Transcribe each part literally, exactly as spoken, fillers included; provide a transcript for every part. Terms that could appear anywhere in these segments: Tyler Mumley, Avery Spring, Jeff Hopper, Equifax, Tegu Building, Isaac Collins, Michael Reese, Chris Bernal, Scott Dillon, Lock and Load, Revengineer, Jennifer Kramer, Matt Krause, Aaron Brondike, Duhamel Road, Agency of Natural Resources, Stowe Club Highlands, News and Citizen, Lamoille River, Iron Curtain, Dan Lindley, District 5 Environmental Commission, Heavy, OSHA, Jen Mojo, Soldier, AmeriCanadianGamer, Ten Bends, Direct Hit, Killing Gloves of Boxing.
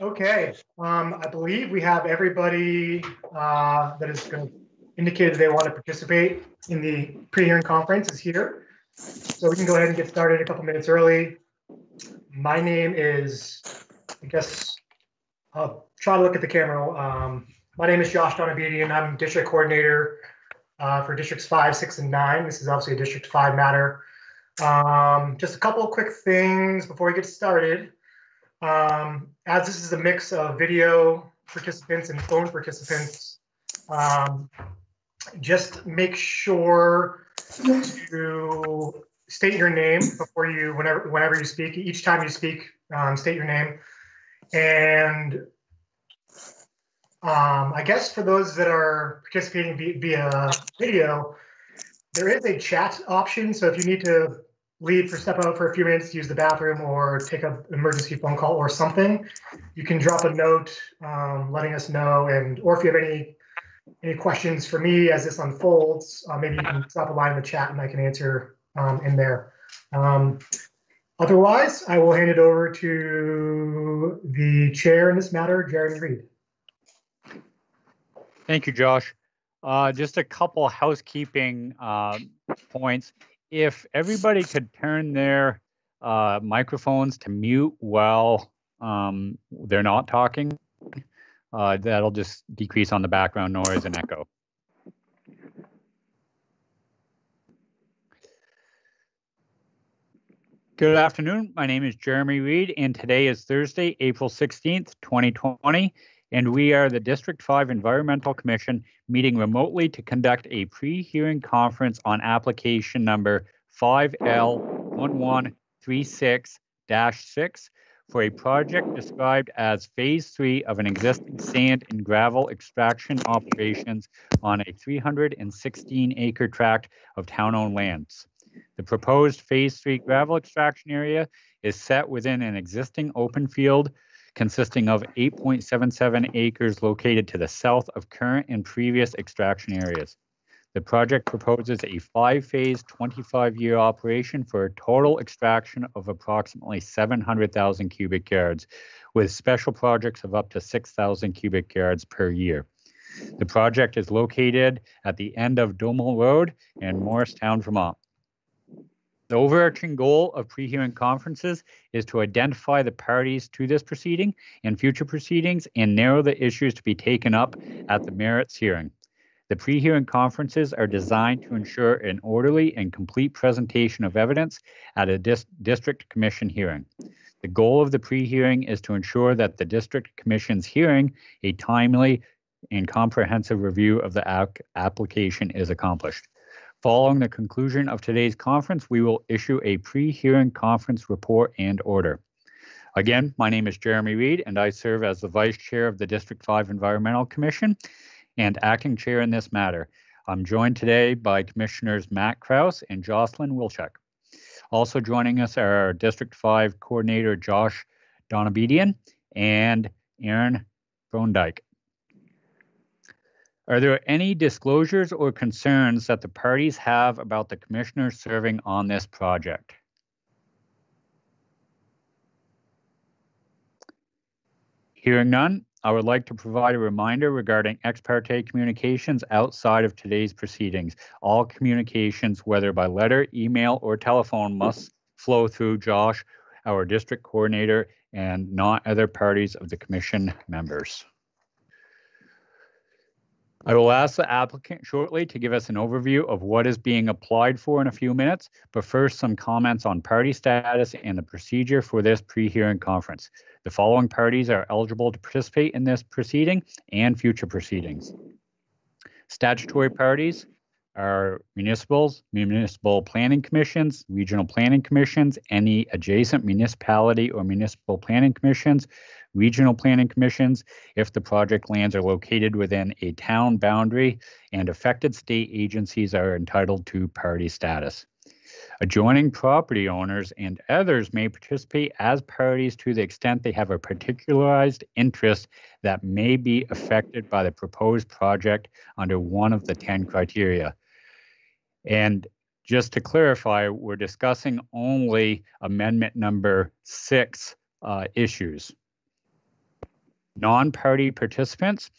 Okay, um, I believe we have everybody uh, that has indicated they want to participate in the pre-hearing conference is here. So we can go ahead and get started a couple minutes early. My name is, I guess, I'll try to look at the camera. Um, my name is Josh Donabedian. I'm district coordinator uh, for districts five, six, and nine. This is obviously a district five matter. Um, just a couple of quick things before we get started. Um, as this is a mix of video participants and phone participants, um, just make sure to state your name before you, whenever, whenever you speak. Each time you speak, um, state your name. And um, I guess for those that are participating via, via video, there is a chat option. So if you need to leave for step out for a few minutes, use the bathroom, or take an emergency phone call or something, you can drop a note um, letting us know. And or if you have any any questions for me as this unfolds, uh, maybe you can drop a line in the chat and I can answer um, in there. Um, otherwise, I will hand it over to the chair in this matter, Jeremy Reed. Thank you, Josh. Uh, just a couple housekeeping uh, points. If everybody could turn their uh, microphones to mute while um, they're not talking, uh, that'll just decrease on the background noise and echo. Good afternoon. My name is Jeremy Reed, and today is Thursday, April sixteenth, twenty twenty. And we are the District five Environmental Commission meeting remotely to conduct a pre-hearing conference on application number five L eleven thirty-six dash six for a project described as phase three of an existing sand and gravel extraction operations on a three hundred sixteen acre tract of town-owned lands. The proposed phase three gravel extraction area is set within an existing open field consisting of eight point seven seven acres located to the south of current and previous extraction areas. The project proposes a five-phase, twenty-five year operation for a total extraction of approximately seven hundred thousand cubic yards, with special projects of up to six thousand cubic yards per year. The project is located at the end of Duhamel Road in Morristown, Vermont. The overarching goal of pre-hearing conferences is to identify the parties to this proceeding and future proceedings and narrow the issues to be taken up at the merits hearing. The pre-hearing conferences are designed to ensure an orderly and complete presentation of evidence at a dis- district commission hearing. The goal of the pre-hearing is to ensure that the district commission's hearing a timely and comprehensive review of the ap- application is accomplished. Following the conclusion of today's conference, we will issue a pre-hearing conference report and order. Again, my name is Jeremy Reed, and I serve as the Vice Chair of the District five Environmental Commission and Acting Chair in this matter. I'm joined today by Commissioners Matt Krause and Jocelyn Wilczek. Also joining us are our District five Coordinator Josh Donabedian and Aaron Brondike. Are there any disclosures or concerns that the parties have about the commissioners serving on this project? Hearing none, I would like to provide a reminder regarding ex parte communications outside of today's proceedings. All communications, whether by letter, email, or telephone, must flow through Josh, our district coordinator, and not other parties of the commission members. I will ask the applicant shortly to give us an overview of what is being applied for in a few minutes, but first some comments on party status and the procedure for this pre-hearing conference. The following parties are eligible to participate in this proceeding and future proceedings. Statutory parties are municipals, municipal planning commissions, regional planning commissions, any adjacent municipality or municipal planning commissions, regional planning commissions, if the project lands are located within a town boundary, and affected state agencies are entitled to party status. Adjoining property owners and others may participate as parties to the extent they have a particularized interest that may be affected by the proposed project under one of the ten criteria. And just to clarify, we're discussing only amendment number six uh, issues. non-party participants,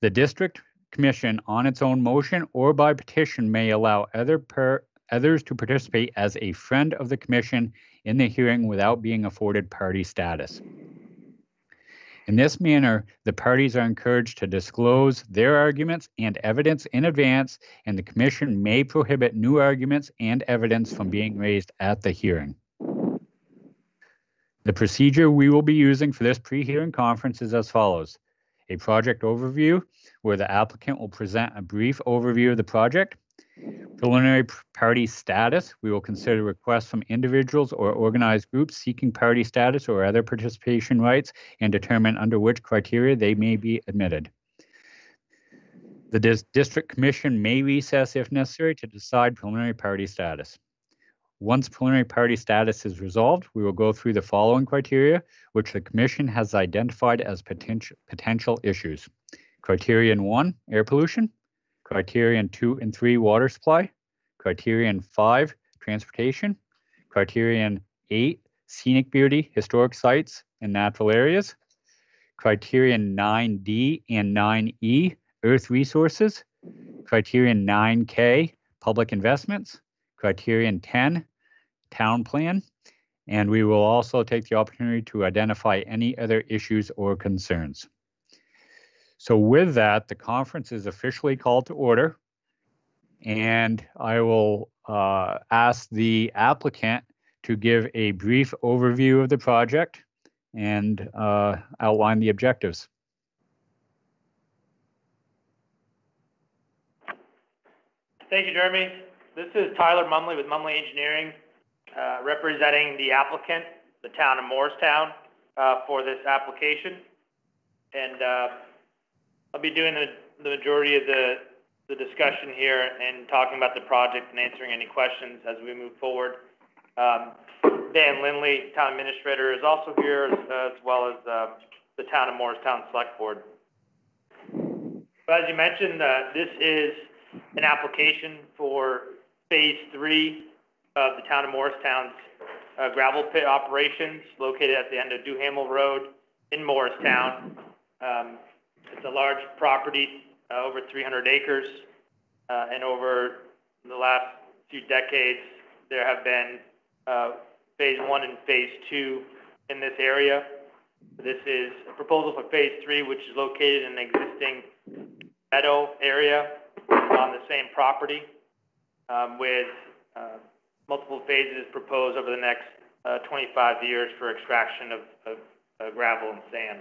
the district commission on its own motion or by petition may allow other per, others to participate as a friend of the commission in the hearing without being afforded party status. In this manner, the parties are encouraged to disclose their arguments and evidence in advance, and the commission may prohibit new arguments and evidence from being raised at the hearing. The procedure we will be using for this pre-hearing conference is as follows. A project overview, where the applicant will present a brief overview of the project. Preliminary party status, we will consider requests from individuals or organized groups seeking party status or other participation rights and determine under which criteria they may be admitted. The dis district commission may recess if necessary to decide preliminary party status. Once preliminary party status is resolved, we will go through the following criteria, which the commission has identified as potential potential issues. Criterion one, air pollution. Criterion two and three, water supply. Criterion five, transportation. Criterion eight, scenic beauty, historic sites, and natural areas. Criterion nine D and nine E, earth resources. Criterion nine K, public investments. Criterion ten, town plan. And we will also take the opportunity to identify any other issues or concerns. So with that, the conference is officially called to order, and I will uh, ask the applicant to give a brief overview of the project and uh, outline the objectives. Thank you, Jeremy. This is Tyler Mumley with Mumley Engineering, uh, representing the applicant, the town of Morristown, uh, for this application. And uh, I'll be doing the, the majority of the, the discussion here and talking about the project and answering any questions as we move forward. Um, Dan Lindley, town administrator, is also here, as, as well as uh, the town of Morristown Select Board. But as you mentioned, uh, this is an application for phase three of the town of Morristown's uh, gravel pit operations located at the end of Duhamel Road in Morristown. Um, It's a large property, uh, over three hundred acres, uh, and over the last few decades, there have been uh, phase one and phase two in this area. This is a proposal for phase three, which is located in an existing meadow area on the same property, um, with uh, multiple phases proposed over the next uh, twenty-five years for extraction of, of uh, gravel and sand.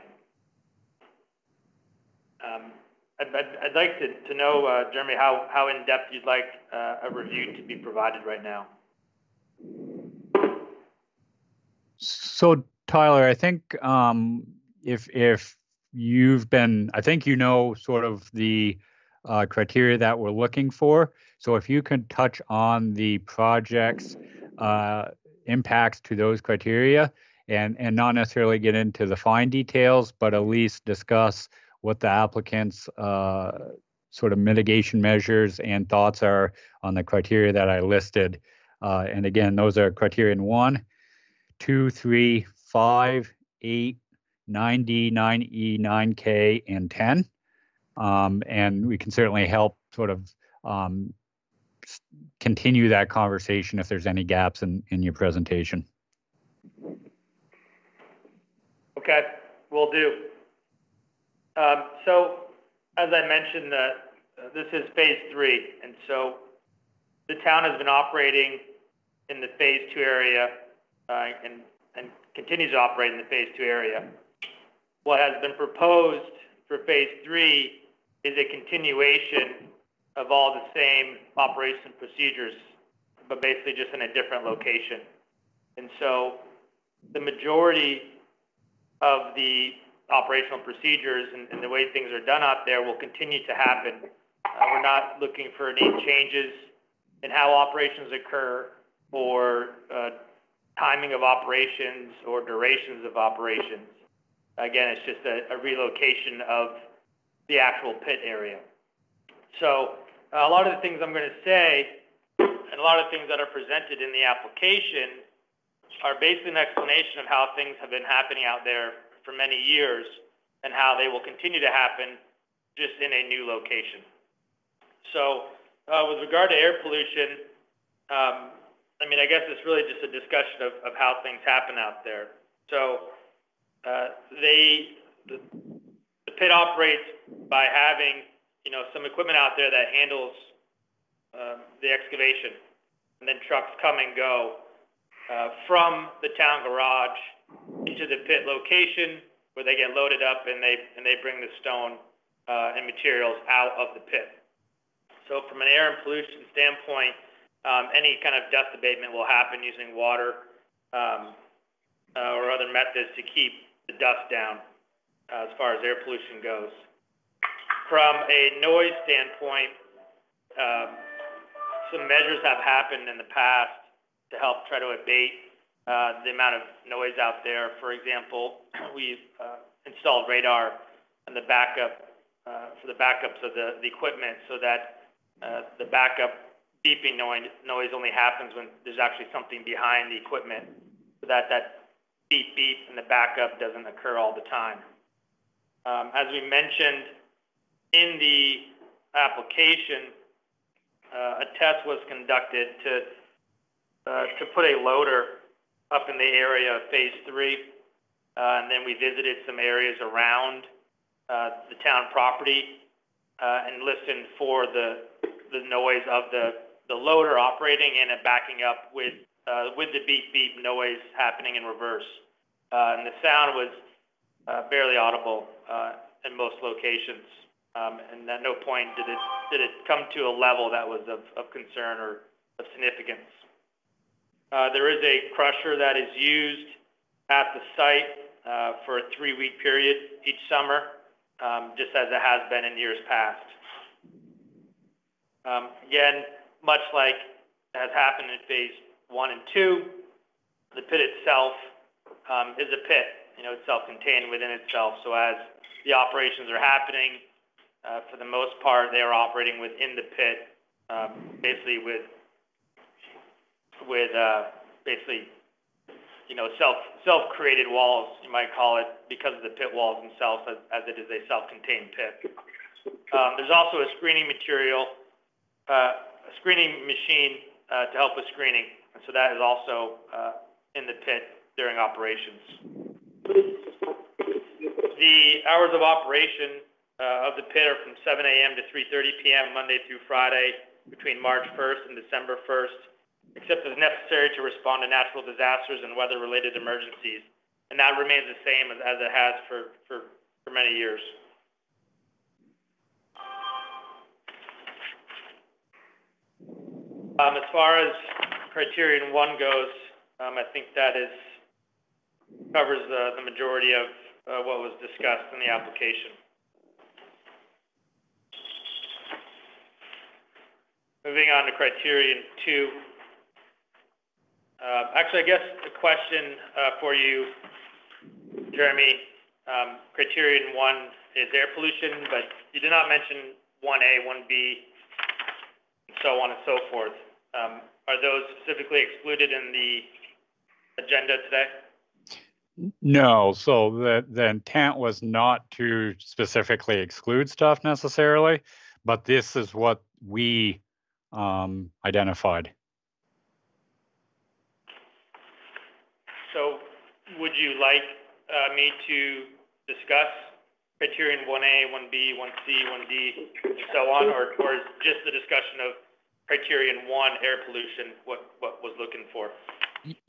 Um, I'd, I'd, I'd like to, to know, uh, Jeremy, how, how in-depth you'd like uh, a review to be provided right now. So, Tyler, I think um, if, if you've been, I think you know sort of the uh, criteria that we're looking for. So if you can touch on the project's uh, impacts to those criteria and, and not necessarily get into the fine details, but at least discuss what the applicant's uh, sort of mitigation measures and thoughts are on the criteria that I listed. Uh, and again, those are criterion one, two, three, five, eight, nine D, nine E, nine K, and ten. Um, and we can certainly help sort of um, continue that conversation if there's any gaps in, in your presentation. Okay, will do. Um, so, as I mentioned, uh, this is phase three, and so the town has been operating in the phase two area uh, and, and continues to operate in the phase two area. What has been proposed for phase three is a continuation of all the same operation procedures, but basically just in a different location. And so the majority of the operational procedures and, and the way things are done out there will continue to happen. Uh, we're not looking for any changes in how operations occur or uh, timing of operations or durations of operations. Again, it's just a, a relocation of the actual pit area. So uh, a lot of the things I'm going to say and a lot of things that are presented in the application are basically an explanation of how things have been happening out there for many years, and how they will continue to happen, just in a new location. So uh, with regard to air pollution, um, I mean, I guess it's really just a discussion of, of how things happen out there. So uh, they, the, the pit operates by having, you know, some equipment out there that handles uh, the excavation, and then trucks come and go uh, from the town garage into the pit location where they get loaded up and they, and they bring the stone uh, and materials out of the pit. So from an air and pollution standpoint, um, any kind of dust abatement will happen using water um, uh, or other methods to keep the dust down uh, as far as air pollution goes. From a noise standpoint, um, some measures have happened in the past to help try to abate uh, the amount of noise out there. For example, we've uh, installed radar on the backup uh, for the backups of the, the equipment so that Uh, the backup beeping noise, noise only happens when there's actually something behind the equipment, so that that beep beep and the backup doesn't occur all the time. Um, as we mentioned in the application, uh, a test was conducted to uh, to put a loader up in the area of phase three, uh, and then we visited some areas around uh, the town property uh, and listened for the the noise of the, the loader operating and it backing up with uh, with the beep beep noise happening in reverse. Uh, and the sound was uh, barely audible uh, in most locations. Um, and at no point did it, did it come to a level that was of, of concern or of significance. Uh, there is a crusher that is used at the site uh, for a three-week period each summer, um, just as it has been in years past. Um, again, much like has happened in phase one and two, the pit itself um, is a pit. You know, it's self-contained within itself. So as the operations are happening, uh, for the most part, they are operating within the pit, um, basically with with uh, basically you know self self-created walls, you might call it, because of the pit walls themselves, as, as it is a self-contained pit. Um, there's also a screening material. Uh, a screening machine uh, to help with screening. And so that is also uh, in the pit during operations. The hours of operation uh, of the pit are from seven a m to three thirty p m Monday through Friday between March first and December first, except as necessary to respond to natural disasters and weather-related emergencies. And that remains the same as, as it has for, for, for many years. Um, as far as criterion one goes, um, I think that is covers the, the majority of uh, what was discussed in the application. Moving on to criterion two. Uh, actually, I guess a question uh, for you, Jeremy. Um, criterion one is air pollution, but you did not mention one A, one B, and so on and so forth. Um, are those specifically excluded in the agenda today? No. So the, the intent was not to specifically exclude stuff necessarily, but this is what we um, identified. So would you like uh, me to discuss criterion one A, one B, one C, one D, and so on, or, or is just the discussion of criterion one, air pollution, what, what was looking for?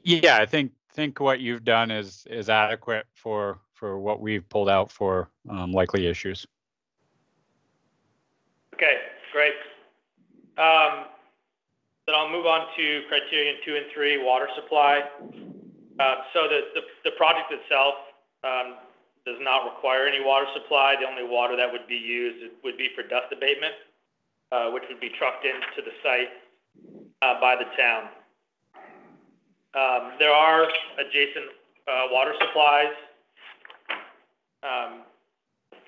Yeah, I think think what you've done is is adequate for for what we've pulled out for um, likely issues. Okay, great. Um, then I'll move on to criterion two and three, water supply. Uh, so the, the the project itself um, does not require any water supply. The only water that would be used would be for dust abatement, Uh, which would be trucked into the site uh, by the town. Um, there are adjacent uh, water supplies. Um,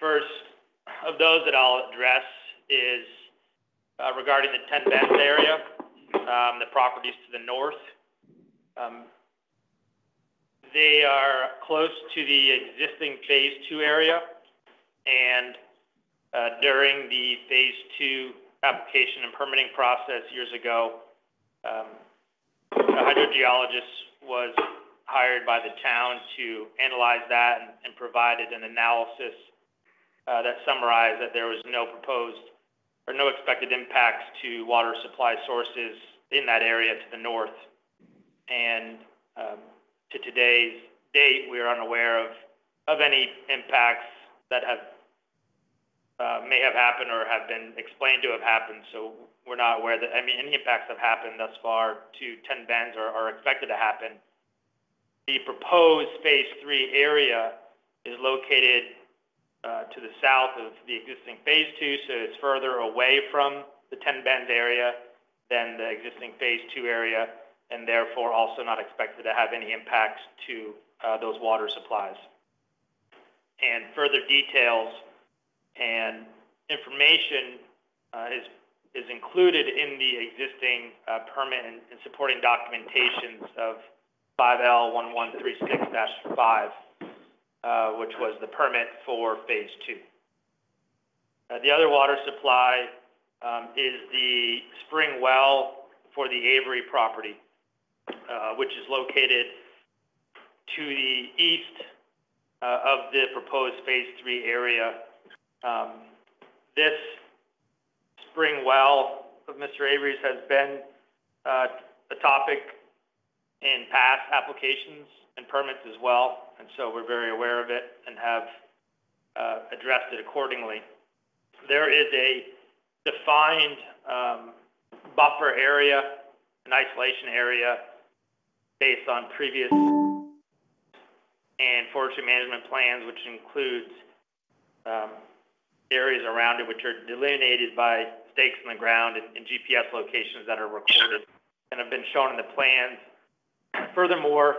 first of those that I'll address is uh, regarding the Ten Bends area, um, the properties to the north. Um, they are close to the existing phase two area, And uh, during the phase two application and permitting process years ago, um, a hydrogeologist was hired by the town to analyze that and, and provided an analysis uh, that summarized that there was no proposed or no expected impacts to water supply sources in that area to the north. And um, to today's date, we are unaware of, of any impacts that have uh, may have happened or have been explained to have happened. So we're not aware that, I mean, any impacts have happened thus far to Ten Bends or are expected to happen. The proposed phase three area is located uh, to the south of the existing phase two, so it's further away from the Ten Bends area than the existing phase two area, and therefore also not expected to have any impacts to uh, those water supplies. And further details and information uh, is is included in the existing uh, permit and, and supporting documentations of five L eleven thirty-six dash five, uh, which was the permit for phase two. Uh, the other water supply um, is the spring well for the Avery property, uh, which is located to the east uh, of the proposed phase three area. Um, this spring well of Mister Avery's has been uh, a topic in past applications and permits as well, and so we're very aware of it and have uh, addressed it accordingly. There is a defined um, buffer area, an isolation area based on previous and forestry management plans, which includes um, areas around it which are delineated by stakes in the ground and, and G P S locations that are recorded and have been shown in the plans. Furthermore,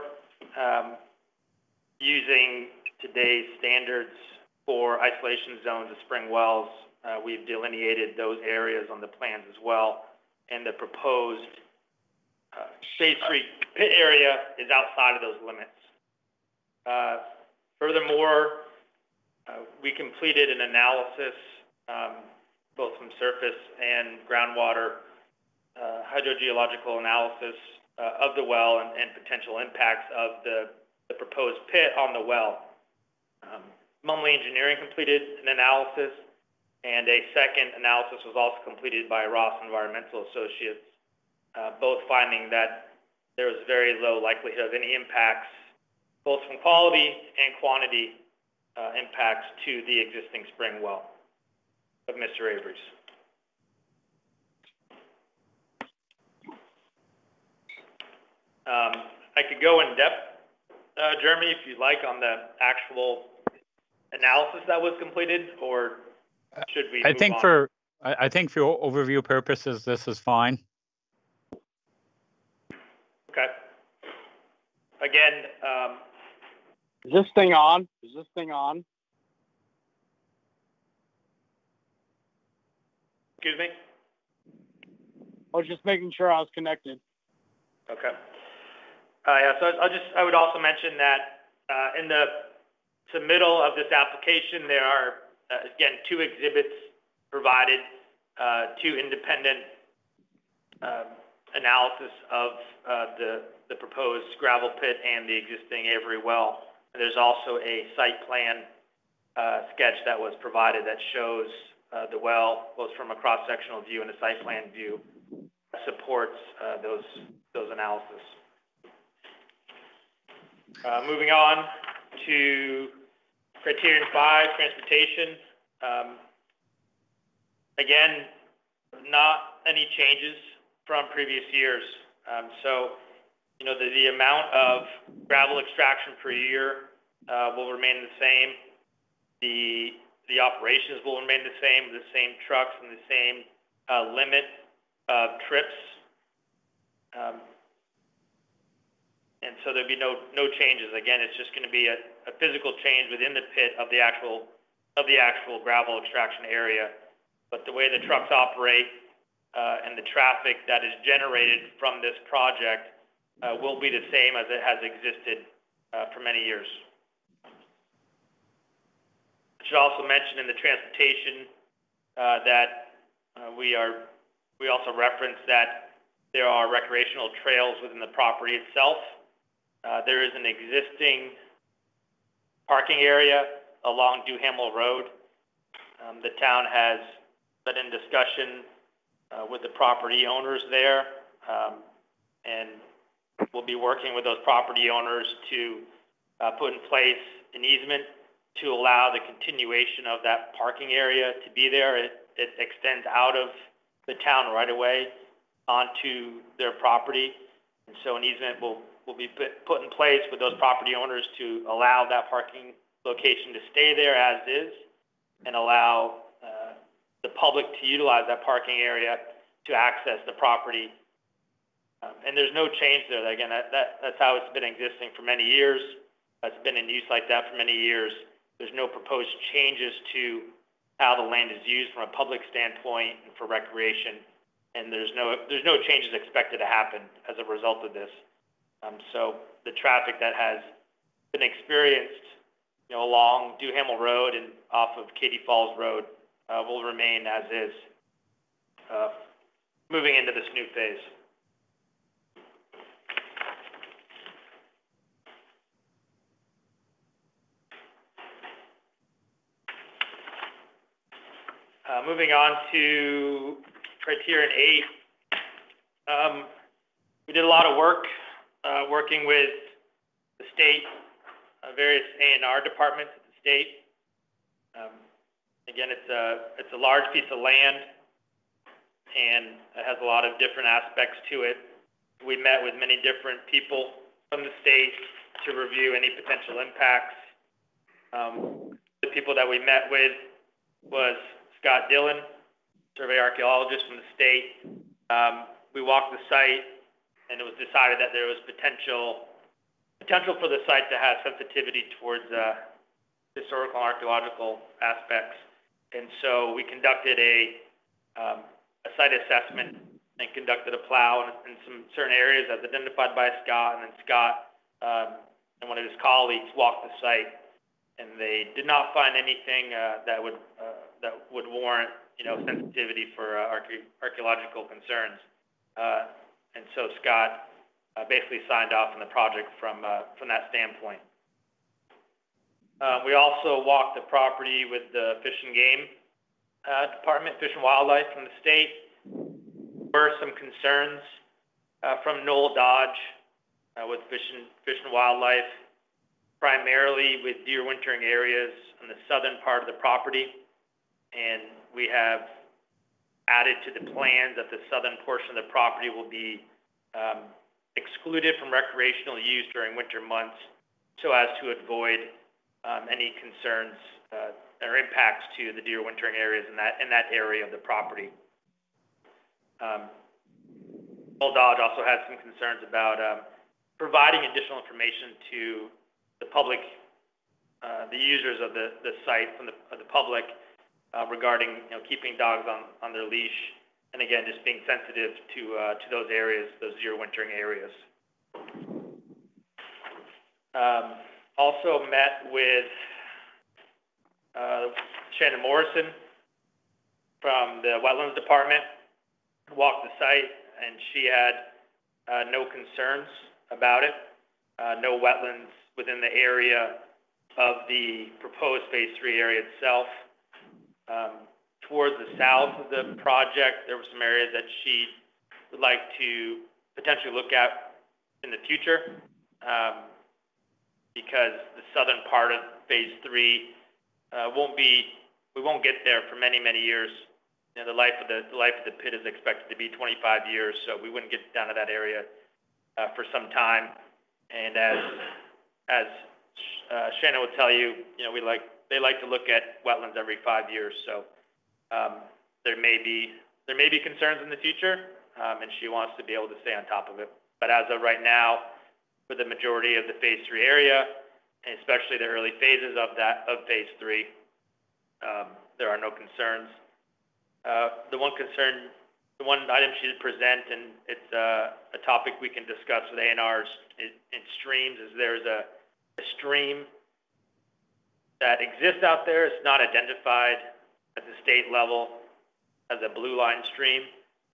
um, using today's standards for isolation zones of spring wells, uh, we've delineated those areas on the plans as well. And the proposed uh, phase three pit area is outside of those limits. Uh, furthermore, uh, we completed an analysis, um, both from surface and groundwater uh, hydrogeological analysis Uh, of the well and, and potential impacts of the, the proposed pit on the well. Um, Mumley Engineering completed an analysis, and a second analysis was also completed by Ross Environmental Associates, uh, both finding that there was very low likelihood of any impacts, both from quality and quantity uh, impacts to the existing spring well of Mister Avery's. Um, I could go in depth, uh, Jeremy, if you'd like, on the actual analysis that was completed, or should we? I think for I think for overview purposes, this is fine. Okay. Again, um, is this thing on? Is this thing on? Excuse me. I was just making sure I was connected. Okay. Uh, yeah, so I'll just, I would also mention that uh, in the submittal of this application, there are, uh, again, two exhibits provided, uh, two independent uh, analysis of uh, the, the proposed gravel pit and the existing Avery well. And there's also a site plan uh, sketch that was provided that shows uh, the well, both from a cross-sectional view and a site plan view, supports uh, those, those analysis. Uh, moving on to criterion five, transportation. Um, again, not any changes from previous years. Um, so, you know, the, the amount of gravel extraction per year uh, will remain the same. The, the operations will remain the same, the same trucks and the same uh, limit of trips. Um, And so there'd be no no changes. Again, it's just going to be a, a physical change within the pit of the actual of the actual gravel extraction area. But the way the trucks operate uh, and the traffic that is generated from this project uh, will be the same as it has existed uh, for many years. It should also mention in the transportation uh, that uh, we are we also reference that there are recreational trails within the property itself. Uh, there is an existing parking area along Duhamel Road. Um, the town has been in discussion uh, with the property owners there, um, and we'll be working with those property owners to uh, put in place an easement to allow the continuation of that parking area to be there. It, it extends out of the town right away onto their property, and so an easement will will be put in place with those property owners to allow that parking location to stay there as is, and allow uh, the public to utilize that parking area to access the property. Um, and there's no change there. Again, that, that that's how it's been existing for many years. That's been in use like that for many years. There's no proposed changes to how the land is used from a public standpoint and for recreation. And there's no there's no changes expected to happen as a result of this. Um, so the traffic that has been experienced, you know, along Duhamel Road and off of Katy Falls Road uh, will remain as is uh, moving into this new phase. Uh, moving on to criterion eight, um, we did a lot of work uh, working with the state, uh, various A and R departments at the state. Um, again, it's a it's a large piece of land, and it has a lot of different aspects to it. We met with many different people from the state to review any potential impacts. Um, the people that we met with was Scott Dillon, survey archaeologist from the state. Um, we walked the site, and it was decided that there was potential potential for the site to have sensitivity towards uh, historical and archaeological aspects. And so we conducted a, um, a site assessment and conducted a plow in, in some certain areas as identified by Scott, and then Scott um, and one of his colleagues walked the site, and they did not find anything uh, that would uh, that would warrant, you know, sensitivity for uh, arche archaeological concerns. Uh, and so Scott uh, basically signed off on the project from uh, from that standpoint. Uh, we also walked the property with the Fish and Game uh, Department, Fish and Wildlife from the state. There were some concerns uh, from Noel Dodge uh, with Fish and, Fish and Wildlife, primarily with deer wintering areas on the southern part of the property. And we have added to the plans that the southern portion of the property will be um, excluded from recreational use during winter months so as to avoid um, any concerns uh, or impacts to the deer wintering areas in that, in that area of the property. Um, Old Dodge also had some concerns about um, providing additional information to the public, uh, the users of the, the site, from the, of the public, Uh, regarding, you know, keeping dogs on, on their leash, and again, just being sensitive to uh, to those areas, those deer wintering areas. Um, also met with uh, Shannon Morrison from the Wetlands Department, walked the site, and she had uh, no concerns about it. Uh, no wetlands within the area of the proposed phase three area itself. Um, towards the south of the project, there were some areas that she would like to potentially look at in the future, um, because the southern part of phase three uh, won't be, we won't get there for many, many years. You know, the life of the, the life of the pit is expected to be twenty-five years, so we wouldn't get down to that area uh, for some time. And as as uh, Shannon will tell you, you know, we like. They like to look at wetlands every five years, so um, there may be there may be concerns in the future, um, and she wants to be able to stay on top of it. But as of right now, for the majority of the phase three area, and especially the early phases of that of phase three, um, there are no concerns. Uh, the one concern, the one item she did present, and it's uh, a topic we can discuss with A and Rs and streams, is there's a, a stream that exists out there. It's not identified at the state level as a blue line stream,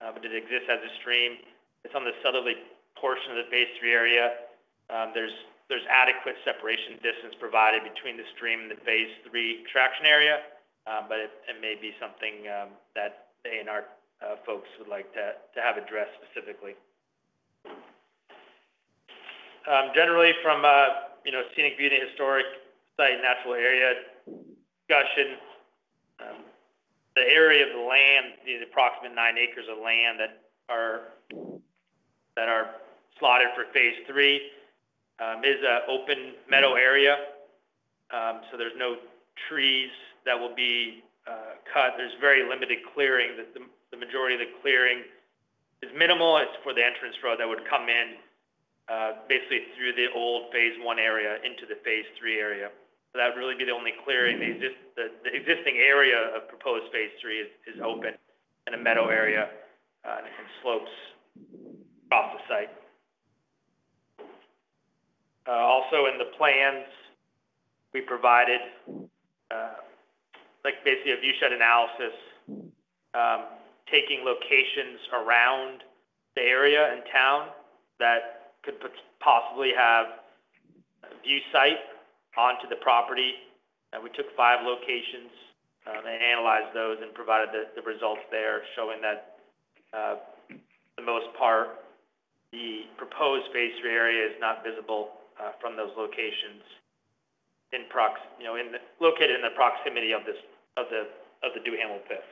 uh, but it exists as a stream. It's on the southerly portion of the phase three area. Um, there's there's adequate separation distance provided between the stream and the phase three traction area, um, but it, it may be something um, that the A and R uh, folks would like to, to have addressed specifically. Um, generally from, uh, you know, scenic beauty, historic site, natural area discussion, um, the area of the land, the approximate nine acres of land that are that are slotted for phase three um, is an open meadow area. Um, so there's no trees that will be uh, cut. There's very limited clearing. The, the, the majority of the clearing is minimal. It's for the entrance road that would come in uh, basically through the old phase one area into the phase three area. So that would really be the only clearing. The, exist, the, the existing area of proposed phase three is, is open in a meadow area uh, and, and slopes off the site. Uh, also in the plans, we provided uh, like basically a viewshed analysis, um, taking locations around the area and town that could possibly have a view site onto the property. And we took five locations um, and analyzed those and provided the, the results there, showing that uh, for the most part, the proposed phase three area is not visible uh, from those locations, in prox, you know, in the, located in the proximity of this of the of the Duhamel pit.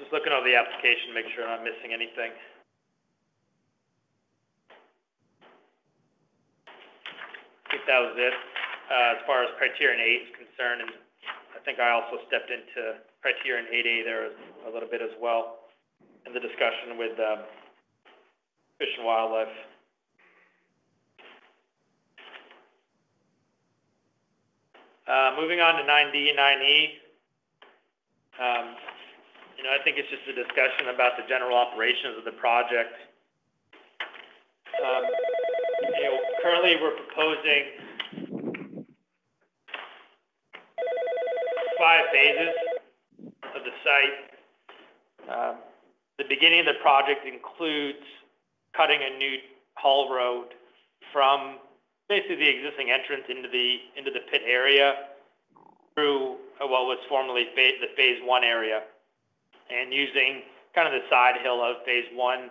Just looking over the application, make sure I'm not missing anything. I think that was it uh, as far as criterion eight is concerned. And I think I also stepped into criterion eight A there a little bit as well in the discussion with um, Fish and Wildlife. Uh, moving on to nine D and nine E, um, you know, I think it's just a discussion about the general operations of the project. Um, you know, currently we're proposing five phases of the site. Um, the beginning of the project includes cutting a new haul road from basically the existing entrance into the into the pit area through what was formerly phase, the phase one area, and using kind of the side hill of phase one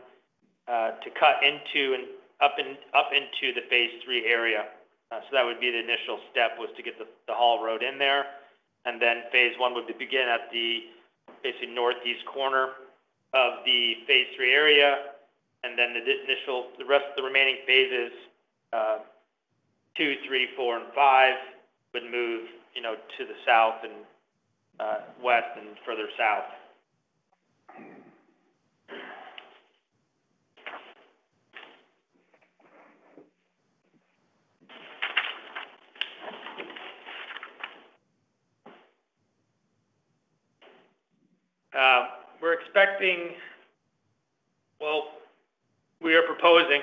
uh, to cut into and up and in, up into the phase three area. Uh, so that would be the initial step, was to get the, the haul road in there. And then phase one would begin at the basically northeast corner of the phase three area. And then the initial, the rest of the remaining phases, uh, two, three, four, and five would move, you know, to the south and uh, west and further south. Uh, we're expecting, well, we are proposing,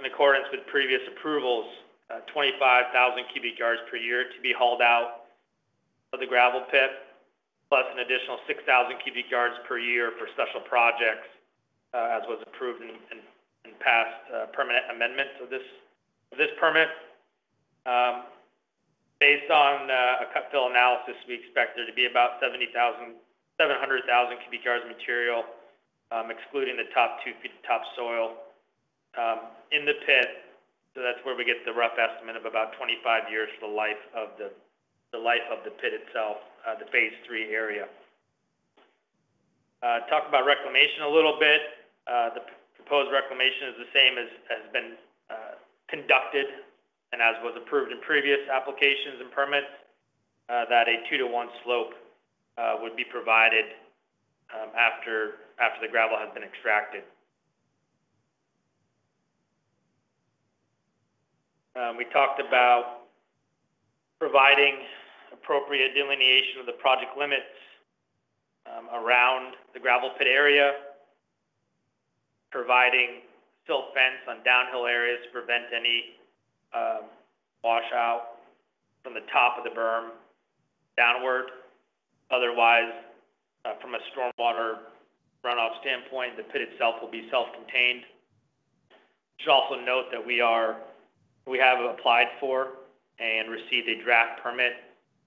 in accordance with previous approvals, uh, twenty-five thousand cubic yards per year to be hauled out of the gravel pit, plus an additional six thousand cubic yards per year for special projects, uh, as was approved in, in, in past uh, permanent amendments of this, of this permit. Um, based on uh, a cut-fill analysis, we expect there to be about seventy thousand seven hundred thousand cubic yards of material, um, excluding the top two feet of topsoil um, in the pit. So that's where we get the rough estimate of about twenty-five years for the life of the the life of the pit itself, uh, the phase three area. Uh, talk about reclamation a little bit. Uh, the proposed reclamation is the same as has been uh, conducted and as was approved in previous applications and permits. Uh, that a two to one slope Uh, would be provided um, after after the gravel has been extracted. Um, we talked about providing appropriate delineation of the project limits um, around the gravel pit area. providing silt fence on downhill areas to prevent any um, washout from the top of the berm downward. Otherwise, uh, from a stormwater runoff standpoint, the pit itself will be self-contained. You should also note that we are we have applied for and received a draft permit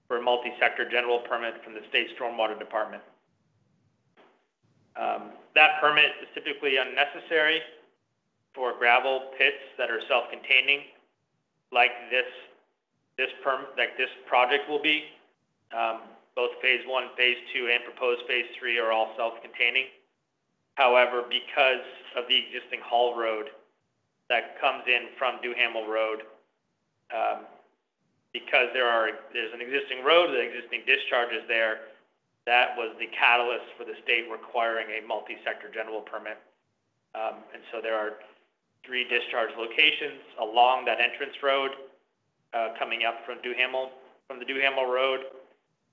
for a multi-sector general permit from the state stormwater department. Um, that permit is typically unnecessary for gravel pits that are self-containing, like this this perm like this project will be. Um, both phase one, phase two, and proposed phase three are all self-containing. However, because of the existing haul road that comes in from Duhamel Road, um, because there are there's an existing road, the existing discharges there. That was the catalyst for the state requiring a multi-sector general permit. Um, and so there are three discharge locations along that entrance road uh, coming up from Duhamel, from the Duhamel Road.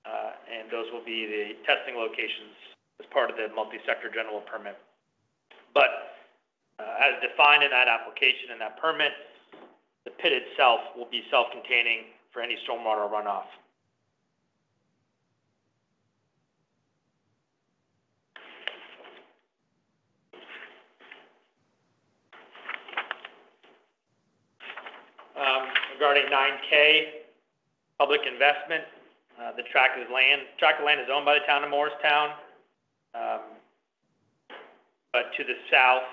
Uh, and those will be the testing locations as part of the multi-sector general permit. But uh, as defined in that application and that permit, the pit itself will be self-containing for any stormwater runoff. Um, regarding nine K public investment, uh, the tract of land tract of land is owned by the town of Morristown, um, but to the south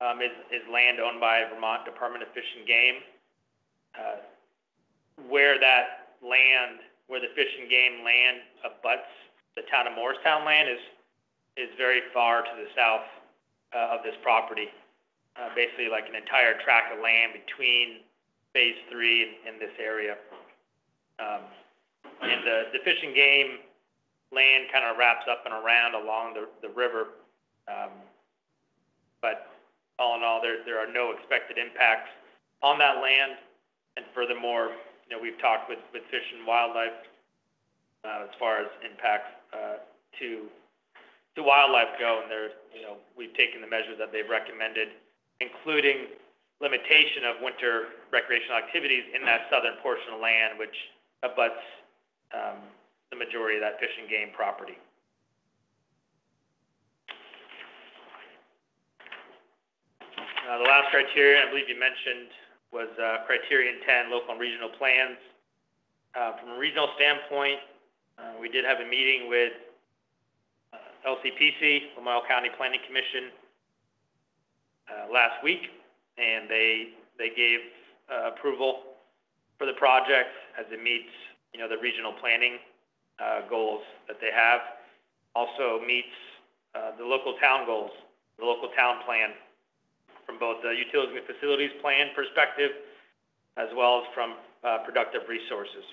um, is is land owned by Vermont Department of Fish and Game. Uh, where that land, where the Fish and Game land abuts the town of Morristown land, is is very far to the south uh, of this property. Uh, basically, like an entire tract of land between phase three in, in this area. Um, and the, the Fish and Game land kind of wraps up and around along the, the river. Um, but all in all, there, there are no expected impacts on that land. And furthermore, you know, we've talked with, with Fish and Wildlife uh, as far as impacts uh, to, to wildlife go. And they're, you know, we've taken the measures that they've recommended, including limitation of winter recreational activities in that southern portion of land, which abuts um, the majority of that Fish and Game property. Uh, the last criteria, I believe you mentioned, was uh, criterion ten, local and regional plans. Uh, from a regional standpoint, uh, we did have a meeting with uh, L C P C, Lamoille County Planning Commission, uh, last week. And they they gave uh, approval for the project as it meets, you know, the regional planning uh, goals that they have. Also meets uh, the local town goals, the local town plan, from both the utilities and facilities plan perspective, as well as from uh, productive resources.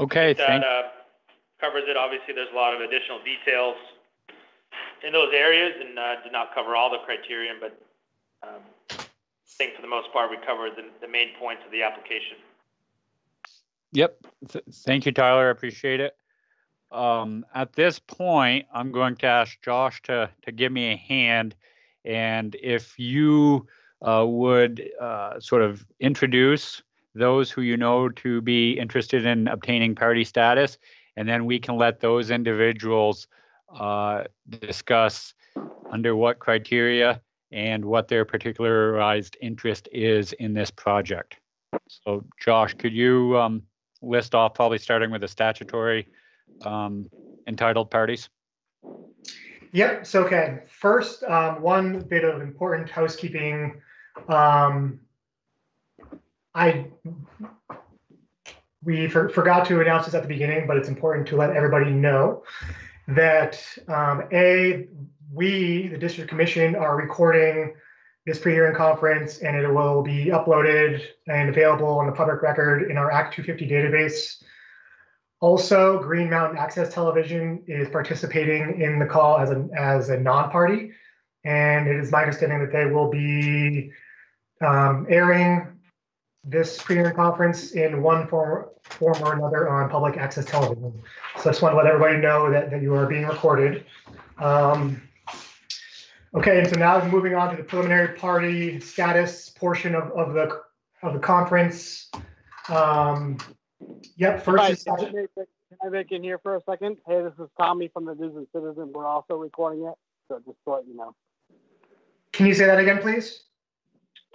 Okay. That, uh, covers it. Obviously, there's a lot of additional details in those areas, and uh, did not cover all the criterion, but um, I think for the most part, we covered the, the main points of the application. Yep. Th thank you, Tyler. I appreciate it. Um, at this point, I'm going to ask Josh to, to give me a hand, and if you uh, would uh, sort of introduce those who you know to be interested in obtaining parity status, and then we can let those individuals uh, discuss under what criteria and what their particularized interest is in this project. So Josh, could you um, list off, probably starting with the statutory um, entitled parties? Yep, so okay. First, um, one bit of important housekeeping. Um, I... We for, forgot to announce this at the beginning, but it's important to let everybody know that, um, A, we, the District Commission, are recording this pre-hearing conference, and it will be uploaded and available on the public record in our Act two fifty database. Also, Green Mountain Access Television is participating in the call as a, as a non-party, and it is my understanding that they will be um, airing this premier conference in one form, form or another on public access television. So I just want to let everybody know that, that you are being recorded. Um, okay, and so now moving on to the preliminary party status portion of, of, the, of the conference. Um, yep, first right, is... Can I make in here for a second? Hey, this is Tommy from the News and Citizen. We're also recording it, so just to let you know. Can you say that again, please?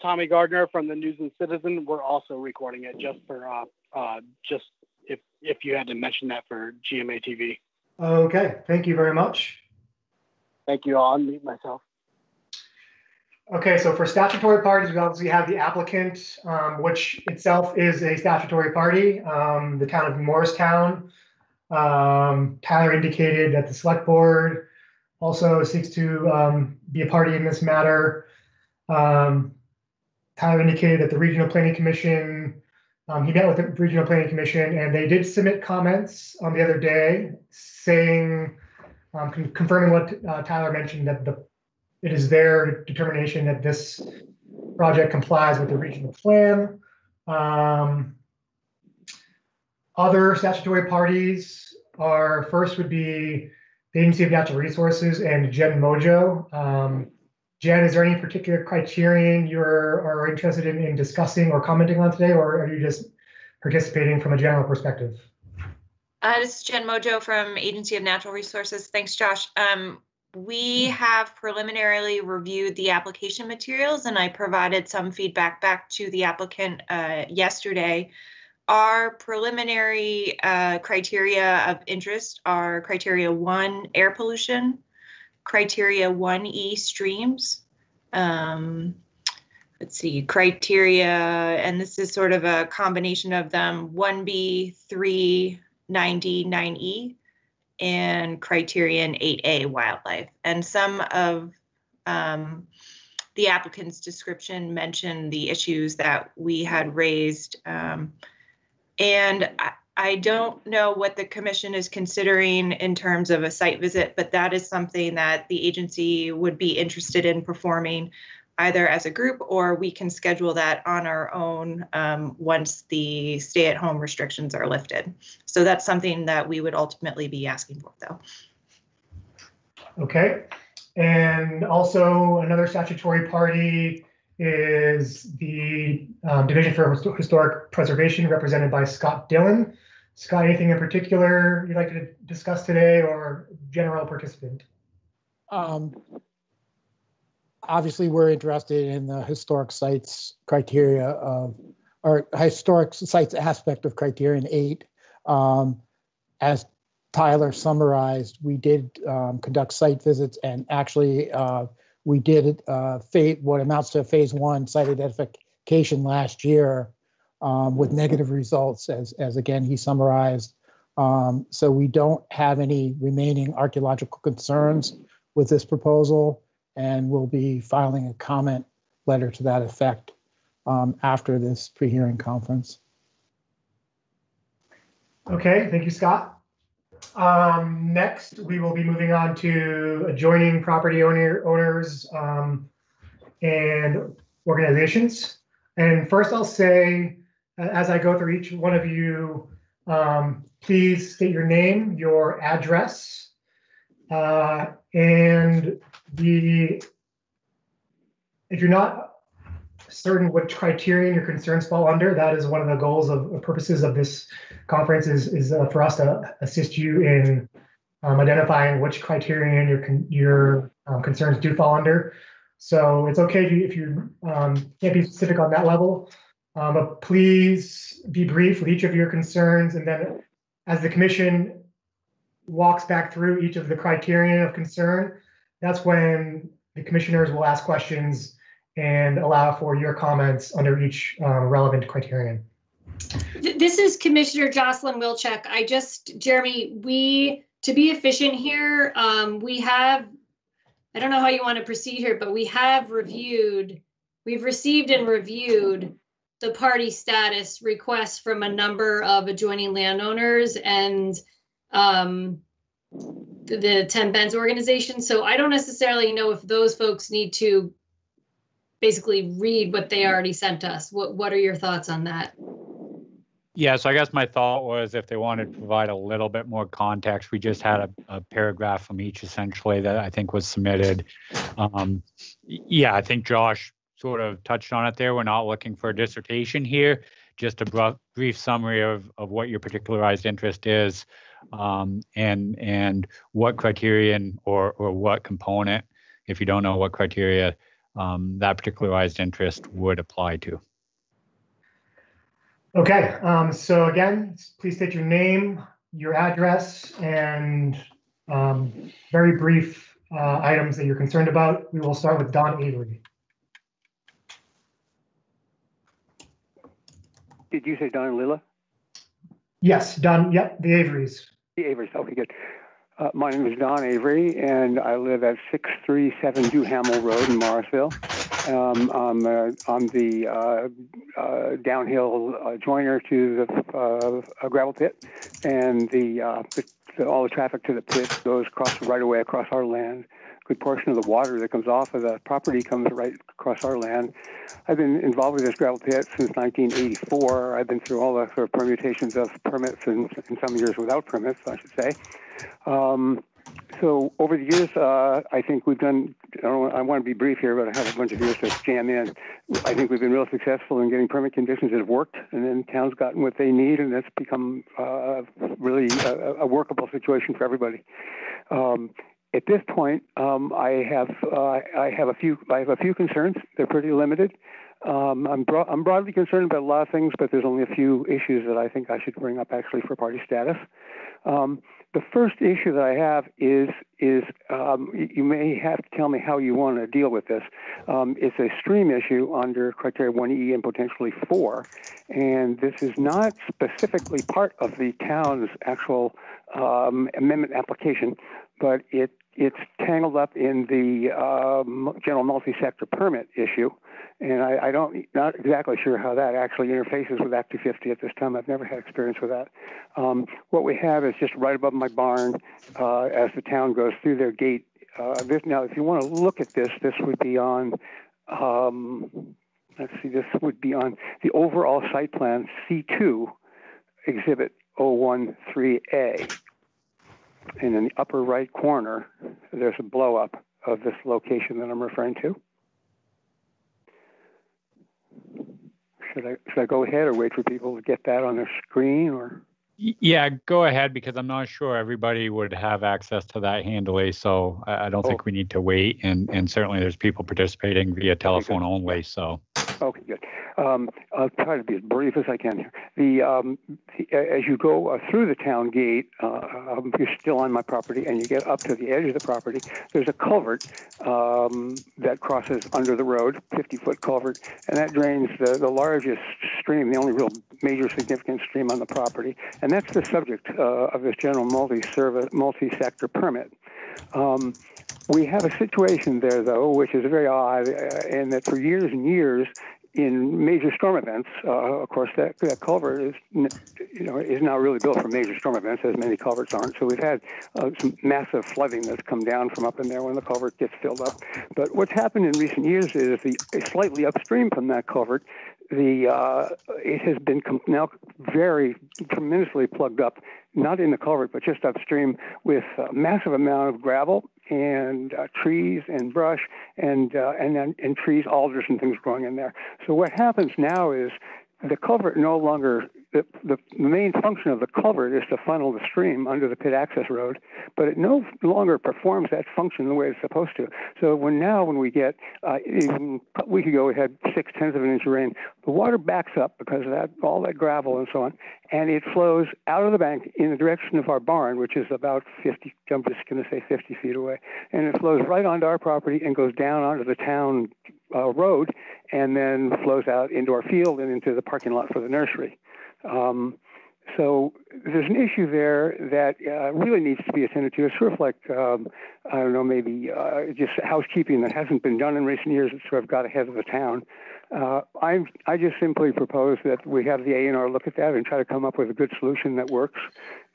Tommy Gardner from the News and Citizen. We're also recording it just for uh, uh, just if if you had to mention that for G M A T V. Okay, thank you very much. Thank you. I'll unmute myself. Okay, so for statutory parties, we obviously have the applicant, um, which itself is a statutory party, um, the town of Morristown. Um, Tyler indicated that the select board also seeks to um, be a party in this matter. Um, Tyler indicated that the Regional Planning Commission, um, he met with the Regional Planning Commission, and they did submit comments on the other day saying, um, con confirming what uh, Tyler mentioned, that the, it is their determination that this project complies with the regional plan. Um, other statutory parties are, first would be the Agency of Natural Resources and Jen Mojo. Um, Jen, is there any particular criterion you're are interested in, in discussing or commenting on today, or are you just participating from a general perspective? Uh, this is Jen Mojo from Agency of Natural Resources. Thanks, Josh. Um, we have preliminarily reviewed the application materials, and I provided some feedback back to the applicant uh, yesterday. Our preliminary uh, criteria of interest are criteria one, air pollution, criteria one E, streams. Um, let's see, criteria, and this is sort of a combination of them, one B, three, nine D, nine E, and criterion eight A, wildlife. And some of um, the applicant's description mentioned the issues that we had raised. Um, and I, I don't know what the commission is considering in terms of a site visit, but that is something that the agency would be interested in performing either as a group, or we can schedule that on our own um, once the stay-at-home restrictions are lifted. So that's something that we would ultimately be asking for, though. Okay. And also another statutory party is the um, Division for Historic Preservation, represented by Scott Dillon. Scott, anything in particular you'd like to discuss today, or general participant? Um, obviously, we're interested in the historic sites criteria of, or historic sites aspect of criterion eight. Um, as Tyler summarized, we did um, conduct site visits, and actually uh, we did uh, phase, what amounts to phase one site identification last year. Um, with negative results, as, as again he summarized. Um, so we don't have any remaining archaeological concerns with this proposal, and we'll be filing a comment letter to that effect um, after this pre-hearing conference. Okay, thank you, Scott. Um, next, we will be moving on to adjoining property owner, owners um, and organizations. And first I'll say, as I go through each one of you, um, please state your name, your address, uh, and the, if you're not certain what criterion your concerns fall under, that is one of the goals of, of purposes of this conference is, is uh, for us to assist you in um, identifying which criterion your, con your um, concerns do fall under. So it's okay if you, if you um, can't be specific on that level. Um, but please be brief with each of your concerns, and then as the commission walks back through each of the criterion of concern, that's when the commissioners will ask questions and allow for your comments under each uh, relevant criterion. This is Commissioner Jocelyn Wilczek. I just, Jeremy, we, to be efficient here, um, we have, I don't know how you want to proceed here, but we have reviewed, we've received and reviewed the party status requests from a number of adjoining landowners and um, the, the Ten Bends organization. So I don't necessarily know if those folks need to basically read what they already sent us. What what are your thoughts on that? Yeah, so I guess my thought was if they wanted to provide a little bit more context, we just had a, a paragraph from each essentially that I think was submitted. Um, yeah, I think Josh sort of touched on it there. We're not looking for a dissertation here, just a brief summary of, of what your particularized interest is um, and and what criterion or, or what component, if you don't know what criteria, um, that particularized interest would apply to. Okay, um, so again, please state your name, your address, and um, very brief uh, items that you're concerned about. We will start with Don Avery. Did you say Don Lilla? Yes, Don, yep, the Averys. The Averys, okay, good. Uh, my name is Don Avery, and I live at six three seven Duhamel Road in Morrisville. Um, I'm, uh, I'm the uh, uh, downhill uh, joiner to the uh, gravel pit, and the, uh, the all the traffic to the pit goes across right away across our land. A good portion of the water that comes off of the property comes right across our land. I've been involved with this gravel pit since nineteen eighty-four. I've been through all the sort of permutations of permits and, and some years without permits, I should say. Um, So over the years, uh, I think we've done, I, don't, I want to be brief here, but I have a bunch of years to jam in. I think we've been real successful in getting permit conditions that have worked, and then town's gotten what they need, and that's become uh, really a, a workable situation for everybody. Um, at this point, um, I have uh, I have a few I have a few concerns. They're pretty limited. Um, I'm, bro I'm broadly concerned about a lot of things, but there's only a few issues that I think I should bring up actually for party status. Um, The first issue that I have is, is um, you may have to tell me how you want to deal with this. Um, it's a stream issue under criteria one E and potentially four, and this is not specifically part of the town's actual um, amendment application, but it, it's tangled up in the um, general multi-sector permit issue, and I, I don't not exactly sure how that actually interfaces with Act two fifty at this time. I've never had experience with that. Um, what we have is just right above my barn uh, as the town goes through their gate. Uh, this, now, if you want to look at this, this would be on, um, let's see, this would be on the overall site plan C two, Exhibit oh one three A. And in the upper right corner, there's a blow-up of this location that I'm referring to. Should I, should I go ahead or wait for people to get that on their screen? Or yeah, go ahead, because I'm not sure everybody would have access to that handily. So I don't oh. think we need to wait. And, and certainly there's people participating via telephone only. So. Okay, good. Um, I'll try to be as brief as I can here. The, um, the, as you go uh, through the town gate, uh, you're still on my property, and you get up to the edge of the property. There's a culvert um, that crosses under the road, fifty-foot culvert, and that drains the, the largest stream, the only real major significant stream on the property, and that's the subject uh, of this general multi-service, multi-sector permit. Um, we have a situation there, though, which is very odd, in that for years and years, in major storm events, uh, of course, that, that culvert is, you know, is not really built for major storm events, as many culverts aren't. So we've had uh, some massive flooding that's come down from up in there when the culvert gets filled up. But what's happened in recent years is the slightly upstream from that culvert, the uh, it has been now very tremendously plugged up, not in the culvert, but just upstream with a massive amount of gravel and uh, trees and brush and, uh, and and and trees, alders and things growing in there. So what happens now is the culvert no longer, the, the main function of the culvert is to funnel the stream under the pit access road, but it no longer performs that function the way it's supposed to. So when now when we get, uh, even a week ago we had six-tenths of an inch of rain, the water backs up because of that, all that gravel and so on, and it flows out of the bank in the direction of our barn, which is about fifty, I'm just going to say fifty feet away, and it flows right onto our property and goes down onto the town Uh, road, and then flows out into our field and into the parking lot for the nursery. Um, so there's an issue there that uh, really needs to be attended to. It's sort of like, um, I don't know, maybe uh, just housekeeping that hasn't been done in recent years that sort of got ahead of the town. Uh, I I just simply propose that we have the A and R look at that and try to come up with a good solution that works.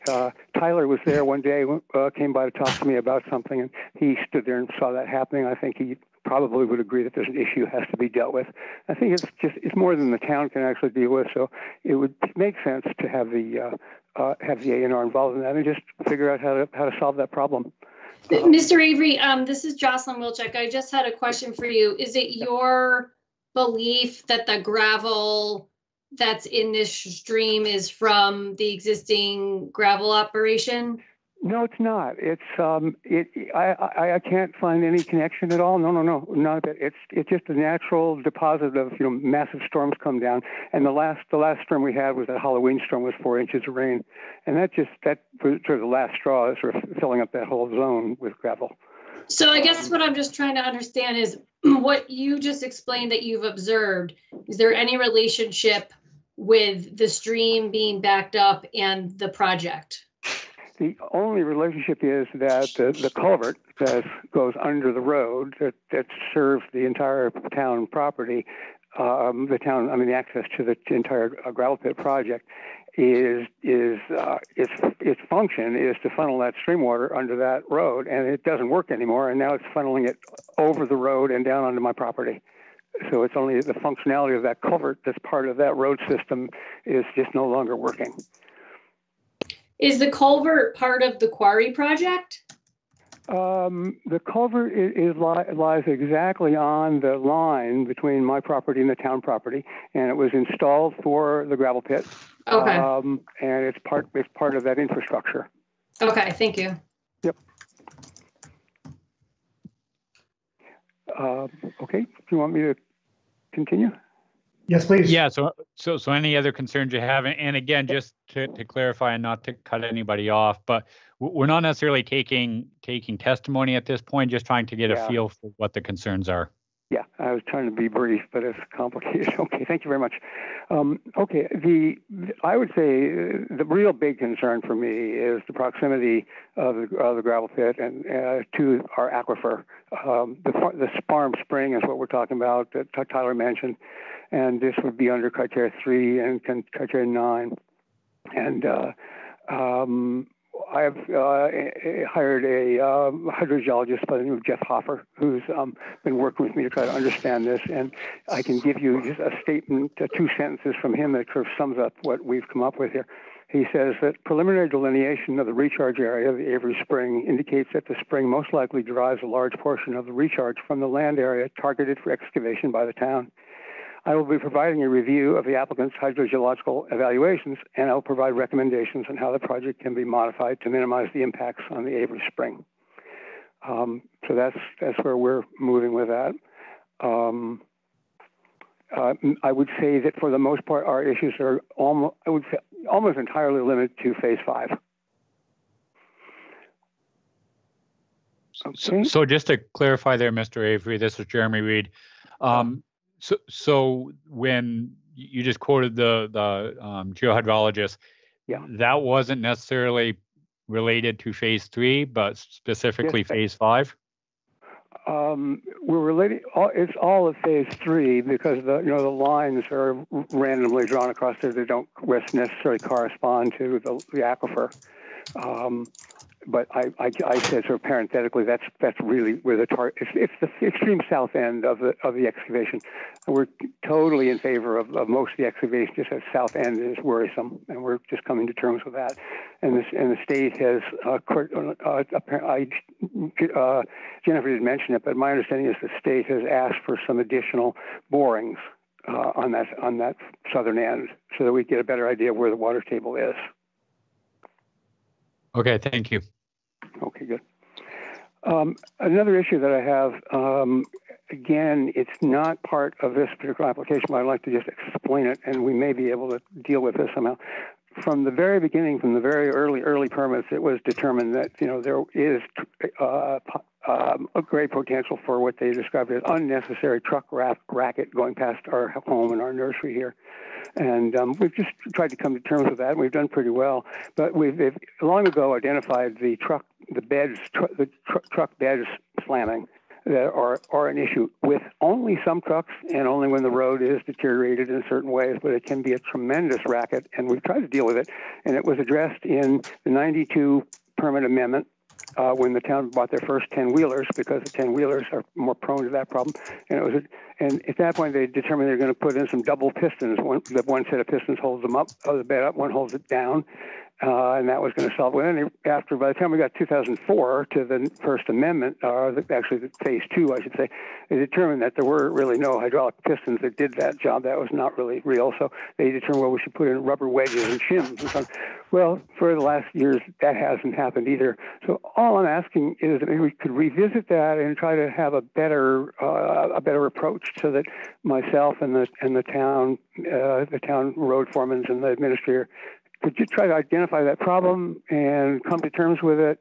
Uh, Tyler was there one day, uh, came by to talk to me about something, and he stood there and saw that happening. I think he probably would agree that there's an issue has to be dealt with. I think it's just it's more than the town can actually deal with, so it would make sense to have the uh, uh, have the A and R involved in that and just figure out how to how to solve that problem. Mister Avery, um, this is Jocelyn Wilczek. I just had a question for you. Is it your belief that the gravel that's in this stream is from the existing gravel operation? No, it's not. It's um, it. I, I I can't find any connection at all. No, no, no, none of it. It's it's just a natural deposit of you know massive storms come down, and the last the last storm we had was that Halloween storm with four inches of rain, and that just that was sort of the last straw, sort of filling up that whole zone with gravel. So I guess what I'm just trying to understand is what you just explained that you've observed. Is there any relationship with the stream being backed up and the project? The only relationship is that the, the culvert that goes under the road that, that serves the entire town property, um, the town, I mean, the access to the entire gravel pit project is, is uh, its, its function is to funnel that stream water under that road, and it doesn't work anymore, and now it's funneling it over the road and down onto my property. So it's only the functionality of that culvert that's part of that road system is just no longer working. Is the culvert part of the quarry project? Um, the culvert is, is li lies exactly on the line between my property and the town property, and it was installed for the gravel pit. Okay. Um, and it's part it's part of that infrastructure. Okay. Thank you. Yep. Uh, okay. Do you want me to continue? Yes, please. Yeah, so so so any other concerns you have, and again, just to, to clarify and not to cut anybody off, but we're not necessarily taking taking testimony at this point, just trying to get yeah. a feel for what the concerns are. Yeah, I was trying to be brief, but it's complicated. Okay, thank you very much. Um, okay, the I would say the real big concern for me is the proximity of the, of the gravel pit and uh, to our aquifer. Um, the, the farm spring is what we're talking about that Tyler mentioned, and this would be under criteria three and criteria nine. And uh, um, I've uh, hired a uh, hydrogeologist by the name of Jeff Hopper, who's um, been working with me to try to understand this. And I can give you just a statement, uh, two sentences from him that sort of sums up what we've come up with here. He says that preliminary delineation of the recharge area of the Avery Spring indicates that the spring most likely derives a large portion of the recharge from the land area targeted for excavation by the town. I will be providing a review of the applicant's hydrogeological evaluations, and I'll provide recommendations on how the project can be modified to minimize the impacts on the Avery Spring. Um, so that's that's where we're moving with that. Um, uh, I would say that for the most part, our issues are almost I would say almost entirely limited to phase five. Okay. So, so just to clarify, there, Mister Avery, this is Jeremy Reed. Um, So, so when you just quoted the the um, geohydrologist, yeah, that wasn't necessarily related to phase three, but specifically yes, phase five. Um, we're related. It's all of phase three because the you know the lines are randomly drawn across there. They don't necessarily correspond to the, the aquifer. Um, But I, I, I said sort of parenthetically, that's that's really where the target. It's, it's the extreme south end of the of the excavation. We're totally in favor of, of most of the excavation. Just that south end is worrisome, and we're just coming to terms with that. And this and the state has uh, uh, I, uh, Jennifer didn't mention it, but my understanding is the state has asked for some additional borings uh, on that on that southern end, so that we get a better idea of where the water table is. Okay, thank you. Okay, good. Um, another issue that I have, um, again, it's not part of this particular application, but I'd like to just explain it, and we may be able to deal with this somehow. From the very beginning, from the very early, early permits, it was determined that, you know, there is uh, um, a great potential for what they described as unnecessary truck rack racket going past our home and our nursery here. And um, we've just tried to come to terms with that, and we've done pretty well. But we've they've long ago identified the truck, the beds, tr the tr truck beds slamming that are, are an issue with only some trucks and only when the road is deteriorated in certain ways, but it can be a tremendous racket, and we've tried to deal with it. And it was addressed in the ninety-two permit amendment uh, when the town bought their first ten-wheelers, because the ten-wheelers are more prone to that problem. And it was, and at that point, they determined they're going to put in some double pistons. One, the one set of pistons holds them up, other bed up, one holds it down, uh, and that was going to solve it. And after, by the time we got two thousand four to the First Amendment, or the, actually the phase two, I should say, they determined that there were really no hydraulic pistons that did that job. That was not really real. So they determined, well, we should put in rubber wedges and shims and so on. Well, for the last years, that hasn't happened either. So all I'm asking is that maybe we could revisit that and try to have a better uh, a better approach, so that myself and the and the town uh, the town road foremen and the administrator could you try to identify that problem and come to terms with it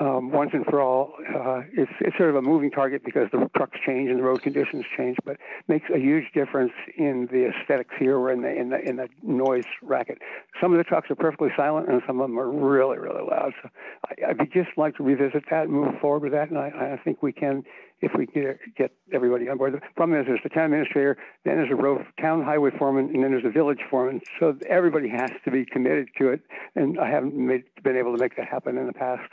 um, once and for all. Uh, it's it's sort of a moving target because the trucks change and the road conditions change, but it makes a huge difference in the aesthetics here, or in the in the in the noise racket. Some of the trucks are perfectly silent, and some of them are really really loud. So I, I'd just like to revisit that and move forward with that, and I, I think we can. If we get, get everybody on board. The problem is there's the town administrator, then there's a road town highway foreman, and then there's a village foreman. So everybody has to be committed to it, and I haven't made, been able to make that happen in the past.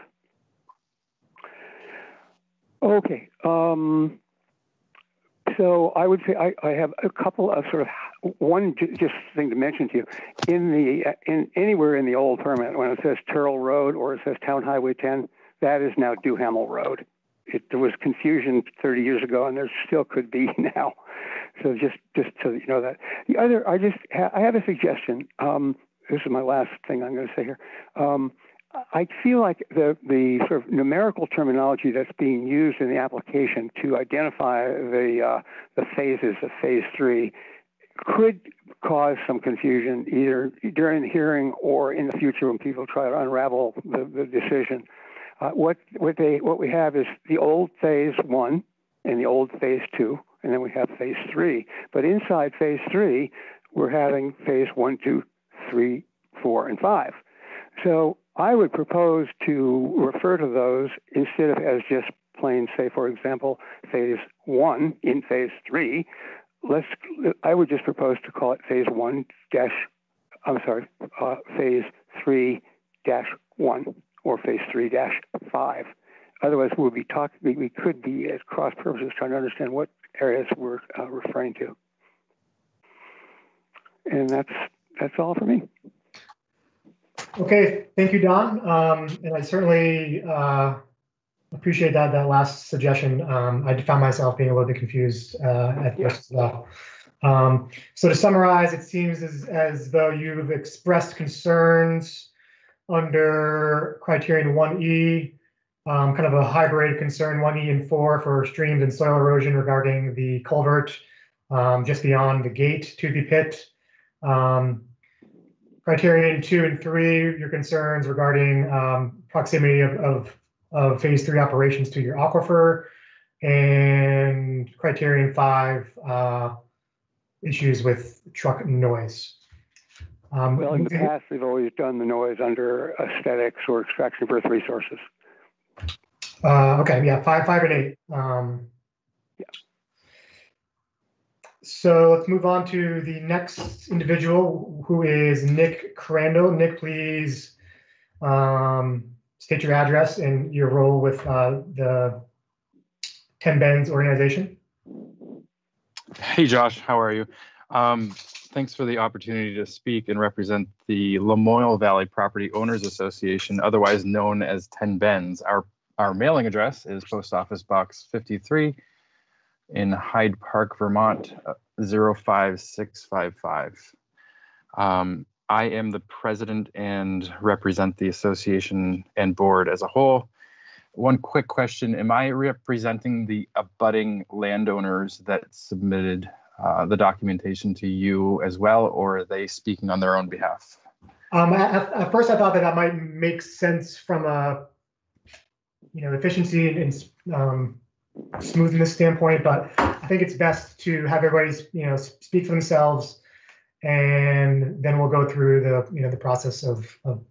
Okay. Um, so I would say I, I have a couple of sort of one j just thing to mention to you. In the in anywhere in the old permit, when it says Turrell Road or it says Town Highway ten, that is now Duhamel Road. It, there was confusion thirty years ago, and there still could be now. So just just so that you know that. The other, I just ha I have a suggestion. Um, this is my last thing I'm going to say here. Um, I feel like the the sort of numerical terminology that's being used in the application to identify the uh, the phases of phase three could cause some confusion either during the hearing or in the future when people try to unravel the, the decision. Uh, what what they what we have is the old phase one and the old phase two, and then we have phase three. But inside phase three, we're having phase one, two, three, four, and five. So I would propose to refer to those instead of as just plain, say, for example, phase one in phase three. Let's. I would just propose to call it phase one dash. I'm sorry, uh, phase three dash one. Or phase three dash five. Otherwise, we'll be talking. We could be at cross purposes trying to understand what areas we're uh, referring to. And that's that's all for me. Okay, thank you, Don. Um, and I certainly uh, appreciate that that last suggestion. Um, I found myself being a little bit confused uh, at first as well. Um, so to summarize, it seems as as though you've expressed concerns under criterion one E, um, kind of a hybrid concern, one E and four for streams and soil erosion regarding the culvert um, just beyond the gate to the pit. Um, criterion two and three, your concerns regarding um, proximity of, of, of phase three operations to your aquifer, and criterion five, uh, issues with truck noise. Um, well, in the past, they've always done the noise under aesthetics or extraction of earth resources. Uh, okay, yeah, five, five, and eight. Um, yeah. So let's move on to the next individual, who is Nick Crandall. Nick, please um, state your address and your role with uh, the Ten Bends organization. Hey, Josh, how are you? Um, Thanks for the opportunity to speak and represent the Lamoille Valley Property Owners Association, otherwise known as Ten Bends. Our, our mailing address is Post Office Box fifty-three in Hyde Park, Vermont, zero five six five five. Um, I am the president and represent the association and board as a whole. One quick question. Am I representing the abutting landowners that submitted Uh, the documentation to you as well, or are they speaking on their own behalf? Um, at, at first, I thought that that might make sense from a, you know, efficiency and um, smoothness standpoint, but I think it's best to have everybody, you know, speak for themselves, and then we'll go through the, you know, the process of, of,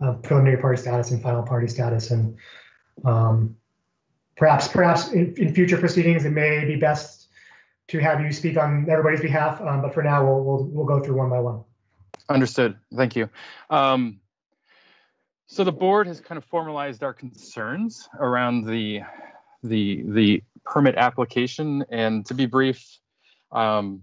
of preliminary party status and final party status, and um, perhaps, perhaps in, in future proceedings, it may be best to have you speak on everybody's behalf, um, but for now we'll, we'll we'll go through one by one. Understood. Thank you. Um, So the board has kind of formalized our concerns around the the the permit application, and to be brief, um,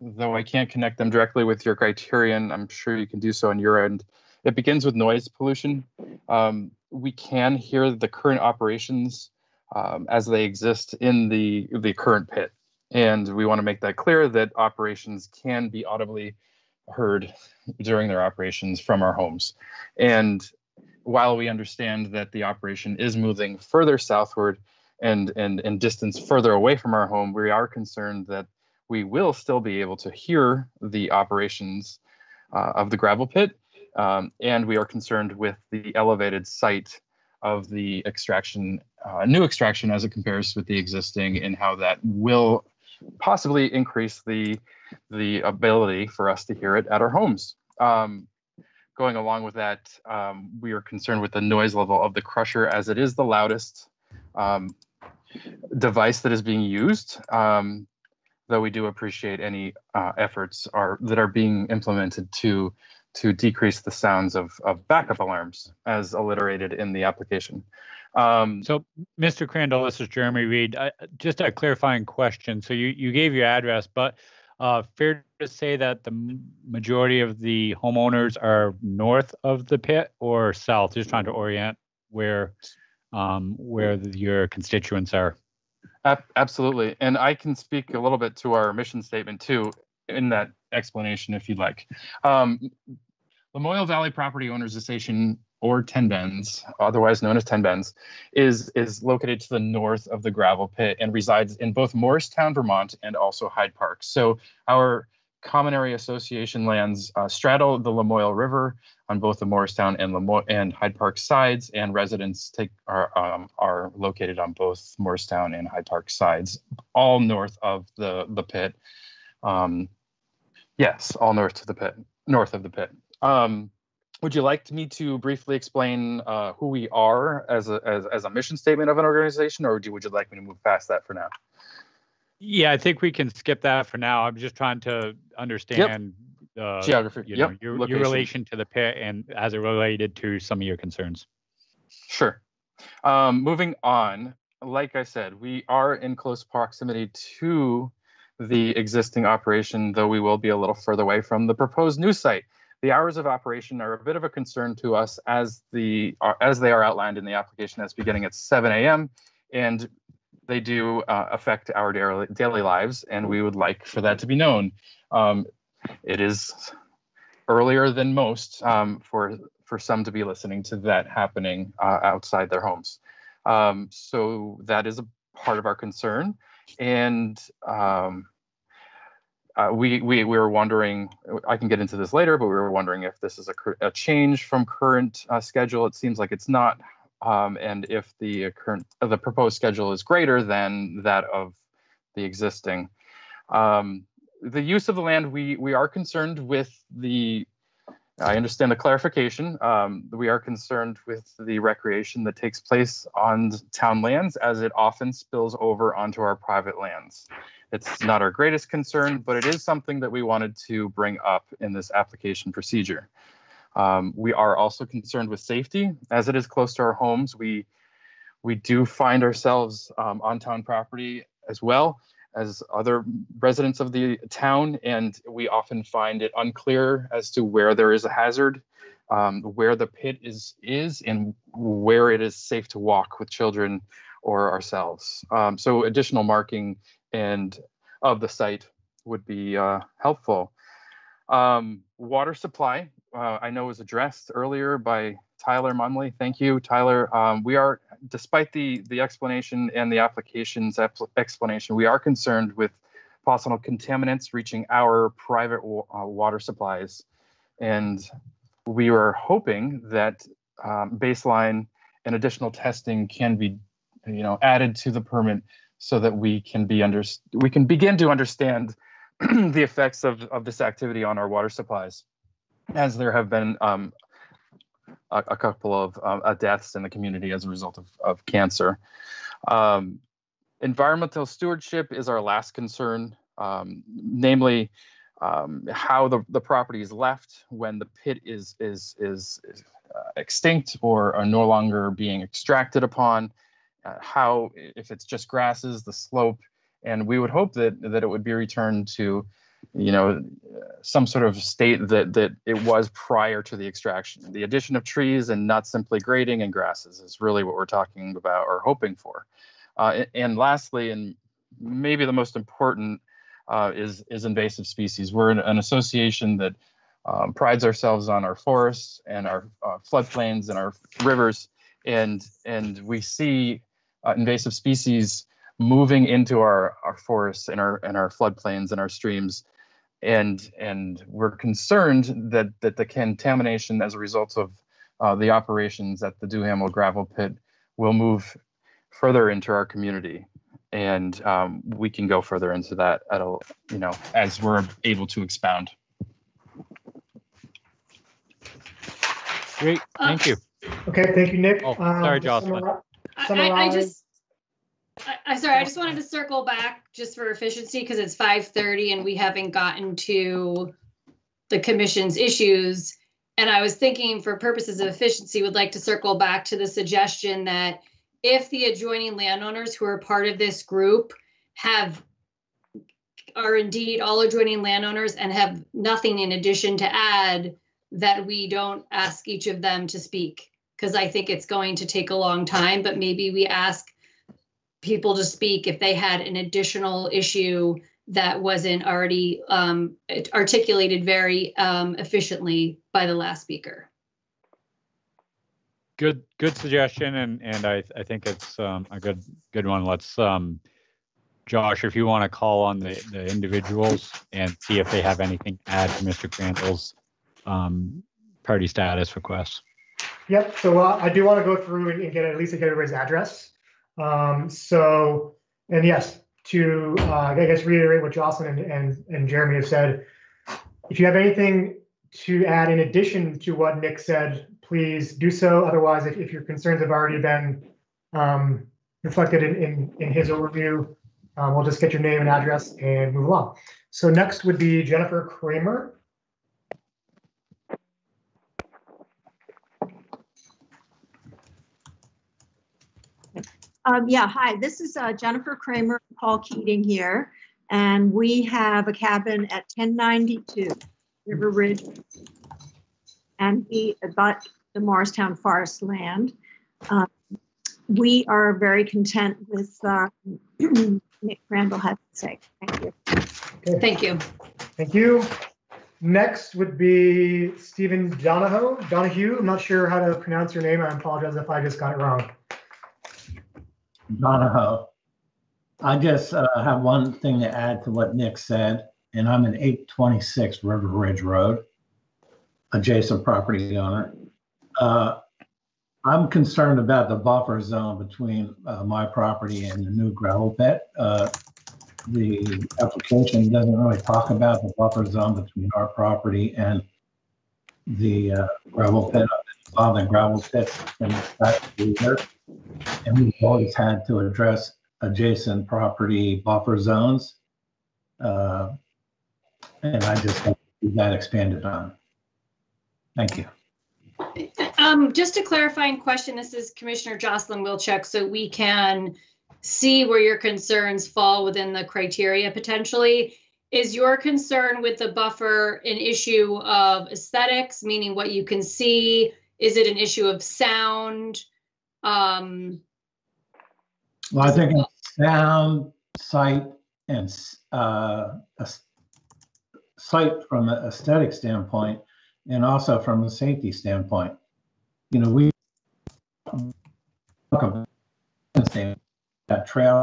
though I can't connect them directly with your criterion, I'm sure you can do so on your end. It begins with noise pollution. Um, we can hear the current operations um, as they exist in the the current pit, and we want to make that clear that operations can be audibly heard during their operations from our homes. And while we understand that the operation is moving further southward and and and distance further away from our home, we are concerned that we will still be able to hear the operations uh, of the gravel pit, um, and we are concerned with the elevated site of the extraction, uh, new extraction, as it compares with the existing, and how that will possibly increase the the ability for us to hear it at our homes. Um, going along with that, um, we are concerned with the noise level of the crusher, as it is the loudest um, device that is being used, um, though we do appreciate any uh, efforts are that are being implemented to to decrease the sounds of, of backup alarms as alliterated in the application. Um, so, Mister Crandall, this is Jeremy Reed. I, just a clarifying question. So you, you gave your address, but uh, fair to say that the majority of the homeowners are north of the pit or south? Just trying to orient where um, where the, your constituents are. Absolutely. And I can speak a little bit to our mission statement, too, in that explanation, if you'd like. Um, Lamoille Valley Property Owners Association, or Ten Bends, otherwise known as Ten Bends, is, is located to the north of the gravel pit and resides in both Morristown, Vermont, and also Hyde Park. So our common area association lands uh, straddle the Lamoille River on both the Morristown and Lamoille and Hyde Park sides, and residents take are um, are located on both Morristown and Hyde Park sides, all north of the the pit. Um, yes, all north to the pit, north of the pit. Um, Would you like me to briefly explain uh, who we are as a, as, as a mission statement of an organization, or do, would you like me to move past that for now? Yeah, I think we can skip that for now. I'm just trying to understand yep. uh, geography, you know, yep. your, your relation to the pit and as it related to some of your concerns. Sure. Um, moving on, like I said, we are in close proximity to the existing operation, though we will be a little further away from the proposed new site. The hours of operation are a bit of a concern to us, as the uh, as they are outlined in the application as beginning at seven A M and they do uh, affect our daily, daily lives, and we would like for that to be known. Um, it is earlier than most um, for for some to be listening to that happening uh, outside their homes. Um, so that is a part of our concern, and. Um, Uh, we, we we were wondering, I can get into this later, but we were wondering if this is a, a change from current uh, schedule. It seems like it's not. Um, and if the current uh, the proposed schedule is greater than that of the existing. Um, the use of the land, we, we are concerned with the, I understand the clarification. Um, we are concerned with the recreation that takes place on town lands, as it often spills over onto our private lands. It's not our greatest concern, but it is something that we wanted to bring up in this application procedure. Um, we are also concerned with safety. As it is close to our homes, we we do find ourselves um, on town property as well as other residents of the town, and we often find it unclear as to where there is a hazard, um, where the pit is, is and where it is safe to walk with children or ourselves. Um, so additional marking and of the site would be uh, helpful. Um, water supply, uh, I know was addressed earlier by Tyler Mumley. Thank you, Tyler. Um, we are, despite the, the explanation and the application's explanation, we are concerned with possible contaminants reaching our private uh, water supplies. And we were hoping that um, baseline and additional testing can be you know, added to the permit, so that we can be under, we can begin to understand the effects of, of this activity on our water supplies, as there have been um, a, a couple of uh, deaths in the community as a result of, of cancer. Um, environmental stewardship is our last concern, um, namely um, how the, the property is left when the pit is, is, is, is uh, extinct or are no longer being extracted upon, uh, how, if it's just grasses, the slope, and we would hope that that it would be returned to, you know, some sort of state that that it was prior to the extraction. The addition of trees and not simply grading and grasses is really what we're talking about or hoping for. Uh, and lastly, and maybe the most important, uh, is is invasive species. We're an, an association that um, prides ourselves on our forests and our uh, floodplains and our rivers, and and we see uh, invasive species moving into our our forests and our and our floodplains and our streams. And and we're concerned that that the contamination as a result of uh, the operations at the Duhamel gravel pit will move further into our community, and um, we can go further into that at a, you know, as we're able to expound. Great, thank um, you. Okay, thank you, Nick. Oh, sorry, um, Jocelyn. I, I just. I, I'm sorry, I just wanted to circle back just for efficiency because it's five thirty and we haven't gotten to the commission's issues. And I was thinking for purposes of efficiency, would like to circle back to the suggestion that if the adjoining landowners who are part of this group have, are indeed all adjoining landowners and have nothing in addition to add, that we don't ask each of them to speak. Because I think it's going to take a long time, but maybe we ask people to speak if they had an additional issue that wasn't already um, articulated very um, efficiently by the last speaker. Good, good suggestion, and and I I think it's um, a good good one. Let's um, Josh, if you want to call on the the individuals and see if they have anything to add to Mister Crandall's um, party status request. Yep. So uh, I do want to go through and get at least get everybody's address. Um, so, and yes, to, uh, I guess, reiterate what Jocelyn and, and, and Jeremy have said, if you have anything to add in addition to what Nick said, please do so. Otherwise, if, if your concerns have already been um, reflected in, in, in his overview, um, we'll just get your name and address and move along. So next would be Jennifer Kramer. Um, yeah, hi, this is uh, Jennifer Kramer, Paul Keating here, and we have a cabin at ten ninety-two River Ridge, and we abut the Morristown forest land. Um, we are very content with uh, Nick Crandall has to say. Thank you. Okay. Thank you. Thank you. Next would be Stephen Donahoe. Donahue, I'm not sure how to pronounce your name. I apologize if I just got it wrong. Donahoe. I just uh, have one thing to add to what Nick said, and I'm an eight twenty-six River Ridge Road, adjacent property owner. Uh, I'm concerned about the buffer zone between uh, my property and the new gravel pit. Uh, the application doesn't really talk about the buffer zone between our property and the uh, gravel pit. On the gravel pits in the past year, and we've always had to address adjacent property buffer zones, uh, and I just hope that expanded on. Thank you. Um, just a clarifying question. This is Commissioner Jocelyn Wilczek, so we can see where your concerns fall within the criteria potentially. Is your concern with the buffer an issue of aesthetics, meaning what you can see? Is it an issue of sound? Um, well, I think it's sound, sight, and uh, a sight from an aesthetic standpoint, and also from a safety standpoint. You know, we talk about that trail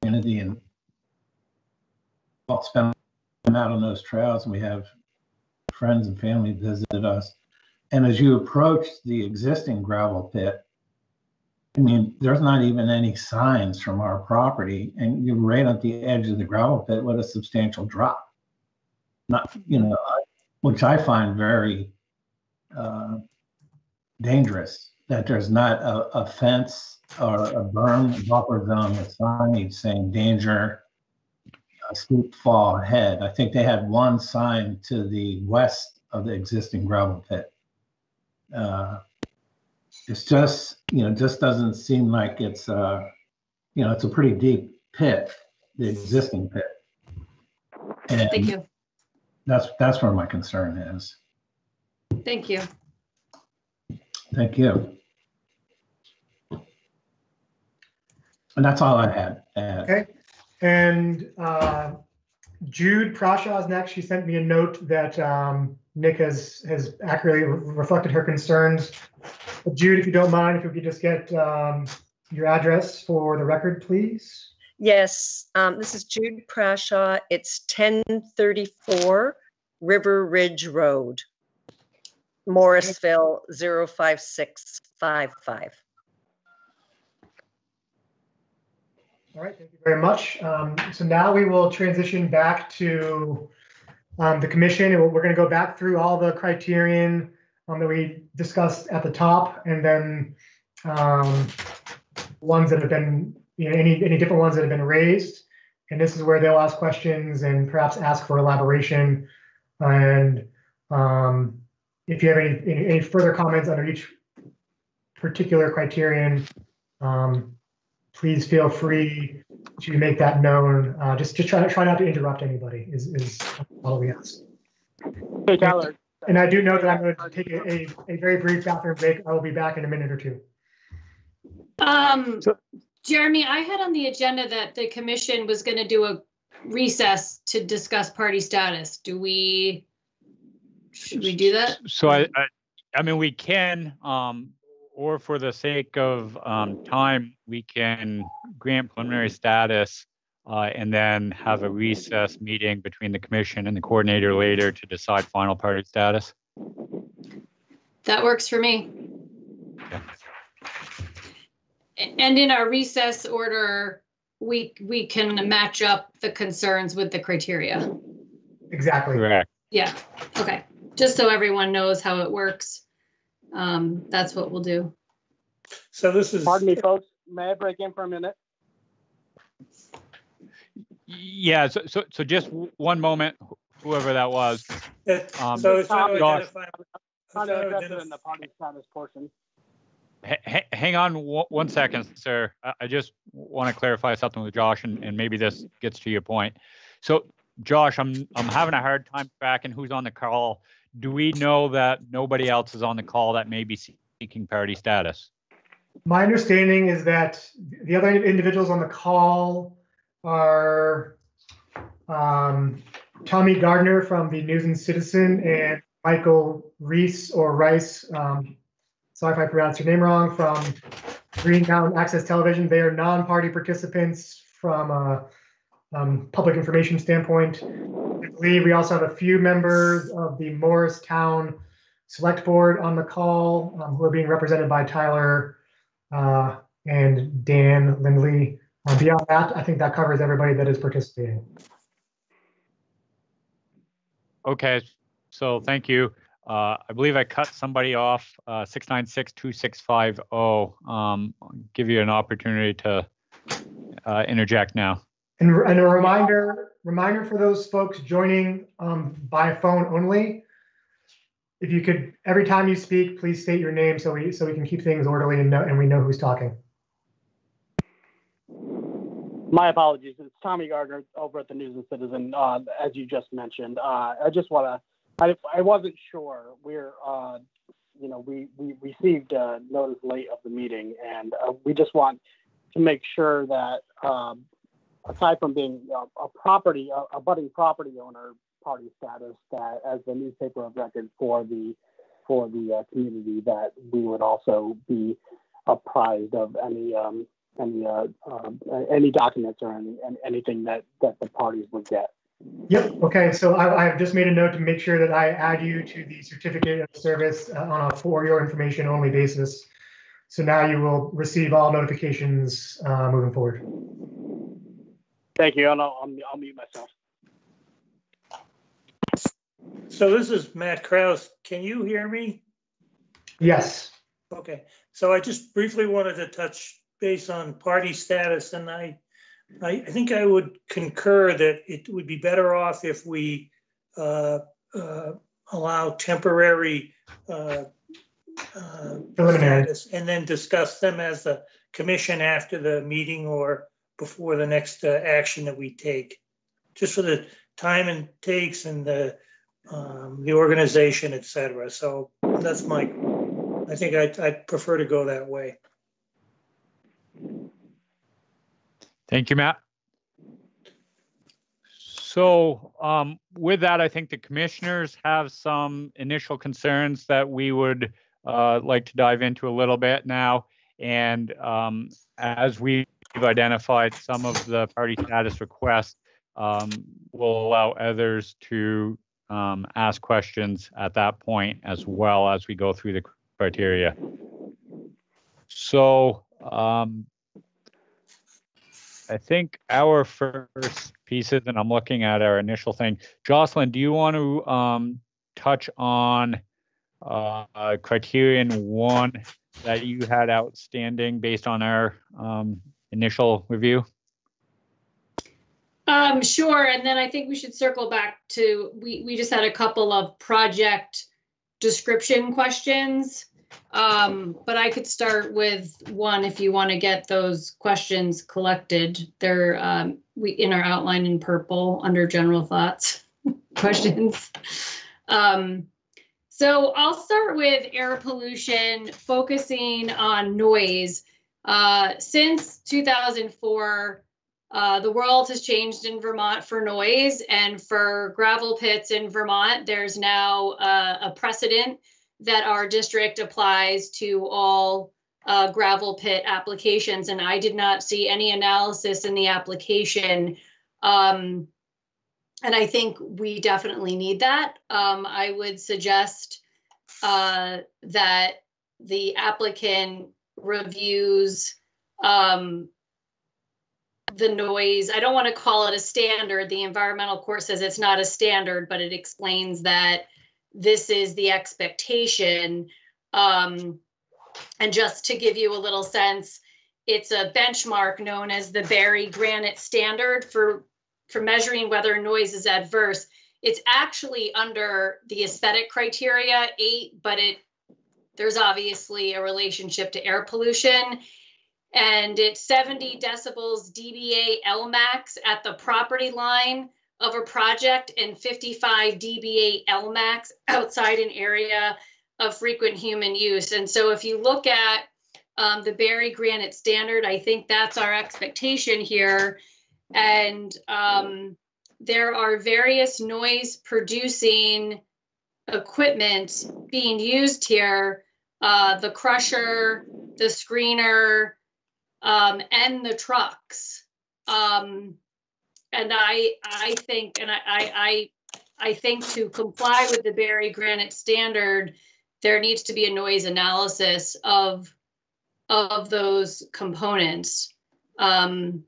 community, and we'll spend out on those trails. We have friends and family visited us. And as you approach the existing gravel pit, I mean, there's not even any signs from our property, and you're right at the edge of the gravel pit with a substantial drop. Not, you know, which I find very uh, dangerous, that there's not a, a fence or a berm, buffer zone with signage saying danger, a steep fall ahead. I think they had one sign to the west of the existing gravel pit. Uh, it's just, you know, just doesn't seem like it's, uh, you know, it's a pretty deep pit, the existing pit. And Thank you. That's, that's where my concern is. Thank you. Thank you. And that's all I had. Uh, okay. And uh, Jude Prashaw is next. She sent me a note that um, Nick has, has accurately re reflected her concerns. But Jude, if you don't mind, if we could just get um, your address for the record, please. Yes, um, this is Jude Prashaw. It's ten thirty-four River Ridge Road, Morrisville zero five six five five. All right, thank you very much. Um, so now we will transition back to um, the commission, and we're going to go back through all the criterion um, that we discussed at the top, and then um, ones that have been, you know, any any different ones that have been raised. And this is where they'll ask questions and perhaps ask for elaboration. And um, if you have any, any any further comments under each particular criterion, um, please feel free to make that known. Uh, just to try to try not to interrupt anybody is, is all we ask. Hey, Tyler. And I do know that I'm going to take a, a, a very brief bathroom break. I will be back in a minute or two. Um, so, Jeremy, I had on the agenda that the commission was going to do a recess to discuss party status. Do we? Should we do that? So I, I, I mean, we can. Um, Or for the sake of um, time, we can grant preliminary status uh, and then have a recess meeting between the commission and the coordinator later to decide final party status. That works for me. Okay. And in our recess order, we we can match up the concerns with the criteria. Exactly. Correct. Yeah. Okay. Just so everyone knows how it works. Um, that's what we'll do. So this is. Pardon me, folks. May I break in for a minute? Yeah. So, so, so just one moment. Whoever that was. Um, so it's not identified. Not identified in the party status portion. Hang on one second, sir. I just want to clarify something with Josh, and, and maybe this gets to your point. So, Josh, I'm I'm having a hard time tracking who's on the call. Do we know that nobody else is on the call that may be seeking parity status? My understanding is that the other individuals on the call are um, Tommy Gardner from the News and Citizen and Michael Reese or Rice, um, sorry if I pronounced your name wrong, from Green Mountain Access Television. They are non-party participants from a um, public information standpoint. We also have a few members of the Morristown Select Board on the call um, who are being represented by Tyler uh, and Dan Lindley. Uh, beyond that, I think that covers everybody that is participating. Okay, so thank you. Uh, I believe I cut somebody off, uh, six nine six, two six five zero. Um, I'll give you an opportunity to uh, interject now. And, and a reminder, Reminder for those folks joining um, by phone only, if you could, every time you speak, please state your name so we so we can keep things orderly and, know, and we know who's talking. My apologies. It's Tommy Gardner over at the News and Citizen, uh, as you just mentioned. Uh, I just want to, I, I wasn't sure. We're, uh, you know, we, we received a notice late of the meeting, and uh, we just want to make sure that um, aside from being a, a property, a, a budding property owner party status, that as the newspaper of record for the for the uh, community, that we would also be apprised of any um, any uh, um, any documents or any, any anything that that the parties would get. Yep. Okay. So I, I've just made a note to make sure that I add you to the certificate of service uh, on a for your information only basis. So now you will receive all notifications uh, moving forward. Thank you. I'll, I'll, I'll mute myself. So this is Matt Krause. Can you hear me? Yes. Okay. So I just briefly wanted to touch base on party status, and I, I, I think I would concur that it would be better off if we uh, uh, allow temporary uh, uh, preliminary, and then discuss them as the commission after the meeting or before the next uh, action that we take, just for the time it takes and the um, the organization, et cetera. So that's my, I think I, I prefer to go that way. Thank you, Matt. So um, with that, I think the commissioners have some initial concerns that we would uh, like to dive into a little bit now. And um, as we've identified some of the party status requests, um, we'll allow others to um, ask questions at that point as well as we go through the criteria. So um, I think our first pieces, and I'm looking at our initial thing. Jocelyn, do you want to um, touch on uh, uh, criterion one that you had outstanding based on our um, initial review? Um, sure, and then I think we should circle back to, we, we just had a couple of project description questions, um, but I could start with one if you want to get those questions collected. They're um, we in our outline in purple under general thoughts questions. Um, so I'll start with air pollution, focusing on noise. Uh, since two thousand four, uh, the world has changed in Vermont for noise, and for gravel pits in Vermont, there's now uh, a precedent that our district applies to all Uh, gravel pit applications, and I did not see any analysis in the application. Um, and I think we definitely need that. Um, I would suggest uh, that the applicant reviews um, the noise. I don't want to call it a standard. The environmental court says it's not a standard, but it explains that this is the expectation. Um, And just to give you a little sense, it's a benchmark known as the Barre Granite standard for, for measuring whether noise is adverse. It's actually under the aesthetic criteria eight, but it there's obviously a relationship to air pollution. And it's seventy decibels D B A L max at the property line of a project and fifty-five D B A L max outside an area of frequent human use. And so if you look at um, the Barre Granite standard, I think that's our expectation here. And um, there are various noise producing equipment being used here, uh, the crusher, the screener, um, and the trucks. Um, and I, I think, and I, I, I think to comply with the Barre Granite standard, there needs to be a noise analysis of, of those components. Um,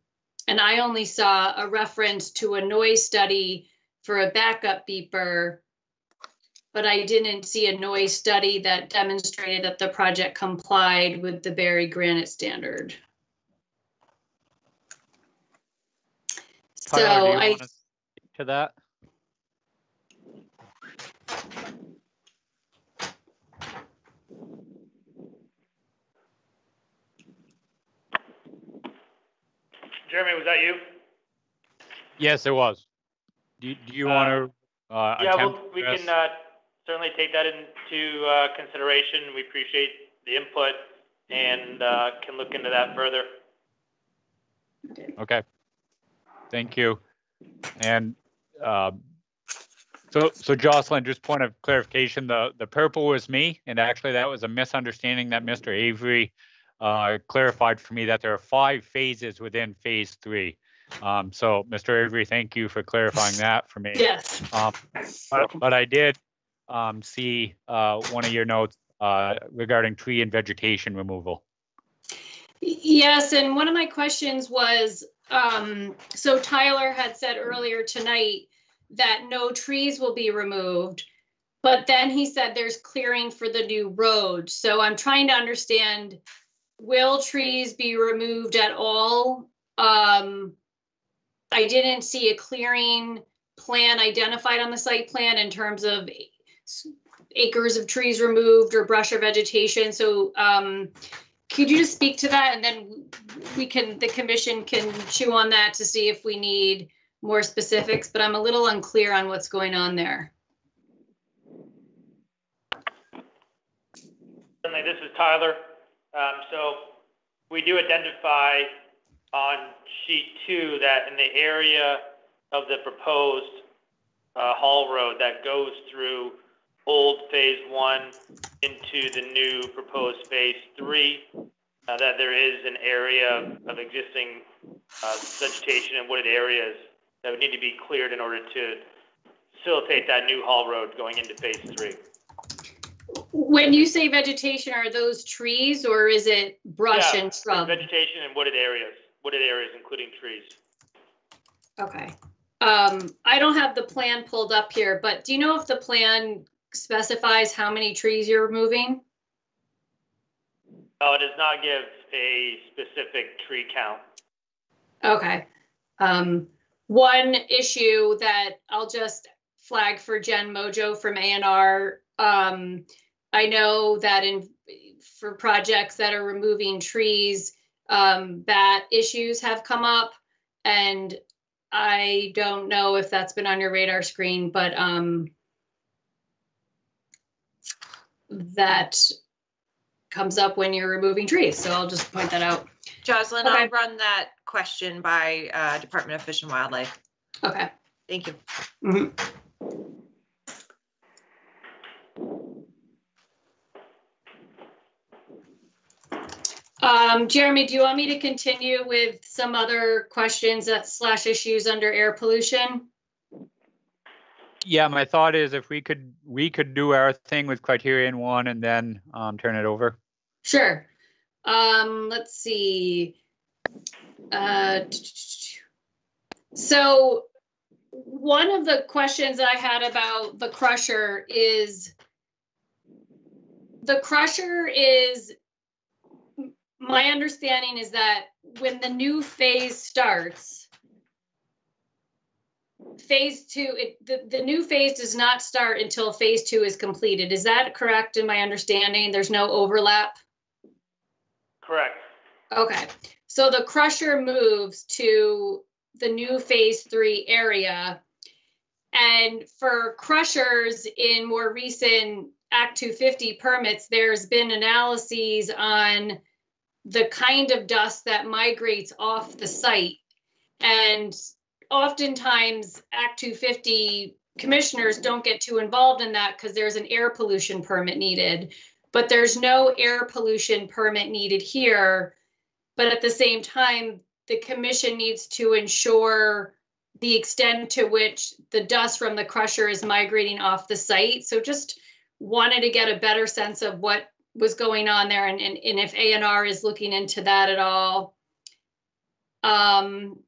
and I only saw a reference to a noise study for a backup beeper, but I didn't see a noise study that demonstrated that the project complied with the Barre Granite standard. Tyler, so do you I want to speak to that? Jeremy, was that you? Yes, it was. Do, do you uh, want to uh, Yeah, well, we can uh, certainly take that into uh, consideration. We appreciate the input and uh, can look into that further. Okay. Thank you. And uh, so, so Jocelyn, just point of clarification, the, the purple was me, and actually that was a misunderstanding that Mister Avery Uh, clarified for me that there are five phases within phase three. Um, so, Mister Avery, thank you for clarifying that for me. Yes. Um, but, but I did um, see uh, one of your notes uh, regarding tree and vegetation removal. Yes, and one of my questions was, um, so Tyler had said earlier tonight that no trees will be removed, but then he said there's clearing for the new road. So I'm trying to understand, will trees be removed at all? Um, I didn't see a clearing plan identified on the site plan in terms of acres of trees removed or brush or vegetation. So um, could you just speak to that, and then we can, the commission can chew on that to see if we need more specifics, but I'm a little unclear on what's going on there. This is Tyler. Um, so we do identify on sheet two that in the area of the proposed uh, haul road that goes through old phase one into the new proposed phase three, uh, that there is an area of, of existing uh, vegetation and wooded areas that would need to be cleared in order to facilitate that new haul road going into phase three. When you say vegetation, are those trees or is it brush yeah, and shrub? Vegetation and wooded areas, wooded areas, including trees. Okay. Um, I don't have the plan pulled up here, but do you know if the plan specifies how many trees you're removing? Oh, it does not give a specific tree count. Okay. Um, one issue that I'll just flag for Jen Mojo from A N R, um, I know that in for projects that are removing trees, um, bat issues have come up, and I don't know if that's been on your radar screen, but um, that comes up when you're removing trees. So I'll just point that out. Jocelyn, okay. I'll run that question by uh, Department of Fish and Wildlife. Okay. Thank you. Mm-hmm. Um, Jeremy, do you want me to continue with some other questions that slash issues under air pollution? Yeah, my thought is if we could we could do our thing with criterion one and then um, turn it over. Sure. Um, let's see. Uh, so one of the questions I had about the crusher is the crusher is. My understanding is that when the new phase starts, phase two, it, the, the new phase does not start until phase two is completed. Is that correct in my understanding? There's no overlap? Correct. Okay. So the crusher moves to the new phase three area. And for crushers in more recent Act two fifty permits, there's been analyses on the kind of dust that migrates off the site. And oftentimes Act two fifty commissioners don't get too involved in that because there's an air pollution permit needed, but there's no air pollution permit needed here. But at the same time, the commission needs to ensure the extent to which the dust from the crusher is migrating off the site. So just wanted to get a better sense of what was going on there, and, and, and if A N R is looking into that at all. Um,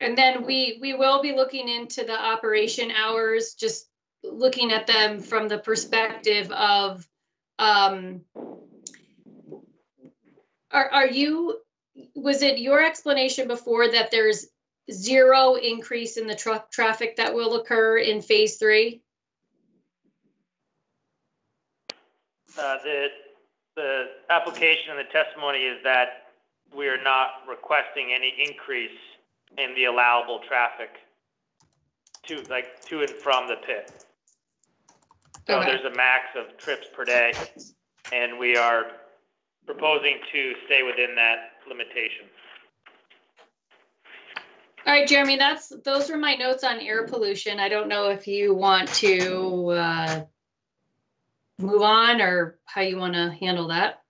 and then we we will be looking into the operation hours, just looking at them from the perspective of, um, are, are you, was it your explanation before that there's zero increase in the tra- traffic that will occur in phase three? Uh, the, the application and the testimony is that we are not requesting any increase in the allowable traffic to like to and from the pit. So okay. There's a max of trips per day, and we are proposing to stay within that limitation. All right, Jeremy, that's those were my notes on air pollution. I don't know if you want to uh, move on or how you want to handle that.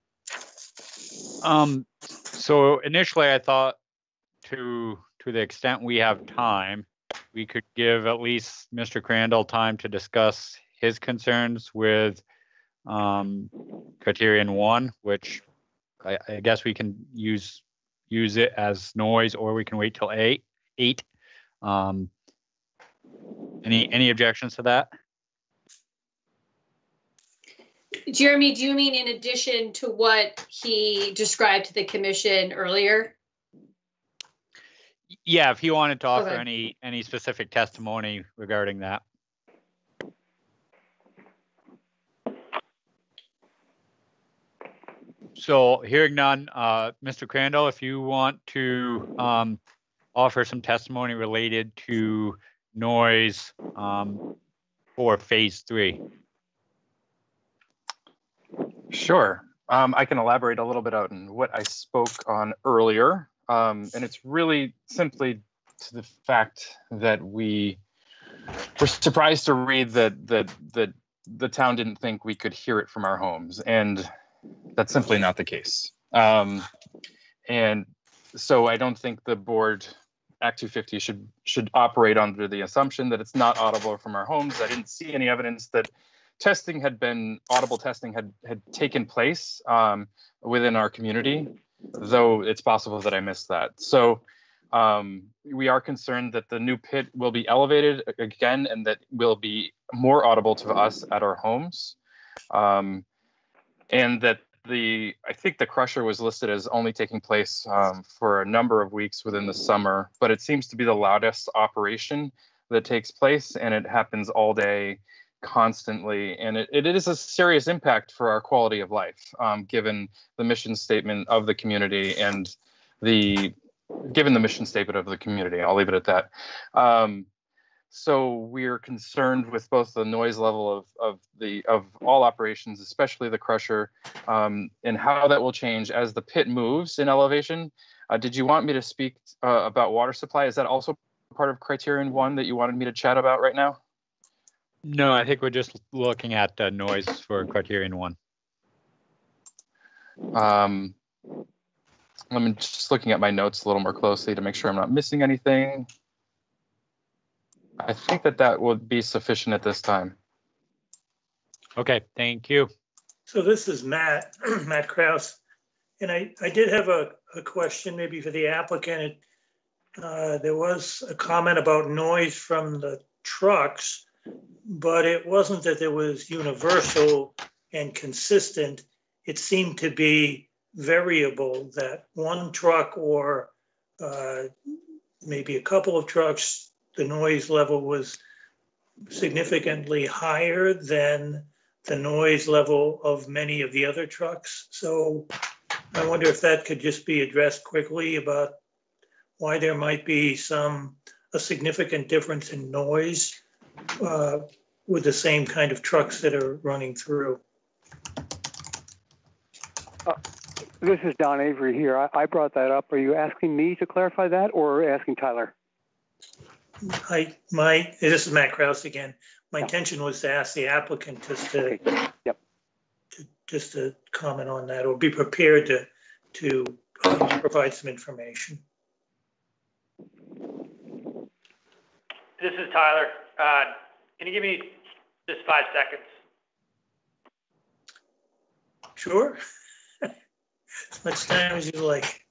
Um, so initially I thought to, to the extent we have time, we could give at least Mister Crandall time to discuss his concerns with um, criterion one, which I, I guess we can use, use it as noise, or we can wait till eight, eight. Um, any, any objections to that? Jeremy, do you mean in addition to what he described to the commission earlier? Yeah, if he wanted to offer okay. any any specific testimony regarding that. So hearing none, uh, Mister Crandall, if you want to um, offer some testimony related to noise um, for phase three. Sure. Um, I can elaborate a little bit on what I spoke on earlier. Um, and it's really simply to the fact that we were surprised to read that that that the town didn't think we could hear it from our homes. And that's simply not the case. Um, and so I don't think the board, Act two fifty, should should operate under the assumption that it's not audible from our homes. I didn't see any evidence that testing had been, audible testing had, had taken place um, within our community, though it's possible that I missed that. So um, we are concerned that the new pit will be elevated again and that will be more audible to us at our homes. Um, and that the, I think the crusher was listed as only taking place um, for a number of weeks within the summer, but it seems to be the loudest operation that takes place, and it happens all day, constantly, and it, it is a serious impact for our quality of life, um, given the mission statement of the community and the, given the mission statement of the community. I'll leave it at that. Um, so we're concerned with both the noise level of, of, the, of all operations, especially the crusher, um, and how that will change as the pit moves in elevation. Uh, did you want me to speak uh, about water supply? Is that also part of criterion one that you wanted me to chat about right now? No, I think we're just looking at uh, noise for criterion one. Um, I'm just looking at my notes a little more closely to make sure I'm not missing anything. I think that that would be sufficient at this time. Okay, thank you. So this is Matt, Matt Krause. And I, I did have a, a question maybe for the applicant. Uh, there was a comment about noise from the trucks, but it wasn't that it was universal and consistent. It seemed to be variable, that one truck or uh, maybe a couple of trucks, the noise level was significantly higher than the noise level of many of the other trucks. So I wonder if that could just be addressed quickly about why there might be some a significant difference in noise Uh, with the same kind of trucks that are running through. Uh, this is Don Avery here. I, I brought that up. Are you asking me to clarify that, or asking Tyler? I my this is Matt Krause again. My yeah. intention was to ask the applicant just to, okay. yep. to just to comment on that, or be prepared to to uh, provide some information. This is Tyler. Uh, can you give me just five seconds? Sure. As much time as you like.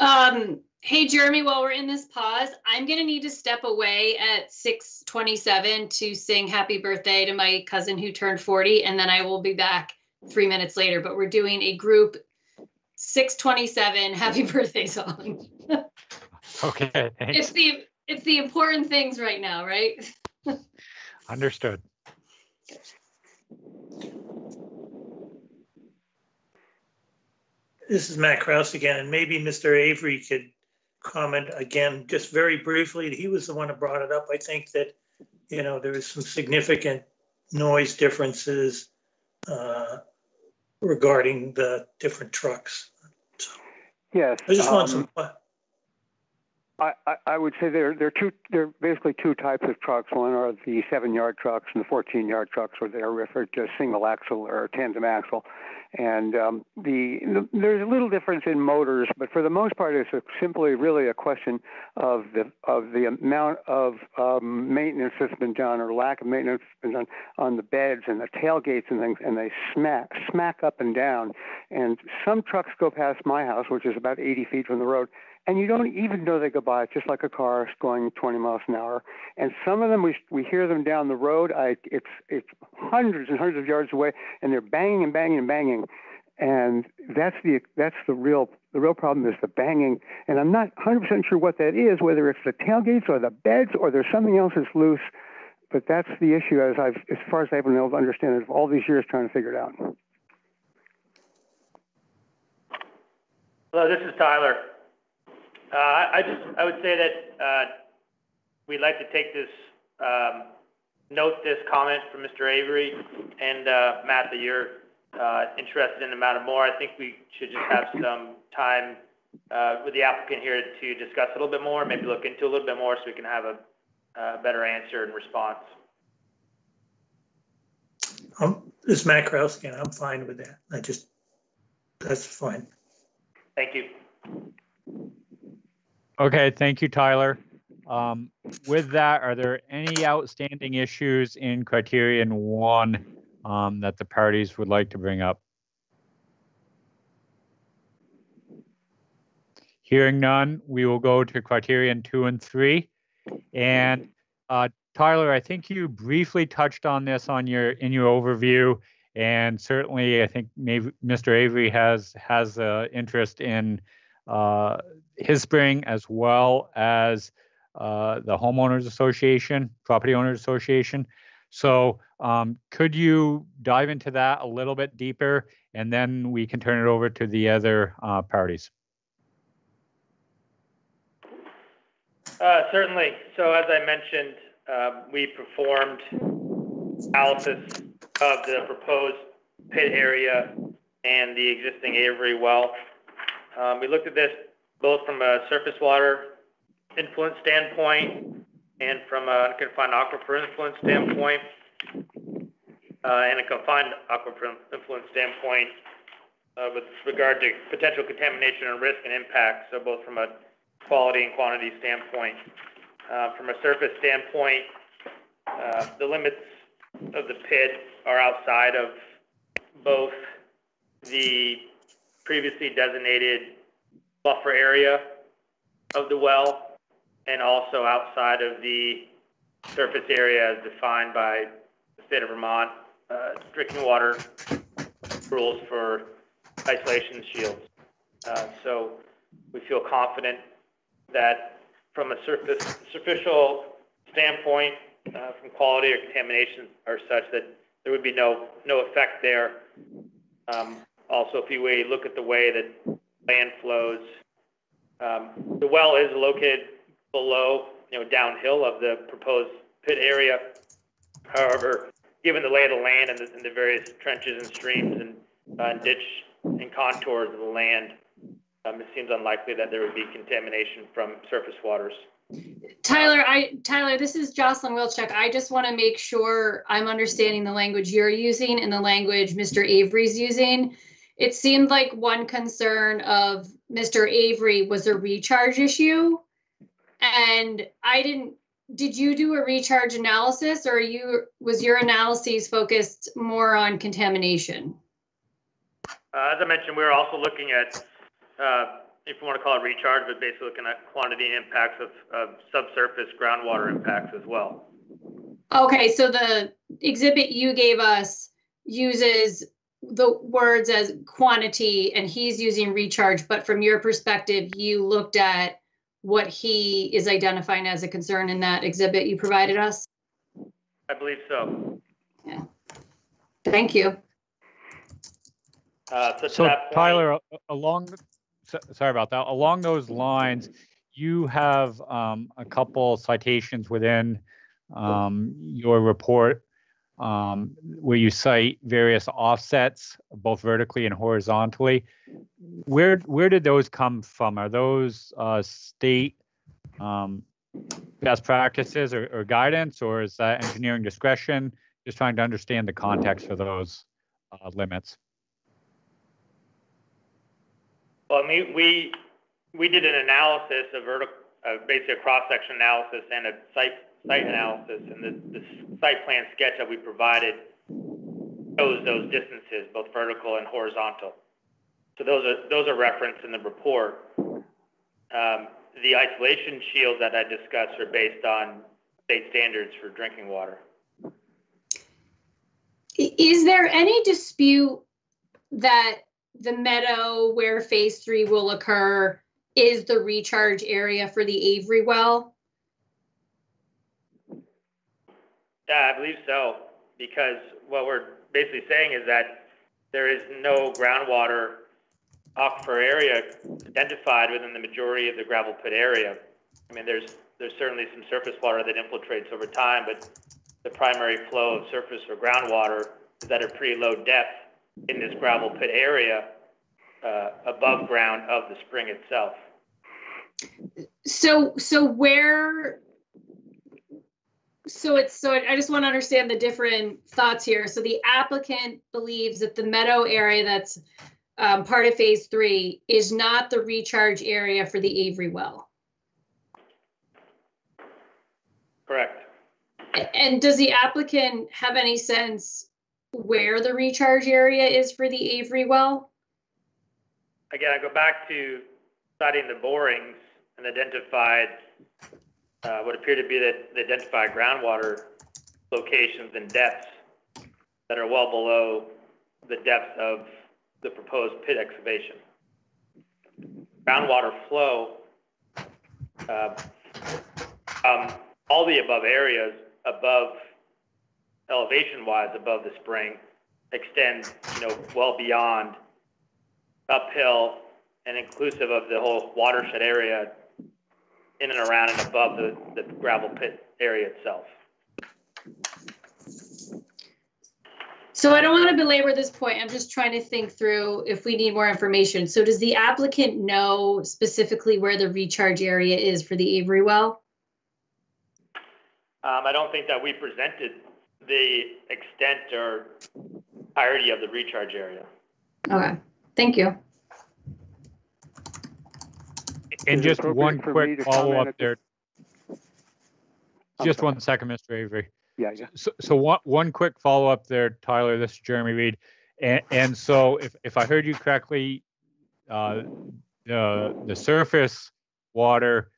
Um, hey, Jeremy, while we're in this pause, I'm going to need to step away at six twenty-seven to sing happy birthday to my cousin who turned forty, and then I will be back three minutes later, but we're doing a group six twenty-seven happy birthday song. Okay. Thanks. It's the it's the important things right now, right? Understood. This is Matt Krause again, and maybe Mister Avery could comment again, just very briefly. He was the one who brought it up. I think that, you know, there is some significant noise differences Uh, regarding the different trucks. So, yes, I just want um, some. I, I I would say there there are two there are basically two types of trucks. One are the seven yard trucks and the fourteen yard trucks, where they are referred to as single axle or tandem axle, and um, the, the there's a little difference in motors, but for the most part, it's a, simply really a question of the of the amount of um, maintenance that's been done, or lack of maintenance that's been done on the beds and the tailgates and things, and they smack smack up and down, and some trucks go past my house, which is about eighty feet from the road, and you don't even know they go by. It's just like a car going twenty miles an hour. And some of them, we we hear them down the road. I it's it's hundreds and hundreds of yards away, and they're banging and banging and banging. And that's the that's the real The real problem is the banging, and I'm not one hundred percent sure what that is, whether it's the tailgates or the beds or there's something else that's loose, but that's the issue as I've, as far as I've been able to understand it, all these years trying to figure it out. Hello, this is Tyler. Uh, I just I would say that uh, we'd like to take this, um, note this comment from Mister Avery and uh, Matt that you're uh, interested in the matter more. I think we should just have some time uh, with the applicant here to discuss a little bit more, maybe look into a little bit more so we can have a uh, better answer and response. Um, this is Matt Krause again. I'm fine with that. I just, that's fine. Thank you. Okay, thank you, Tyler. Um, with that, are there any outstanding issues in criterion one um, that the parties would like to bring up? Hearing none, we will go to criterion two and three. And uh, Tyler, I think you briefly touched on this on your in your overview, and certainly I think maybe Mister Avery has has uh, interest in uh, his spring as well as uh, the homeowners association, property owners association. So um, could you dive into that a little bit deeper, and then we can turn it over to the other uh, parties. Uh, certainly. So as I mentioned, uh, we performed analysis of the proposed pit area and the existing Avery well. Um, we looked at this both from a surface water influence standpoint and from an unconfined aquifer influence standpoint, uh, and a confined aquifer influence standpoint uh, with regard to potential contamination and risk and impact. So both from a quality and quantity standpoint. Uh, from a surface standpoint, uh, the limits of the pit are outside of both the previously designated buffer area of the well and also outside of the surface area as defined by the state of Vermont uh, drinking water rules for isolation shields. Uh, so we feel confident that from a surface superficial standpoint, uh, from quality or contamination are such that there would be no no effect there. Um, also, if you look at the way that land flows, um, the well is located below, you know, downhill of the proposed pit area. However, given the lay of the land and the, and the various trenches and streams and uh, ditch and contours of the land, Um, it seems unlikely that there would be contamination from surface waters. Tyler, I, Tyler, this is Jocelyn Wilczek. I just want to make sure I'm understanding the language you're using and the language Mister Avery's using. It seemed like one concern of Mister Avery was a recharge issue. And I didn't, did you do a recharge analysis, or you was your analysis focused more on contamination? Uh, as I mentioned, we were also looking at Uh, if you want to call it recharge, but basically looking at quantity impacts of, of subsurface groundwater impacts as well. Okay, so the exhibit you gave us uses the words as quantity, and he's using recharge, but from your perspective, you looked at what he is identifying as a concern in that exhibit you provided us? I believe so. Yeah. Thank you. Uh, so, so that Tyler, along the So, sorry about that. Along those lines, you have um, a couple citations within um, your report um, where you cite various offsets, both vertically and horizontally. Where where did those come from? Are those uh, state um, best practices or, or guidance, or is that engineering discretion? Just trying to understand the context for those uh, limits. Well, I mean, we we did an analysis, a vertical, uh, basically a cross-section analysis and a site site analysis, and the, the site plan sketch that we provided shows those distances, both vertical and horizontal. So those are those are referenced in the report. Um, the isolation shields that I discussed are based on state standards for drinking water. Is there any dispute that the meadow where phase three will occur is the recharge area for the Avery well? Yeah, I believe so, because what we're basically saying is that there is no groundwater aquifer area identified within the majority of the gravel pit area. I mean, there's there's certainly some surface water that infiltrates over time, but the primary flow of surface or groundwater is at a pretty low depth in this gravel pit area uh, above ground of the spring itself. So, so where, so it's, so I just want to understand the different thoughts here. So the applicant believes that the meadow area that's um, part of phase three is not the recharge area for the Avery well. Correct. And does the applicant have any sense where the recharge area is for the Avery well? Again, I go back to studying the borings and identified uh, what appear to be the, the identified groundwater locations and depths that are well below the depth of the proposed pit excavation. Groundwater flow uh, um, all the above areas above elevation wise above the spring extends, you know, well beyond uphill and inclusive of the whole watershed area in and around and above the, the gravel pit area itself. So I don't want to belabor this point. I'm just trying to think through if we need more information. So does the applicant know specifically where the recharge area is for the Avery well? Um, I don't think that we presented the extent or entirety of the recharge area. Okay, thank you. And just one quick follow-up there. Just one second, Mister Avery. Yeah, yeah. So, so one, one quick follow-up there, Tyler. This is Jeremy Reed. And, and so if, if I heard you correctly, uh, the, the surface water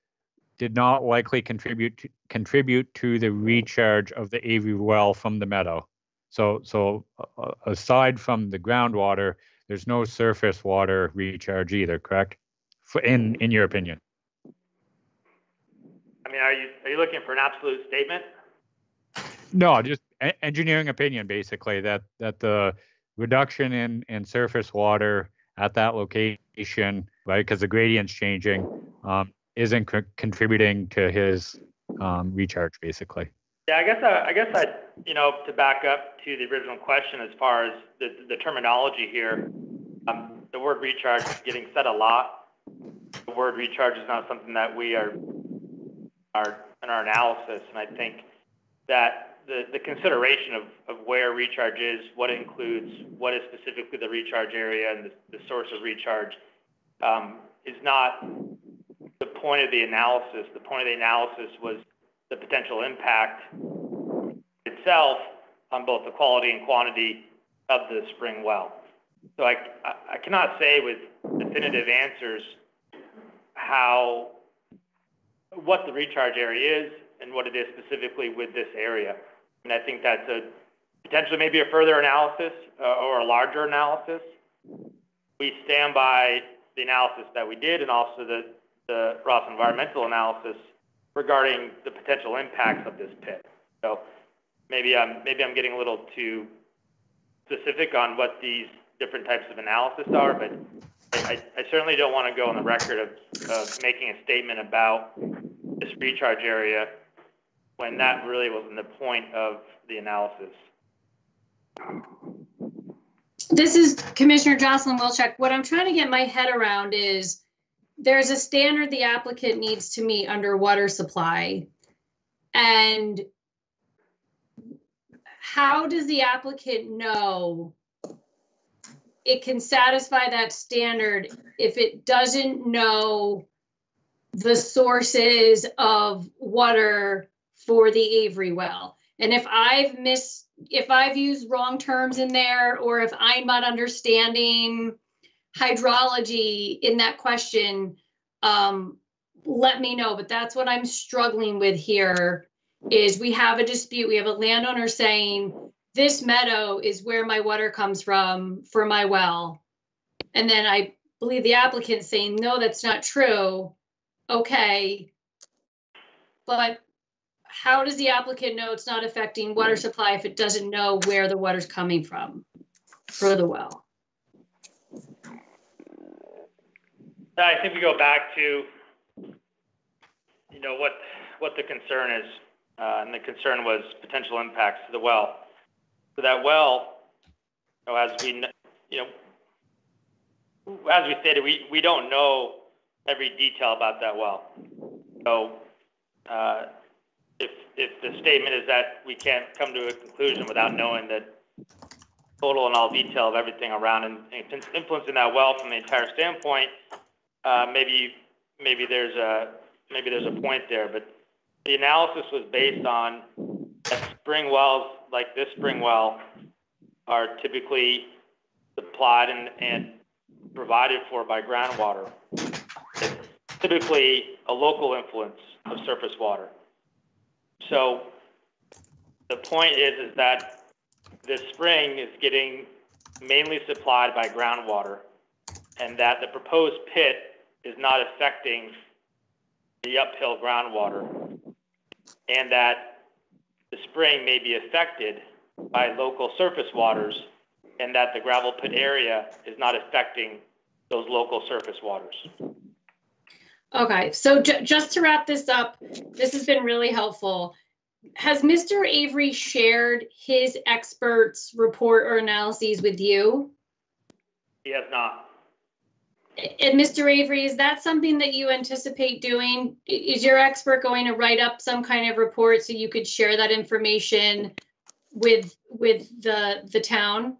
did not likely contribute to, contribute to the recharge of the Avery well from the meadow. So, so uh, aside from the groundwater, there's no surface water recharge either, correct? For, in in your opinion. I mean, are you are you looking for an absolute statement? No, just engineering opinion, basically, that that the reduction in in surface water at that location, right, because the gradient's changing. Um, isn't co contributing to his um, recharge, basically. Yeah, I guess I, I guess I, you know, to back up to the original question as far as the, the terminology here, um, the word recharge is getting said a lot. The word recharge is not something that we are, are in our analysis, and I think that the, the consideration of, of where recharge is, what it includes, what is specifically the recharge area and the, the source of recharge um, is not the point of the analysis. The point of the analysis was the potential impact itself on both the quality and quantity of the spring well. So I, I cannot say with definitive answers how, what the recharge area is and what it is specifically with this area. And I think that's a potentially maybe a further analysis uh, or a larger analysis. We stand by the analysis that we did and also the the Ross environmental analysis regarding the potential impacts of this pit. So maybe I'm, maybe I'm getting a little too specific on what these different types of analysis are, but I, I certainly don't want to go on the record of, of making a statement about this recharge area when that really wasn't the point of the analysis. This is Commissioner Jocelyn Wilczek. What I'm trying to get my head around is there's a standard the applicant needs to meet under water supply. And how does the applicant know it can satisfy that standard if it doesn't know the sources of water for the Avery well? And if I've missed, if I've used wrong terms in there, or if I'm not understanding hydrology in that question, um, let me know. But that's what I'm struggling with here is we have a dispute. We have a landowner saying, this meadow is where my water comes from for my well. And then I believe the applicant saying, no, that's not true. Okay, but how does the applicant know it's not affecting water supply if it doesn't know where the water's coming from for the well? I think we go back to, you know, what what the concern is, uh, and the concern was potential impacts to the well. So that well, you know, as we, you know, as we stated, we we don't know every detail about that well. So uh, if if the statement is that we can't come to a conclusion without knowing the total and all detail of everything around and, and influencing that well from the entire standpoint, uh, maybe maybe there's a maybe there's a point there. But the analysis was based on that spring wells like this spring well are typically supplied and, and provided for by groundwater. It's typically a local influence of surface water. So the point is, is that this spring is getting mainly supplied by groundwater, and that the proposed pit is not affecting the uphill groundwater, and that the spring may be affected by local surface waters, and that the gravel pit area is not affecting those local surface waters. Okay, so ju just to wrap this up, this has been really helpful. Has Mister Avery shared his expert's report or analyses with you? He has not. And Mister Avery, is that something that you anticipate doing? Is your expert going to write up some kind of report so you could share that information with with the the town?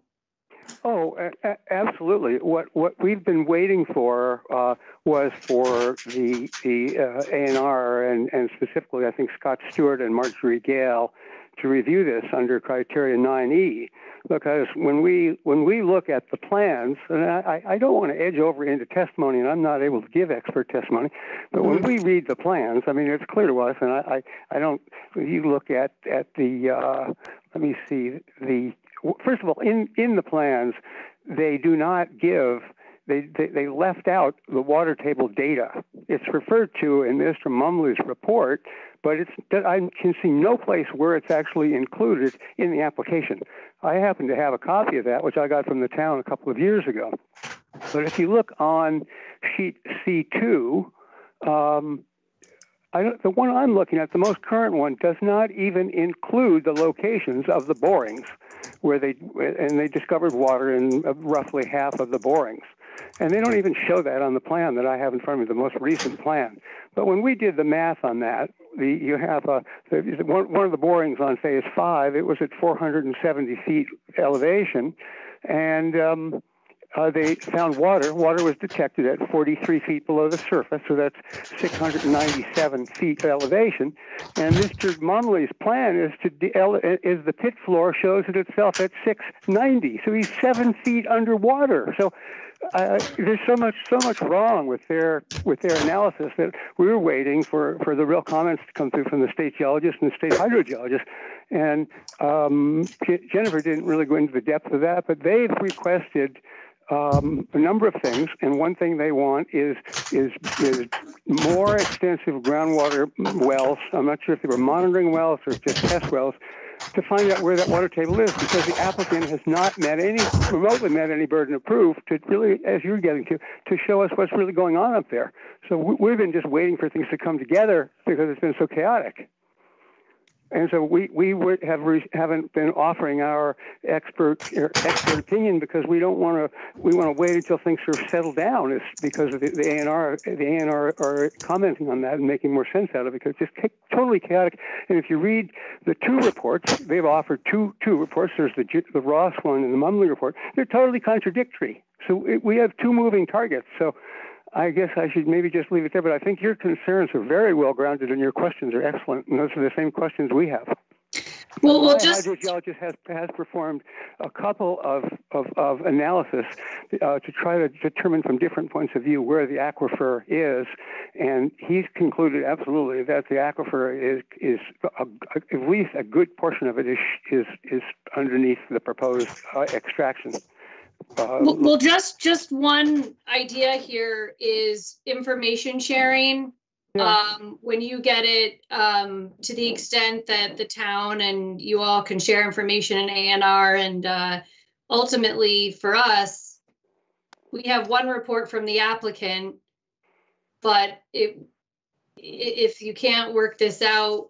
Oh, a absolutely. What what we've been waiting for uh, was for the the uh, A and R and and specifically, I think Scott Stewart and Marjorie Gale to review this under criteria nine E, because when we when we look at the plans, and I, I don't want to edge over into testimony, and I'm not able to give expert testimony, but when we read the plans, I mean, it's clear to us, and I I, I don't. You look at at the uh, let me see the. First of all, in, in the plans, they do not give, they, they, they left out the water table data. It's referred to in Mister Mumley's report, but it's, I can see no place where it's actually included in the application. I happen to have a copy of that, which I got from the town a couple of years ago. But if you look on sheet C two, um, I don't, the one I'm looking at, the most current one, does not even include the locations of the borings, where they and they discovered water in roughly half of the borings, and they don't even show that on the plan that I have in front of me, the most recent plan. But when we did the math on that, the you have a the, one of the borings on phase five. It was at four hundred seventy feet elevation, and um, Uh, they found water. Water was detected at forty-three feet below the surface, so that's six hundred ninety-seven feet elevation. And Mister Mumley's plan is to de is the pit floor shows it itself at six ninety, so he's seven feet underwater. So uh, there's so much so much wrong with their with their analysis that we were waiting for for the real comments to come through from the state geologist and the state hydrogeologist. And um, Jennifer didn't really go into the depth of that, but they've requested Um, a number of things, and one thing they want is, is is more extensive groundwater wells. I'm not sure if they were monitoring wells or just test wells, to find out where that water table is, because the applicant has not met any, remotely met any burden of proof to really, as you're getting to, to show us what's really going on up there. So we've been just waiting for things to come together because it's been so chaotic. And so we, we would have re, haven't been offering our expert expert opinion because we don't want to we want to wait until things sort of settle down. It's because of the, the A and R the A and R are commenting on that and making more sense out of it, because it's just totally chaotic. And if you read the two reports, they've offered two two reports. There's the the Ross one and the Mumley report. They're totally contradictory. So it, we have two moving targets. So I guess I should maybe just leave it there, but I think your concerns are very well grounded and your questions are excellent. And those are the same questions we have. Well, we'll just... My hydrogeologist has, has performed a couple of, of, of analysis uh, to try to determine from different points of view where the aquifer is, and he's concluded absolutely that the aquifer is, is a, a, at least a good portion of it is, is, is underneath the proposed uh, extraction. Um, well, just just one idea here is information sharing. Yeah. Um, when you get it, um, to the extent that the town and you all can share information in A N R, and uh, ultimately for us, we have one report from the applicant, but it, if you can't work this out,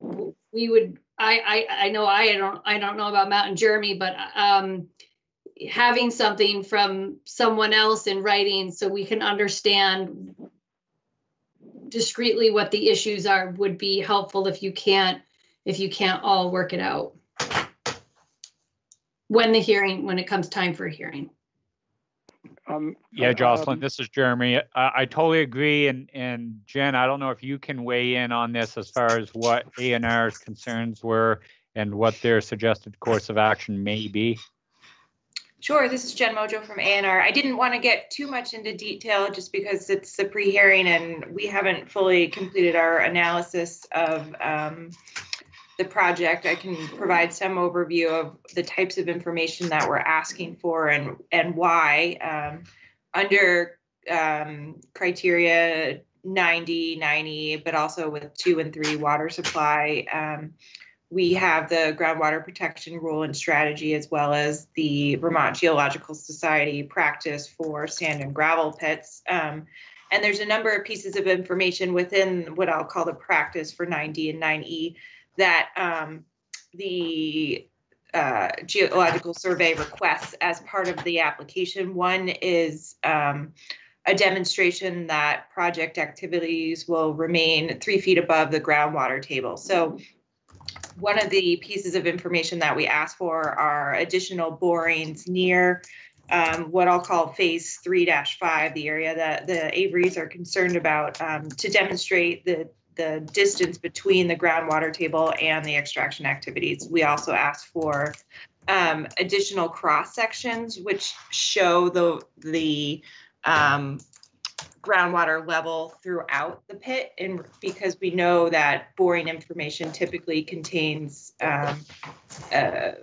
we would, I, I, I know I don't, I don't know about Matt and Jeremy, but um, having something from someone else in writing so we can understand discreetly what the issues are would be helpful if you can't if you can't all work it out when the hearing when it comes time for a hearing. Um, yeah, Jocelyn, um, this is Jeremy. I, I totally agree, and and Jen, I don't know if you can weigh in on this as far as what A N R's concerns were and what their suggested course of action may be. Sure, this is Jen Mojo from A N R. I didn't want to get too much into detail just because it's the pre-hearing and we haven't fully completed our analysis of um, the project. I can provide some overview of the types of information that we're asking for and, and why. Um, under um, criteria ninety, ninety, but also with two and three water supply, um, we have the groundwater protection rule and strategy, as well as the Vermont Geological Society practice for sand and gravel pits. Um, and there's a number of pieces of information within what I'll call the practice for nine D and nine E that um, the uh, Geological Survey requests as part of the application. One is um, a demonstration that project activities will remain three feet above the groundwater table. So one of the pieces of information that we asked for are additional borings near um, what I'll call phase three dash five, the area that the Averys are concerned about, um, to demonstrate the, the distance between the groundwater table and the extraction activities. We also asked for um, additional cross sections, which show the, the um, groundwater level throughout the pit, and because we know that boring information typically contains um, a,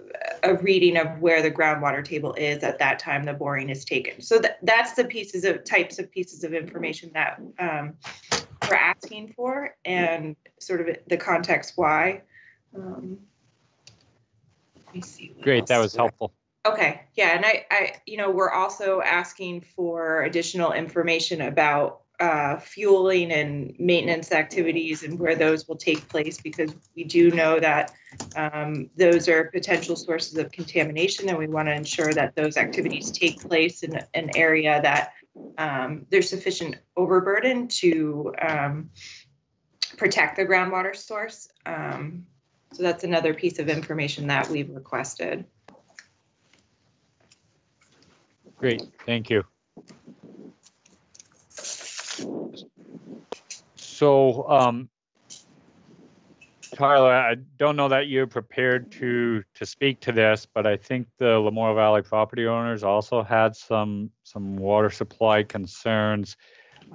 a reading of where the groundwater table is at that time the boring is taken. So th that's the pieces of types of pieces of information that um, we're asking for, and sort of the context why. Um, let me see. Great, that was helpful. Okay, yeah, and I, I, you know, we're also asking for additional information about uh, fueling and maintenance activities and where those will take place, because we do know that um, those are potential sources of contamination, and we want to ensure that those activities take place in an area that um, there's sufficient overburden to um, protect the groundwater source. Um, so that's another piece of information that we've requested. Great, thank you. So, um, Tyler, I don't know that you're prepared to to speak to this, but I think the Lemoore Valley property owners also had some some water supply concerns.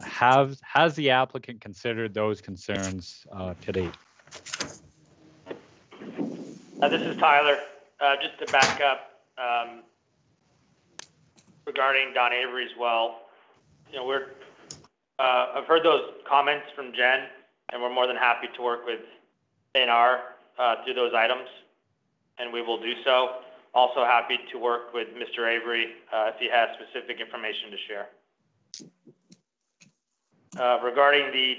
Have has the applicant considered those concerns uh, to date? Uh, this is Tyler. Uh, just to back up. Um, Regarding Don Avery's well, you know, we're, uh, I've heard those comments from Jen, and we're more than happy to work with A N R uh, through those items, and we will do so. Also happy to work with Mister Avery uh, if he has specific information to share. Uh, regarding the,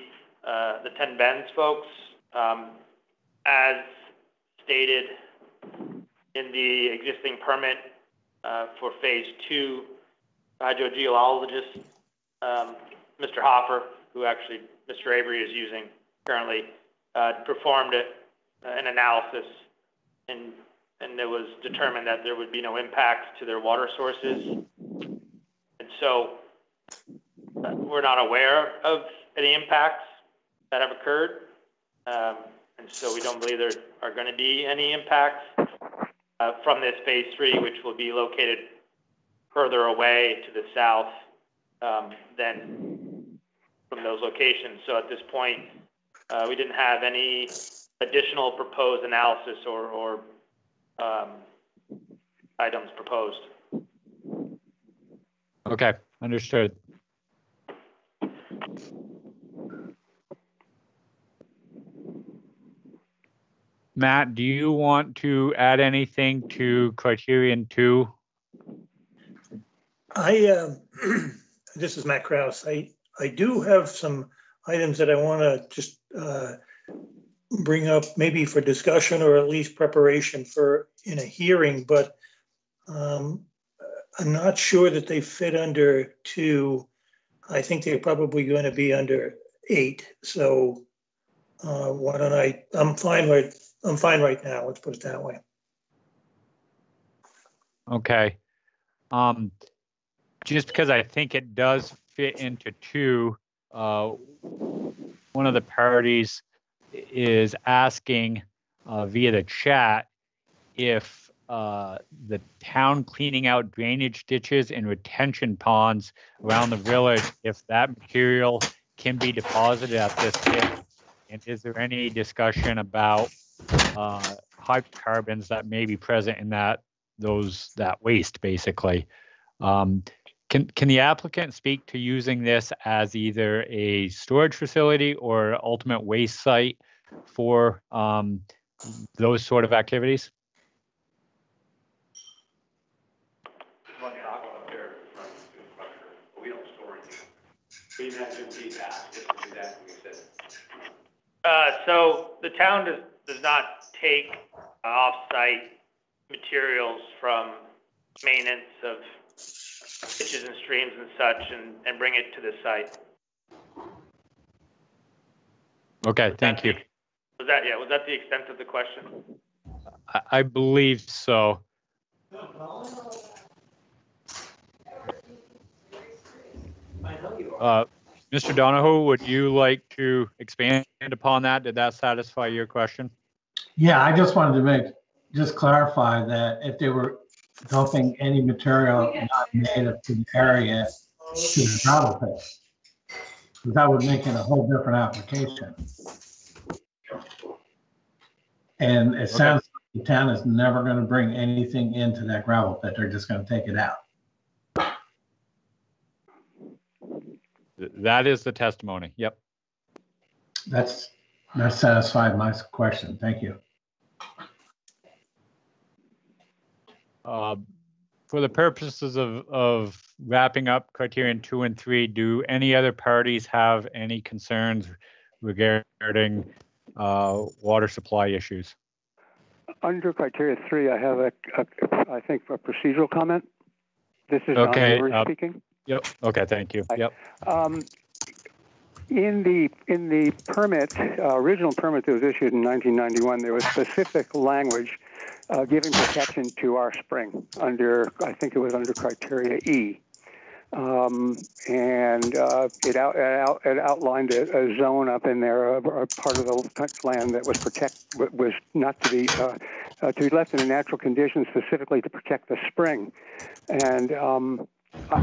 uh, the Ten Bends folks, um, as stated in the existing permit uh, for phase two, hydrogeologist, um, Mister Hopper, who actually Mister Avery is using currently, uh, performed a, an analysis, and and it was determined that there would be no impact to their water sources. And so uh, we're not aware of any impacts that have occurred. Um, and so we don't believe there are going to be any impacts uh, from this phase three, which will be located further away to the south um, than from those locations. So at this point, uh, we didn't have any additional proposed analysis or, or um, items proposed. Okay, understood. Matt, do you want to add anything to criterion two? I, uh, this is Matt Krause. I, I do have some items that I want to just uh, bring up maybe for discussion or at least preparation for in a hearing, but um, I'm not sure that they fit under two. I think they're probably going to be under eight. So uh, why don't I, I'm fine right, I'm fine right now. Let's put it that way. Okay. Um, just because I think it does fit into two, uh, one of the parties is asking uh, via the chat if uh, the town cleaning out drainage ditches and retention ponds around the village, if that material can be deposited at this ditch, and is there any discussion about uh, hydrocarbons that may be present in that those that waste, basically. Um, Can, can the applicant speak to using this as either a storage facility or ultimate waste site for um, those sort of activities? Uh, so the town does, does not take off-site materials from maintenance of ditches and streams and such, and, and bring it to the site. Okay, thank you. Was that, yeah, was that the extent of the question? I, I believe so. Uh, Mister Donahoe, would you like to expand upon that? Did that satisfy your question? Yeah, I just wanted to make, just clarify that if they were dumping any material not native to the area to the gravel pit, because that would make it a whole different application. And it okay. sounds like the town is never going to bring anything into that gravel pit. They're just going to take it out. That is the testimony. Yep. That's that satisfied my question. Thank you. Uh, for the purposes of, of wrapping up criterion two and three, do any other parties have any concerns regarding uh, water supply issues? Under criteria three, I have a, a I think a procedural comment. This is Don Avery uh, speaking. Yep. Okay. Thank you. Yep. Um, in the in the permit, uh, original permit that was issued in nineteen ninety-one, there was specific language Uh, giving protection to our spring under, I think it was under criteria E, um, and uh, it, out, it, out, it outlined a, a zone up in there, a, a part of the land that was protect was not to be uh, uh, to be left in a natural condition, specifically to protect the spring, and um,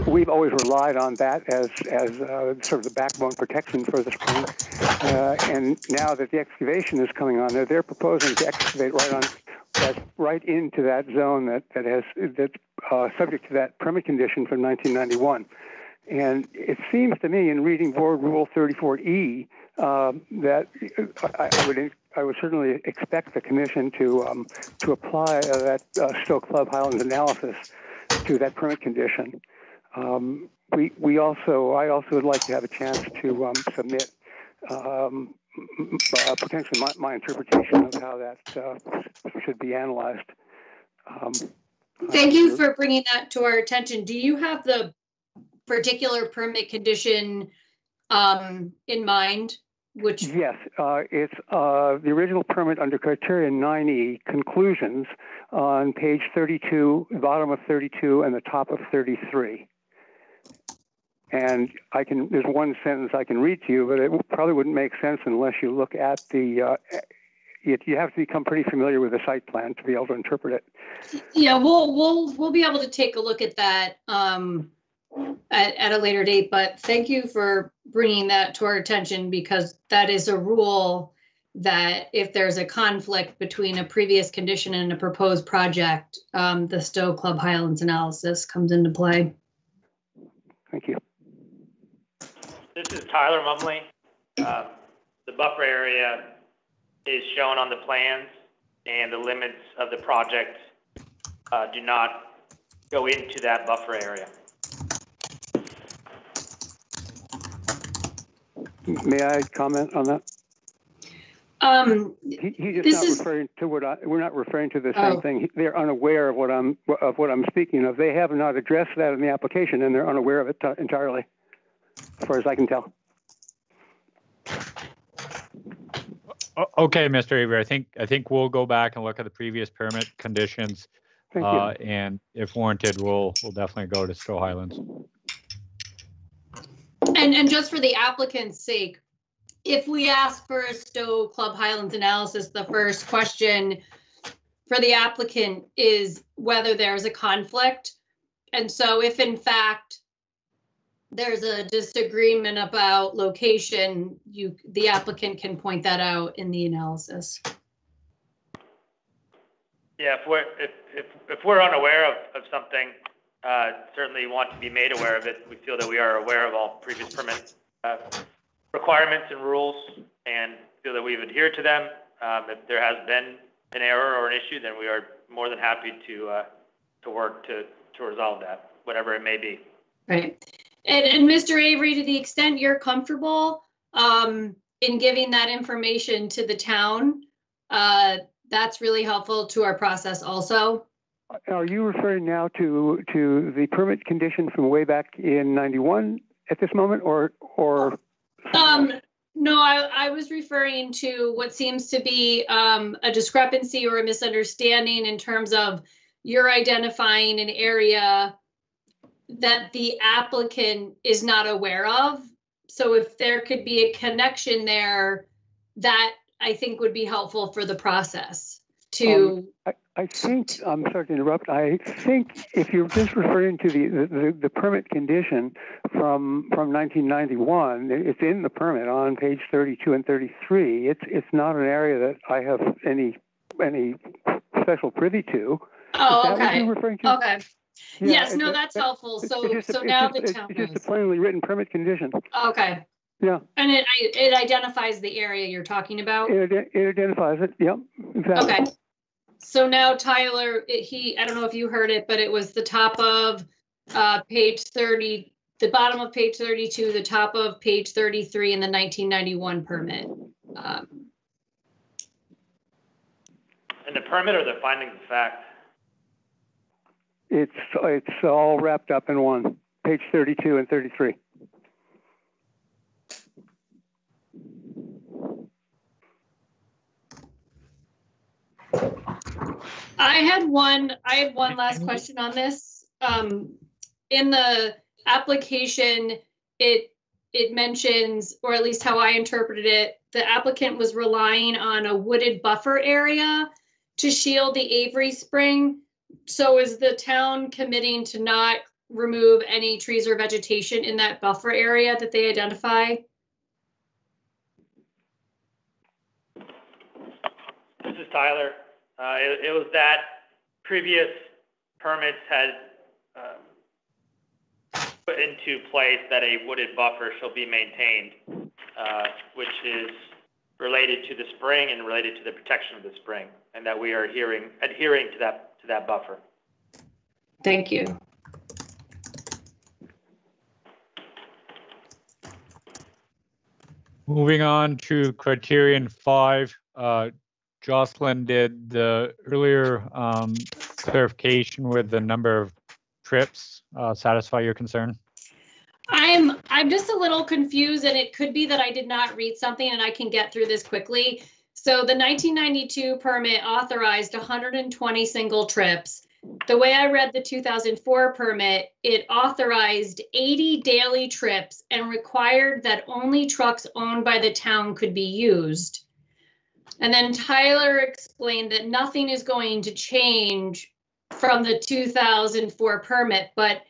we've always relied on that as as uh, sort of the backbone protection for the spring. Uh, and now that the excavation is coming on there, they're proposing to excavate right on. That's right into that zone that that has that uh, subject to that permit condition from nineteen ninety-one, and it seems to me in reading Board Rule thirty-four E uh, that I, I would I would certainly expect the Commission to um, to apply uh, that uh, Stowe Club Highlands analysis to that permit condition. Um, we we also I also would like to have a chance to um, submit. Um, Uh, potentially my, my interpretation of how that uh, should be analyzed. Um, Thank you for bringing that to our attention. Do you have the particular permit condition um, in mind? Which yes, uh, it's uh, the original permit under criteria nine E, conclusions on page thirty-two, bottom of thirty-two and the top of thirty-three. And I can, there's one sentence I can read to you, but it probably wouldn't make sense unless you look at the, uh, you, you have to become pretty familiar with the site plan to be able to interpret it. Yeah, we'll, we'll, we'll be able to take a look at that um, at, at a later date, but thank you for bringing that to our attention because that is a rule that if there's a conflict between a previous condition and a proposed project, um, the Stowe Club Highlands analysis comes into play. Thank you. This is Tyler Mumley. Uh, the buffer area is shown on the plans, and the limits of the project uh, do not go into that buffer area. May I comment on that? Um, he, he's just this not is, referring to what I, we're not referring to the same oh. thing. They're unaware of what I'm of what I'm speaking of. They have not addressed that in the application, and they're unaware of it entirely, as far as I can tell. Okay, Mister Avery, I think I think we'll go back and look at the previous permit conditions, Thank uh, you. and if warranted, we'll we'll definitely go to Stowe Highlands. And and just for the applicant's sake, if we ask for a Stowe Club Highlands analysis, the first question for the applicant is whether there's a conflict. And so if in fact there's a disagreement about location, you the applicant can point that out in the analysis. Yeah, if we're, if, if, if we're unaware of, of something, uh, certainly want to be made aware of it. We feel that we are aware of all previous permits. Uh, requirements and rules, and feel that we've adhered to them. Um, if there has been an error or an issue, then we are more than happy to uh, to work to to resolve that, whatever it may be. Right. And, and Mister Avery, to the extent you're comfortable um, in giving that information to the town, uh, that's really helpful to our process also. Are you referring now to to the permit condition from way back in ninety-one at this moment, or or? Um, no, I, I was referring to what seems to be um, a discrepancy or a misunderstanding in terms of you're identifying an area that the applicant is not aware of. So if there could be a connection there, that I think would be helpful for the process to... Um, I, I think, I'm sorry to interrupt, I think if you're just referring to the, the, the permit condition from from nineteen ninety-one, it's in the permit on page thirty-two and thirty-three. It's it's not an area that I have any any special privy to. Oh, Is okay. What you're referring to? Okay. Yeah, yes, no, that's that, helpful. So, a, so now just, the town It's knows. Just a plainly written permit condition. Okay. Yeah. And it it identifies the area you're talking about? It, it identifies it, yep, exactly. Okay. So now, Tyler, it, he, I don't know if you heard it, but it was the top of uh, page thirty, the bottom of page thirty-two, the top of page thirty-three in the nineteen ninety-one permit. Um, and the permit or the findings of fact? It's it's all wrapped up in one, page thirty-two and thirty-three. I had one I had one last question on this. Um, in the application, it it mentions, or at least how I interpreted it, the applicant was relying on a wooded buffer area to shield the Avery Spring. So is the town committing to not remove any trees or vegetation in that buffer area that they identify? This is Tyler. Uh, it, it was that previous permits had uh, put into place that a wooded buffer shall be maintained, uh, which is related to the spring and related to the protection of the spring, and that we are adhering, adhering to that to that buffer. Thank you. Moving on to criterion five. Uh, Jocelyn did the earlier um, clarification with the number of trips uh, satisfy your concern? I'm I'm just a little confused, and it could be that I did not read something, and I can get through this quickly. So the nineteen ninety-two permit authorized one hundred twenty single trips. The way I read the two thousand four permit, it authorized eighty daily trips and required that only trucks owned by the town could be used. And then Tyler explained that nothing is going to change from the two thousand four permit. But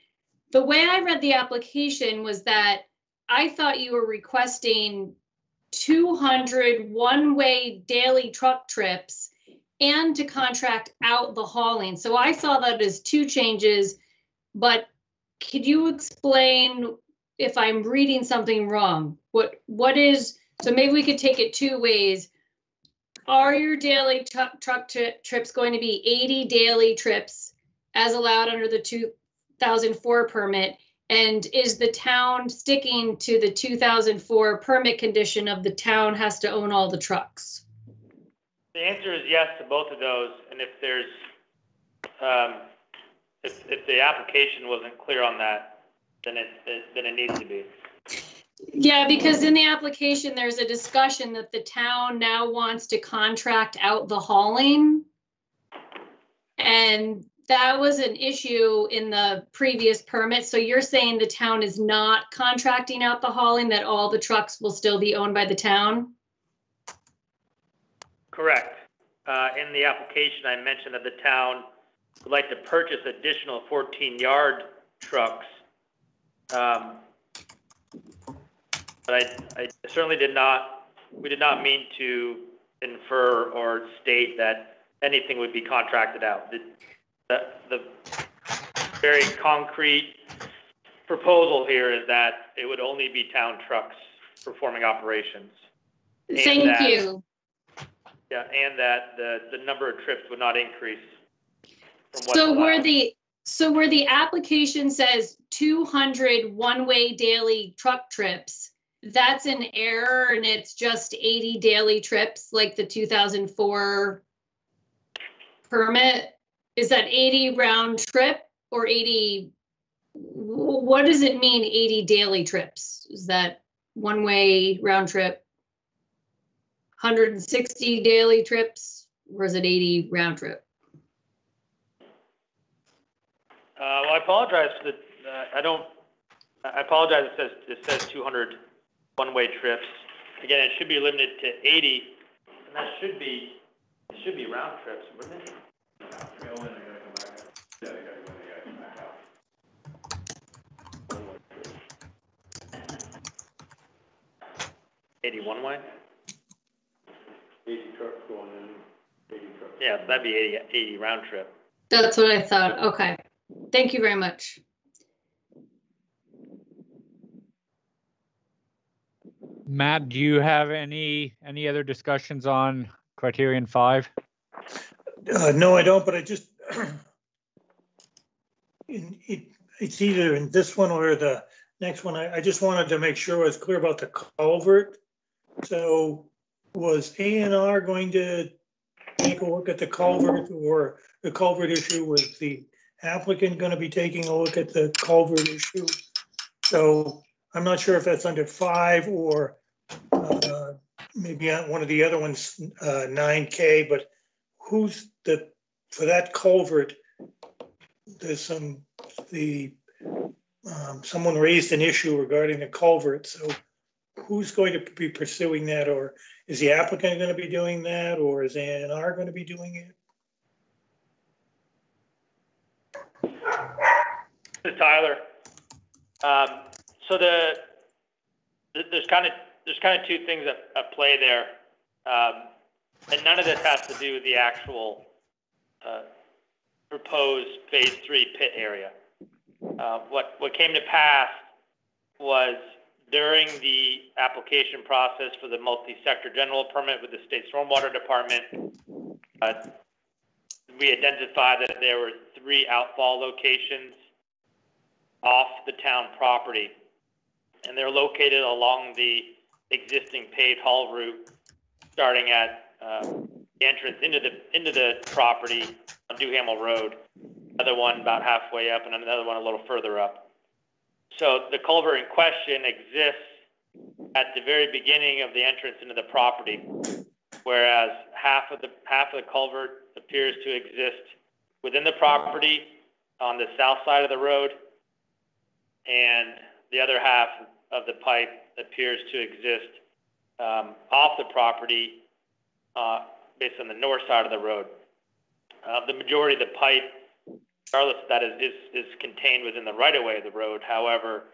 the way I read the application was that I thought you were requesting two hundred one-way daily truck trips and to contract out the hauling. So I saw that as two changes, but could you explain, if I'm reading something wrong, what what is, so maybe we could take it two ways. Are your daily truck tri trips going to be eighty daily trips as allowed under the two thousand four permit? And is the town sticking to the two thousand four permit condition of the town has to own all the trucks? The answer is yes to both of those. And if there's, um, if, if the application wasn't clear on that, then it, it, then it needs to be. Yeah, because in the application, there's a discussion that the town now wants to contract out the hauling. And that was an issue in the previous permit. So you're saying the town is not contracting out the hauling, that all the trucks will still be owned by the town? Correct. Uh, in the application, I mentioned that the town would like to purchase additional fourteen yard trucks. Um, But I, I certainly did not, we did not mean to infer or state that anything would be contracted out. The, the, the very concrete proposal here is that it would only be town trucks performing operations. Thank that, you. Yeah, and that the, the number of trips would not increase. From what so were the... So where the application says two hundred one-way daily truck trips, that's an error, and it's just eighty daily trips like the two thousand four permit. Is that eighty round trip or eighty? What does it mean, eighty daily trips? Is that one-way round trip, one hundred sixty daily trips, or is it eighty round trip? Uh, well, I apologize. That uh, I don't. I apologize. It says it says two hundred one-way trips. Again, it should be limited to eighty, and that should be it should be round trips, wouldn't it? eighty one-way. eighty trucks going in. eighty trucks. Yeah, that'd be eighty, eighty round trip. That's what I thought. Okay. Thank you very much. Matt, do you have any any other discussions on criterion five? Uh, no, I don't, but I just in, it, it's either in this one or the next one. I, I just wanted to make sure I was clear about the culvert. So was A and R going to take a look at the culvert, or the culvert issue was the applicant going to be taking a look at the culvert issue? So I'm not sure if that's under five or uh, maybe one of the other ones, uh, nine K, but who's the, for that culvert, there's some, the, um, someone raised an issue regarding the culvert. So who's going to be pursuing that, or is the applicant going to be doing that, or is A and R going to be doing it? This is Tyler. Um, so the, the there's kind of there's kind of two things at, at play there, um, and none of this has to do with the actual uh, proposed phase three pit area. Uh, what what came to pass was during the application process for the multi-sector general permit with the state stormwater department, uh, we identified that there were three outfall locations off the town property, and they're located along the existing paved haul route, starting at uh, the entrance into the into the property on Duhamel Road. Another one about halfway up, and another one a little further up. So the culvert in question exists at the very beginning of the entrance into the property, whereas half of the half of the culvert appears to exist within the property on the south side of the road, and the other half of the pipe appears to exist um, off the property uh, based on the north side of the road. Uh, the majority of the pipe, regardless of that, is, is, is contained within the right-of-way of the road. However,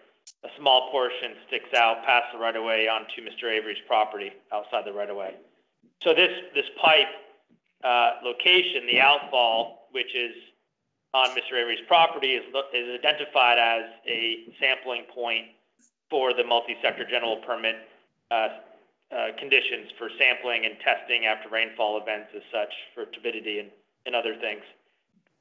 a small portion sticks out past the right-of-way onto Mister Avery's property outside the right-of-way. So this, this pipe uh, location, the outfall, which is on Mister Avery's property is, is identified as a sampling point for the multi-sector general permit uh, uh, conditions for sampling and testing after rainfall events as such for turbidity and, and other things.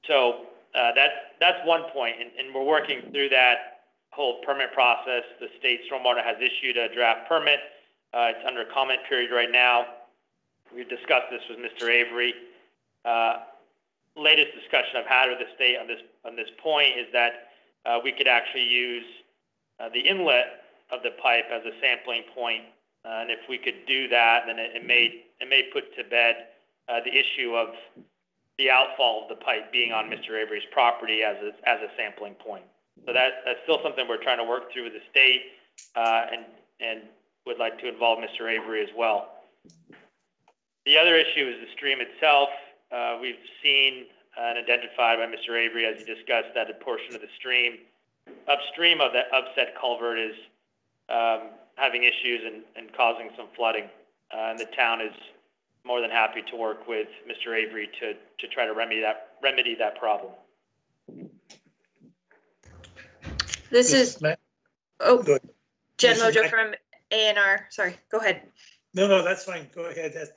So uh, that, that's one point, and, and we're working through that whole permit process. The state stormwater has issued a draft permit. Uh, it's under comment period right now. We've discussed this with Mister Avery. Uh, latest discussion I've had with the state on this on this point is that uh, we could actually use uh, the inlet of the pipe as a sampling point, uh, and if we could do that, then it, it may it may put to bed uh, the issue of the outfall of the pipe being on Mister Avery's property as a, as a sampling point. So that that's still something we're trying to work through with the state, uh, and and would like to involve Mister Avery as well. The other issue is the stream itself. Uh, we've seen and identified by Mister Avery, as you discussed, that a portion of the stream upstream of that upset culvert is um, having issues and, and causing some flooding. Uh, and the town is more than happy to work with Mister Avery to to try to remedy that remedy that problem. This is oh, Jen Mojo from A N R. Sorry, go ahead. No, no, that's fine. Go ahead. That's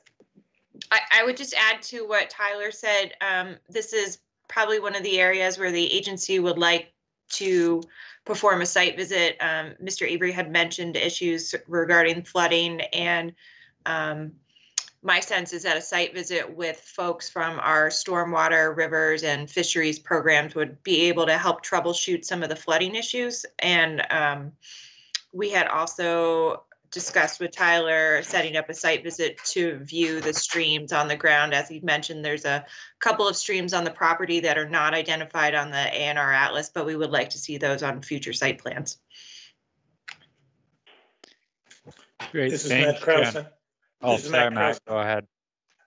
I, I would just add to what Tyler said. Um, this is probably one of the areas where the agency would like to perform a site visit. Um, Mister Avery had mentioned issues regarding flooding, and um, my sense is that a site visit with folks from our stormwater, rivers, and fisheries programs would be able to help troubleshoot some of the flooding issues. And um, we had also discussed with Tyler setting up a site visit to view the streams on the ground. As he mentioned, there's a couple of streams on the property that are not identified on the A N R atlas, but we would like to see those on future site plans. Great. This is Thanks, Matt Krause. Jen. Oh, this is sorry, Matt, Matt. Go ahead.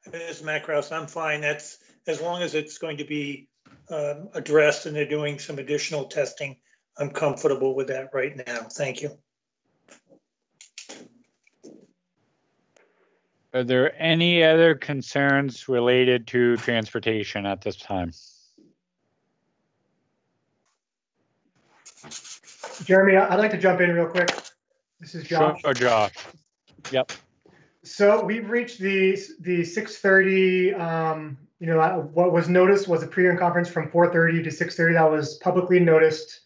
This is Matt Krause. I'm fine. That's as long as it's going to be um, addressed and they're doing some additional testing. I'm comfortable with that right now. Thank you. Are there any other concerns related to transportation at this time? Jeremy, I'd like to jump in real quick. This is Josh. Sure, Josh. Yep. So we've reached the the six thirty. Um, you know, what was noticed was a pre-hearing conference from four thirty to six thirty. That was publicly noticed.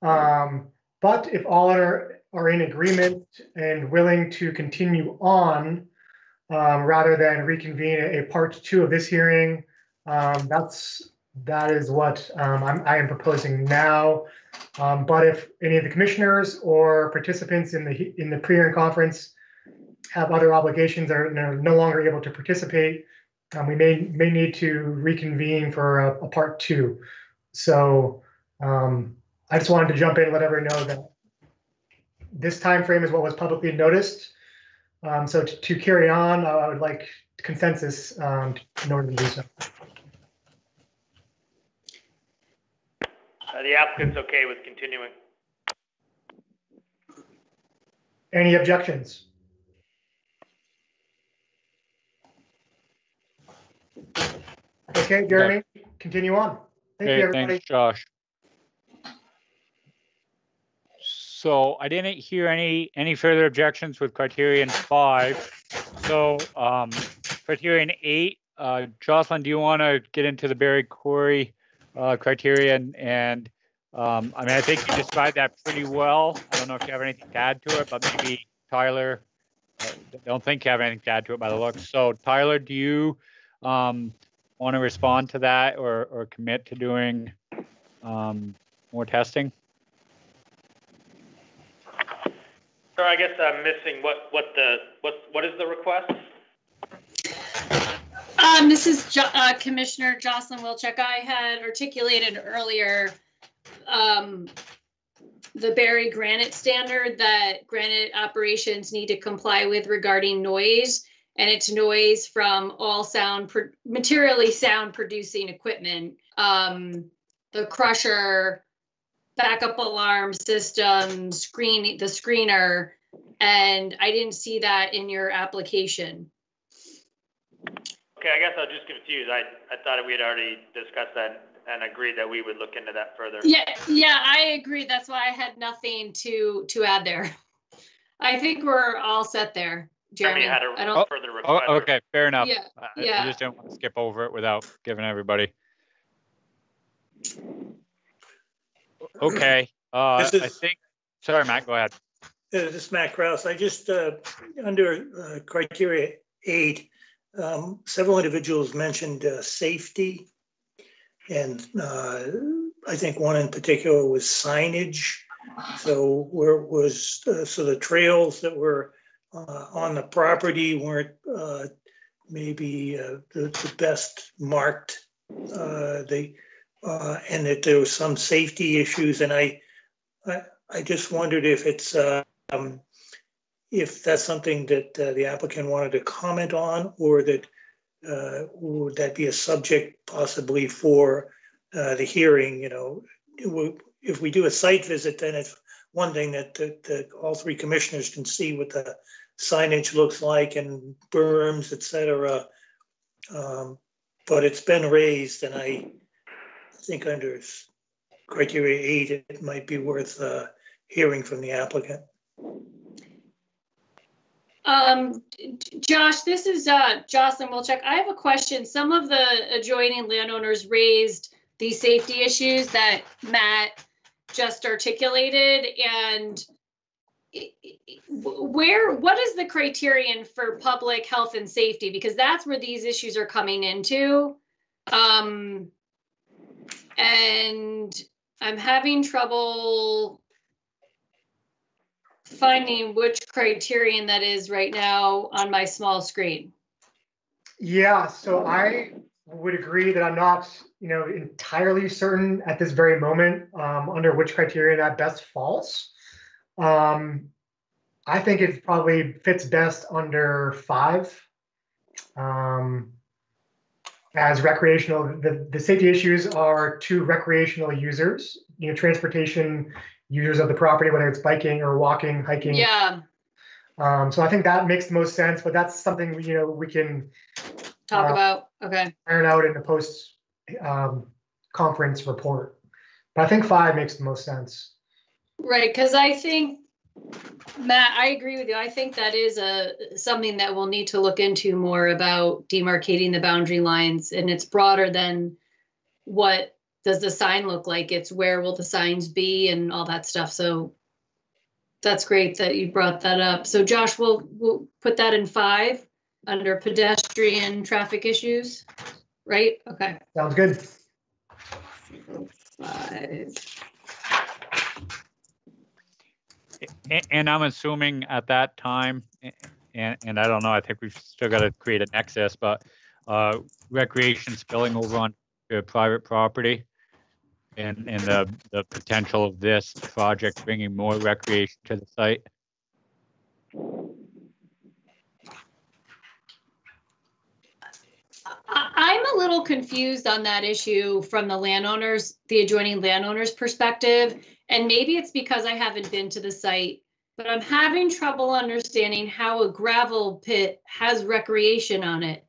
Um, but if all are are in agreement and willing to continue on, Um, rather than reconvene a, a part two of this hearing, um, that's that is what um, I'm, I am proposing now. Um, but if any of the commissioners or participants in the in the pre-hearing conference have other obligations or are no longer able to participate, um, we may may need to reconvene for a, a part two. So um, I just wanted to jump in and let everyone know that this time frame is what was publicly noticed. Um, so to, to carry on, uh, I would like consensus um, in order to do so. Uh, the applicant's okay with continuing. Any objections? Okay, Jeremy, yeah. Continue on. Thank hey, you, everybody. Thanks, Josh. So I didn't hear any any further objections with criterion five. So um, criterion eight, uh, Jocelyn, do you want to get into the Barre Quarry uh, criterion? And um, I mean, I think you described that pretty well. I don't know if you have anything to add to it, but maybe Tyler, I don't think you have anything to add to it by the looks. So Tyler, do you um, want to respond to that or, or commit to doing um, more testing? Sir, I guess I'm missing what what the what what is the request? Um, this is jo uh, Commissioner Jocelyn Wilczek. I had articulated earlier um, the Barre Granite standard that granite operations need to comply with regarding noise, and it's noise from all sound pro materially sound producing equipment, um, the crusher, backup alarm system, screen, the screener, and I didn't see that in your application. Okay, I guess I was just confused. I, I thought we had already discussed that and agreed that we would look into that further. Yeah, yeah, I agree. That's why I had nothing to to add there. I think we're all set there, Jeremy. Had a I don't. Further request. Oh, okay, fair enough. Yeah, I, yeah. I just don't want to skip over it without giving everybody. Okay, uh, is, I think. Sorry, Matt. Go ahead. This is Matt Krause. I just uh, under uh, criteria eight, um, several individuals mentioned uh, safety. And uh, I think one in particular was signage. So where it was uh, so the trails that were uh, on the property weren't uh, maybe uh, the, the best marked. Uh, they uh, and that there was some safety issues. And I, I, I just wondered if it's uh, um, if that's something that uh, the applicant wanted to comment on, or that. Uh, would that be a subject possibly for uh, the hearing? You know, we, if we do a site visit, then it's one thing that, that, that all three commissioners can see what the signage looks like and berms, et cetera. Um, but it's been raised, and I think under criteria eight, it might be worth uh, hearing from the applicant. Um, Josh, this is uh, Jocelyn Wilczek. I have a question. Some of the adjoining landowners raised the safety issues that Matt just articulated. And where, what is the criterion for public health and safety? Because that's where these issues are coming into. Um, and I'm having trouble finding which criterion that is right now on my small screen. Yeah, so I would agree that I'm not, you know, entirely certain at this very moment um, under which criteria that best falls. Um, I think it probably fits best under five. Um, as recreational, the, the safety issues are to recreational users, you know, transportation users of the property, whether it's biking or walking, hiking. Yeah. Um, so I think that makes the most sense, but that's something, you know, we can talk uh, about. Okay. Iron out in the post um, conference report, but I think five makes the most sense. Right, because I think, Matt, I agree with you. I think that is a something that we'll need to look into more about demarcating the boundary lines, and it's broader than what does the sign look like? It's where will the signs be and all that stuff. So that's great that you brought that up. So Josh, we'll, we'll put that in five under pedestrian traffic issues, right? Okay. Sounds good. Five. And, and I'm assuming at that time, and, and I don't know, I think we've still got to create a nexus, but uh, recreation spilling over on to private property. And, and the, the potential of this project bringing more recreation to the site. I'm a little confused on that issue from the landowners, the adjoining landowners' perspective, and maybe it's because I haven't been to the site, but I'm having trouble understanding how a gravel pit has recreation on it.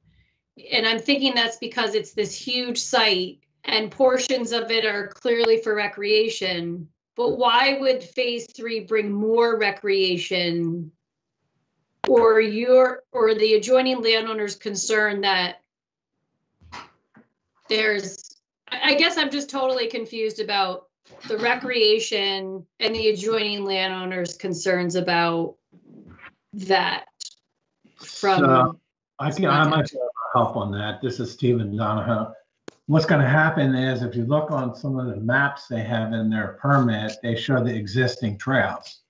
And I'm thinking that's because it's this huge site and portions of it are clearly for recreation, but why would phase three bring more recreation, or your or the adjoining landowners concerned that there's, I guess I'm just totally confused about the recreation and the adjoining landowners' concerns about that. From so, I think I might help on that. This is Stephen Donahoe. What's going to happen is, if you look on some of the maps they have in their permit, they show the existing trails.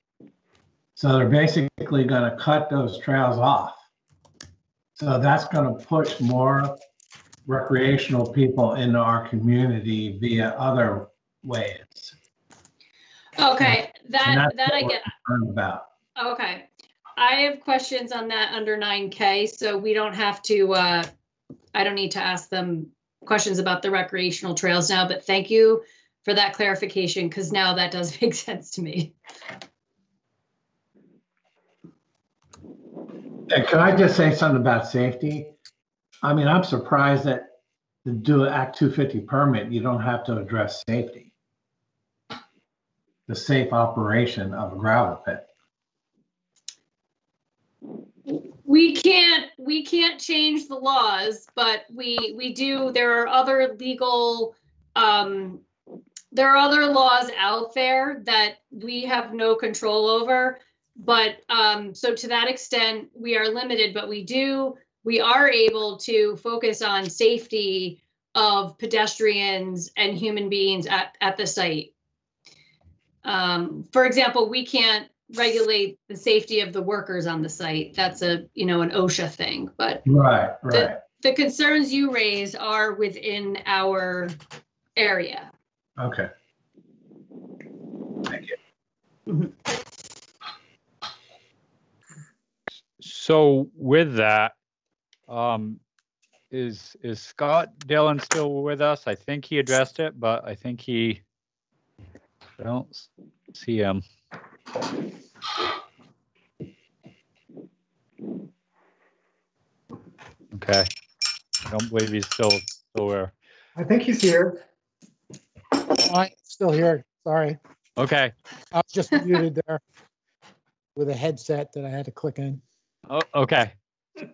So they're basically going to cut those trails off. So that's going to push more recreational people into our community via other ways. Okay, that that I get. About. Okay, I have questions on that under nine K, so we don't have to. Uh, I don't need to ask them questions about the recreational trails now, but thank you for that clarification, because now that does make sense to me. And can I just say something about safety? I mean, I'm surprised that to do an Act two fifty permit, you don't have to address safety, the safe operation of a gravel pit. We can't we can't change the laws, but we we do. There are other legal um, there are other laws out there that we have no control over. But um, so to that extent, we are limited, but we do. We are able to focus on safety of pedestrians and human beings at, at the site. Um, for example, we can't regulate the safety of the workers on the site. That's a, you know, an OSHA thing, but right, right. The, the concerns you raise are within our area. Okay. Thank you. Mm-hmm. So with that, Um, is is Scott Dillon still with us? I think he addressed it, but I think he, I don't see him. Okay, I don't believe he's still still there. I think he's here. I'm still here. Sorry. Okay. I was just muted there with a headset that I had to click in. Oh, okay.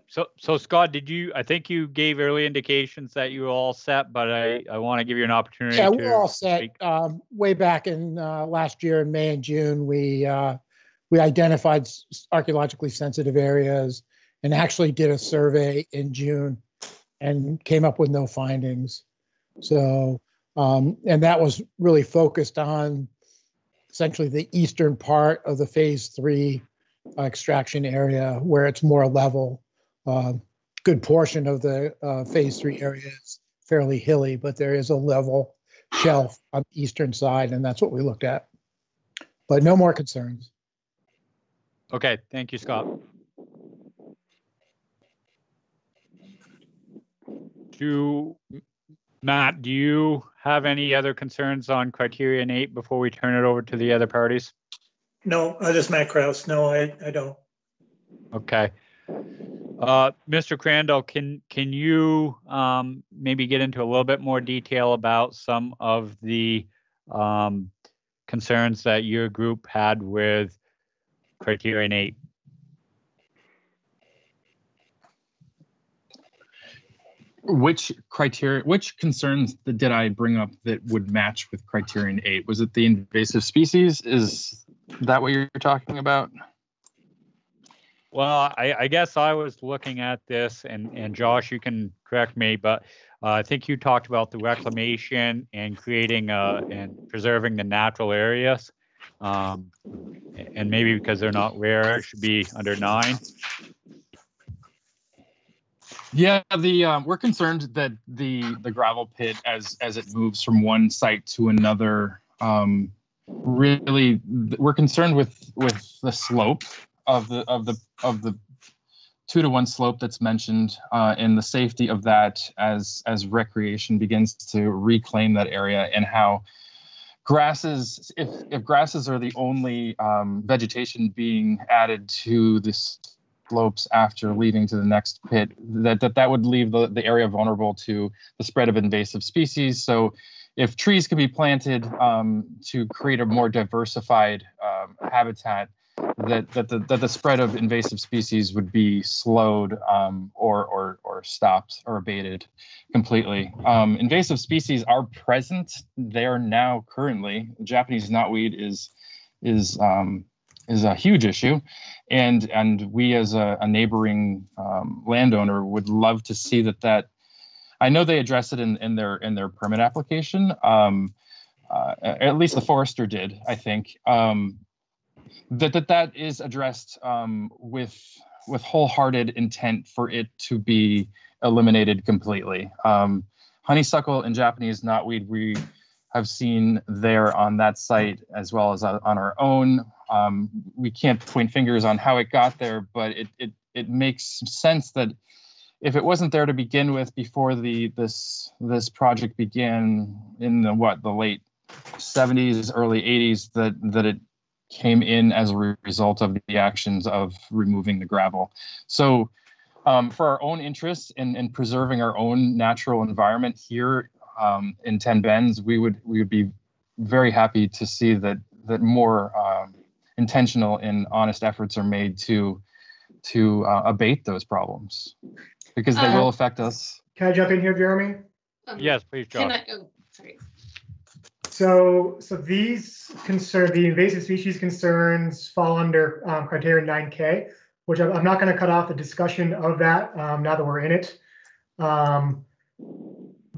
So, so Scott, did you, I think you gave early indications that you were all set, but I, I want to give you an opportunity. Yeah, we're all set. Um, way back in uh, last year in May and June, we, uh, we identified archaeologically sensitive areas and actually did a survey in June and came up with no findings. So, um, and that was really focused on essentially the eastern part of the phase three uh, extraction area where it's more level. Uh, good portion of the uh, phase three area is fairly hilly, but there is a level shelf on the eastern side, and that's what we looked at. But no more concerns. Okay, thank you, Scott. Do Matt, do you have any other concerns on criterion eight before we turn it over to the other parties? No, uh, just Matt Krause. No, I, I don't. Okay. Uh, Mister Crandall, can can you um, maybe get into a little bit more detail about some of the um, concerns that your group had with Criterion eight? Which criteria? Which concerns did I bring up that would match with Criterion eight? Was it the invasive species? Is that what you're talking about? Well, I, I guess I was looking at this, and, and Josh, you can correct me, but uh, I think you talked about the reclamation and creating uh, and preserving the natural areas, um, and maybe because they're not rare, it should be under nine. Yeah, the um, we're concerned that the the gravel pit, as as it moves from one site to another, um, really we're concerned with with the slope. Of the of the of the two to one slope that's mentioned, uh, and the safety of that as as recreation begins to reclaim that area, and how grasses, if if grasses are the only um, vegetation being added to the slopes after leading to the next pit, that that that would leave the the area vulnerable to the spread of invasive species. So, if trees could be planted um, to create a more diversified um, habitat, that that the, that the spread of invasive species would be slowed um, or, or or stopped or abated completely. Um, invasive species are present. They are now currently. Japanese knotweed is is um, is a huge issue, and and we as a, a neighboring um, landowner would love to see that that. I know they address it in in their in their permit application. Um, uh, at least the forester did, I think. Um, That, that that is addressed um, with with wholehearted intent for it to be eliminated completely. Um, honeysuckle and Japanese knotweed we have seen there on that site as well as on our own. Um, we can't point fingers on how it got there, but it it it makes sense that if it wasn't there to begin with before the this this project began in the what the late seventies, early eighties, that that it came in as a result of the actions of removing the gravel. So um, for our own interests in, in preserving our own natural environment here um, in Ten Bends, we would we would be very happy to see that that more um, intentional and honest efforts are made to to uh, abate those problems, because they uh, will affect us. Can I jump in here, Jeremy? Um, yes, please, Josh. Can I, oh, sorry. So, so these concern, the invasive species concerns fall under um, criteria nine K, which I'm, I'm not going to cut off the discussion of that um, now that we're in it. Um,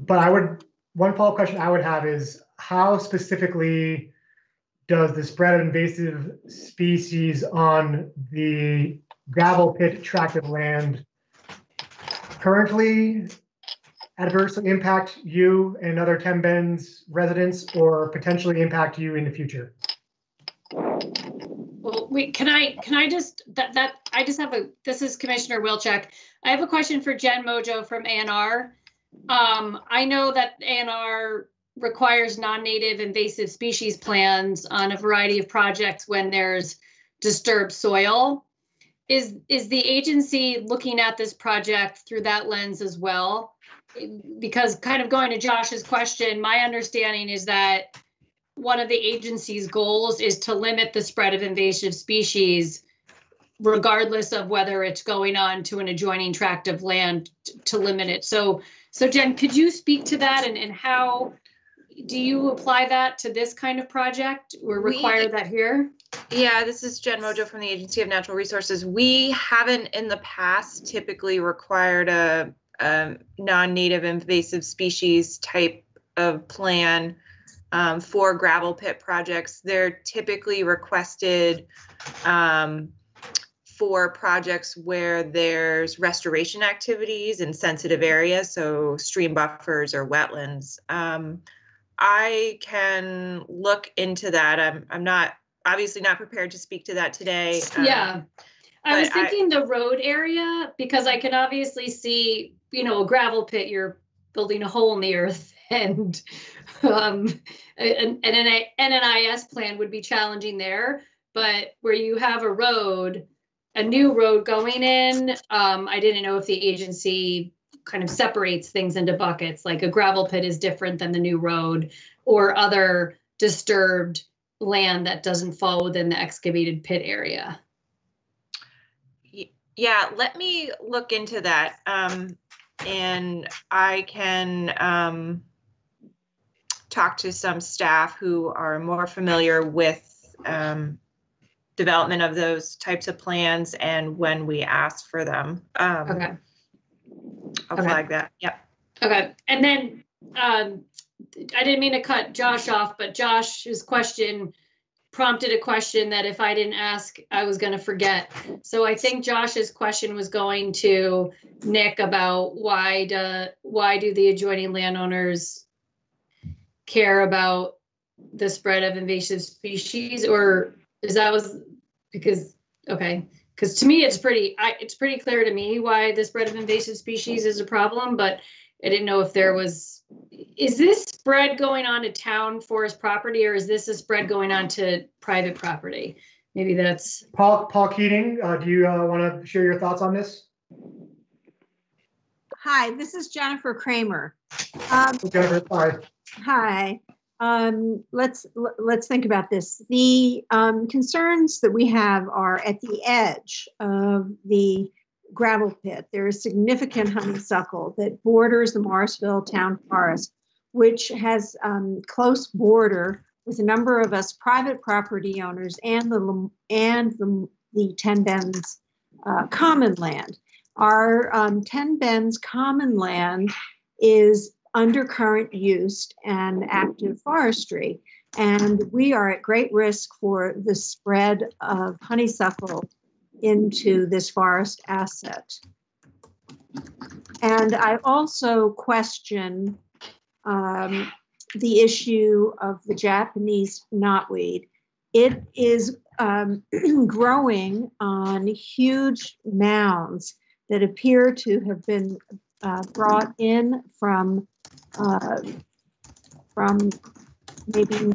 but I would, one follow-up question I would have is, how specifically does the spread of invasive species on the gravel pit tract of land currently adversely impact you and other Ten Bends residents, or potentially impact you in the future? Well, wait, can I, can I just, that, that, I just have a, this is Commissioner Wilczek. I have a question for Jen Mojo from A N R. Um, I know that A N R requires non-native invasive species plans on a variety of projects when there's disturbed soil. Is, is the agency looking at this project through that lens as well? Because kind of going to Josh's question, my understanding is that one of the agency's goals is to limit the spread of invasive species, regardless of whether it's going on to an adjoining tract of land to limit it. So, so Jen, could you speak to that, and, and how do you apply that to this kind of project, or require we, that here? Yeah, this is Jen Mojo from the Agency of Natural Resources. We haven't in the past typically required a Um, non-native invasive species type of plan um, for gravel pit projects. They're typically requested um, for projects where there's restoration activities in sensitive areas, so stream buffers or wetlands. Um, I can look into that. I'm, I'm not, obviously not prepared to speak to that today. Um, yeah, I was thinking I, the road area, because I can obviously see, you know, a gravel pit, you're building a hole in the earth, and um, an, an N N I S plan would be challenging there. But where you have a road, a new road going in, um, I didn't know if the agency kind of separates things into buckets, like a gravel pit is different than the new road or other disturbed land that doesn't fall within the excavated pit area. Yeah, let me look into that. Um, and I can um, talk to some staff who are more familiar with um, development of those types of plans and when we ask for them. Um, okay. I'll okay. flag that. Yep. Okay. And then um, I didn't mean to cut Josh off, but Josh's question prompted a question that if I didn't ask, I was going to forget. So I think Josh's question was going to Nick about why do, why do the adjoining landowners care about the spread of invasive species, or is that was because, okay, because to me it's pretty, I, it's pretty clear to me why the spread of invasive species is a problem, but I didn't know if there was, is this spread going on to town forest property, or is this a spread going on to private property? Maybe that's... Paul, Paul Keating, uh, do you uh, want to share your thoughts on this? Hi, this is Jennifer Kramer. Um, Jennifer, hi. Hi. Um, let's, let's think about this. The um, concerns that we have are at the edge of the gravel pit. There is significant honeysuckle that borders the Morrisville Town Forest, which has um, close border with a number of us private property owners and the and the, the Ten Bends uh, common land. Our um, Ten Bends common land is under current use and active forestry, and we are at great risk for the spread of honeysuckle into this forest asset. And I also question um, the issue of the Japanese knotweed. It is um, growing on huge mounds that appear to have been uh, brought in from, uh, from maybe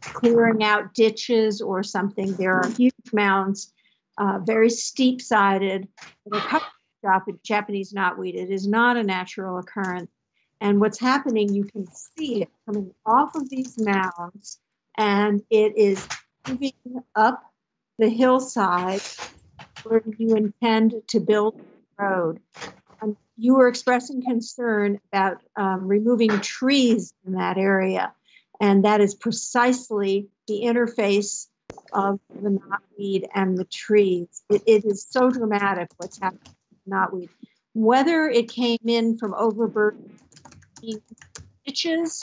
clearing out ditches or something. There are huge mounds, Uh, very steep-sided, Japanese knotweed. It is not a natural occurrence. And what's happening, you can see it coming off of these mounds, and it is moving up the hillside where you intend to build the road. Um, you were expressing concern about um, removing trees in that area, and that is precisely the interface of the knotweed and the trees. It, it is so dramatic what's happening with knotweed. Whether it came in from overburdened ditches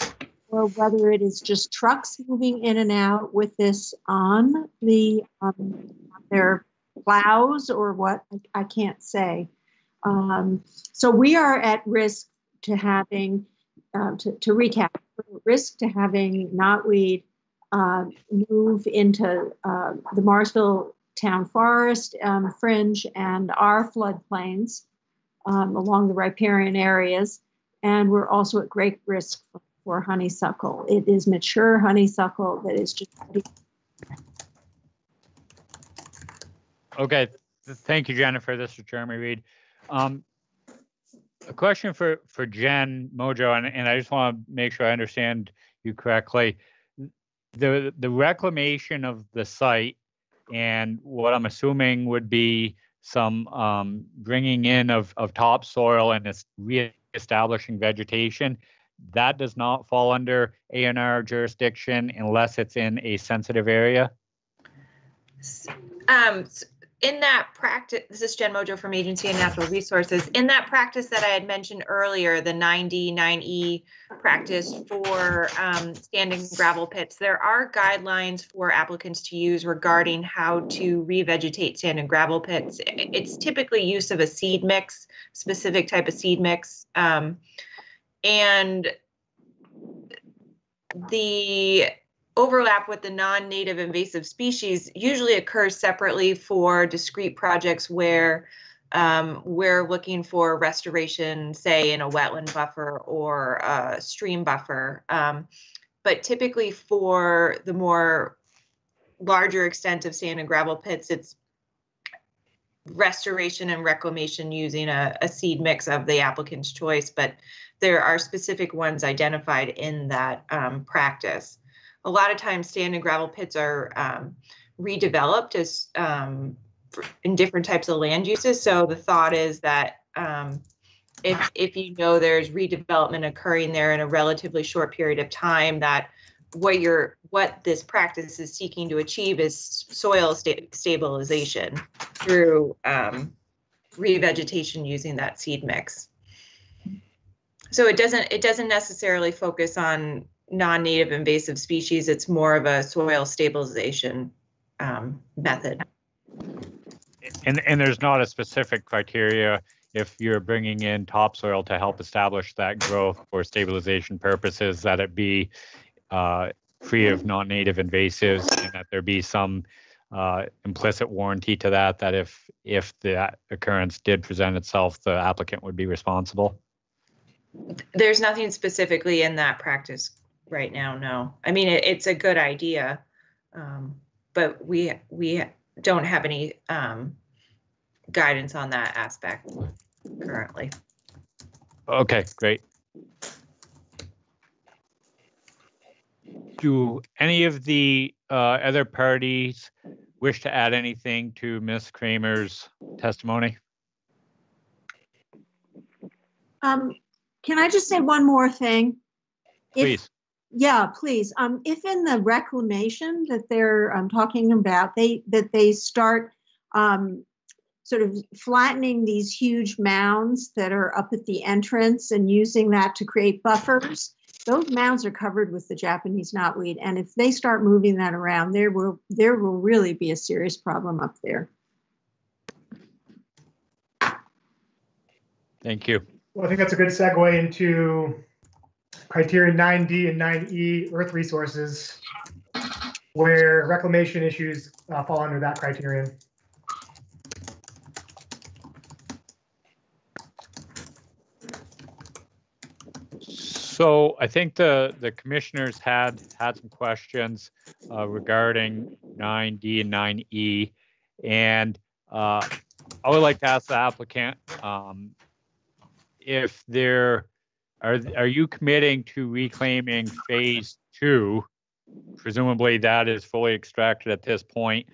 or whether it is just trucks moving in and out with this on the um, on their plows or what, I, I can't say. Um, so we are at risk to having, uh, to, to recap, we're at risk to having knotweed uh, move into uh, the Morrisville Town Forest um, fringe and our floodplains um, along the riparian areas. And we're also at great risk for, for honeysuckle. It is mature honeysuckle that is just. Okay, thank you, Jennifer. This is Jeremy Reed. Um, a question for, for Jen Mojo, and, and I just want to make sure I understand you correctly. The, the reclamation of the site and what I'm assuming would be some um, bringing in of, of topsoil and its reestablishing vegetation, that does not fall under A N R jurisdiction unless it's in a sensitive area? Um, in that practice, this is Jen Mojo from Agency of Natural Resources. In that practice that I had mentioned earlier, the ninety-nine E practice for um, standing gravel pits, there are guidelines for applicants to use regarding how to revegetate sand and gravel pits. It's typically use of a seed mix, specific type of seed mix. Um, and the overlap with the non-native invasive species usually occurs separately for discrete projects where um, we're looking for restoration, say in a wetland buffer or a stream buffer. Um, but typically for the more larger extent of sand and gravel pits, it's restoration and reclamation using a, a seed mix of the applicant's choice. But there are specific ones identified in that um, practice. A lot of times sand and gravel pits are um, redeveloped as um, in different types of land uses. So the thought is that um, if, if you know there's redevelopment occurring there in a relatively short period of time, that what you're, what this practice is seeking to achieve is soil sta stabilization through um, revegetation using that seed mix. So it doesn't, it doesn't necessarily focus on non-native invasive species. It's more of a soil stabilization um, method. And, and there's not a specific criteria if you're bringing in topsoil to help establish that growth for stabilization purposes, that it be uh, free of non-native invasives and that there be some uh, implicit warranty to that, that if, if the occurrence did present itself, the applicant would be responsible? There's nothing specifically in that practice right now, no. I mean, it, it's a good idea, um, but we we don't have any um, guidance on that aspect currently. Okay, great. Do any of the uh, other parties wish to add anything to Miz Kramer's testimony? Um, can I just say one more thing? Please. If Yeah, please. Um, if in the reclamation that they're um, talking about, they that they start um, sort of flattening these huge mounds that are up at the entrance and using that to create buffers, those mounds are covered with the Japanese knotweed. And if they start moving that around, there will there will really be a serious problem up there. Thank you. Well, I think that's a good segue into criteria nine D and nine E, earth resources, where reclamation issues uh, fall under that criterion. So I think the, the commissioners had, had some questions uh, regarding nine D and nine E, and uh, I would like to ask the applicant um, if there are are you committing to reclaiming phase two? Presumably that is fully extracted at this point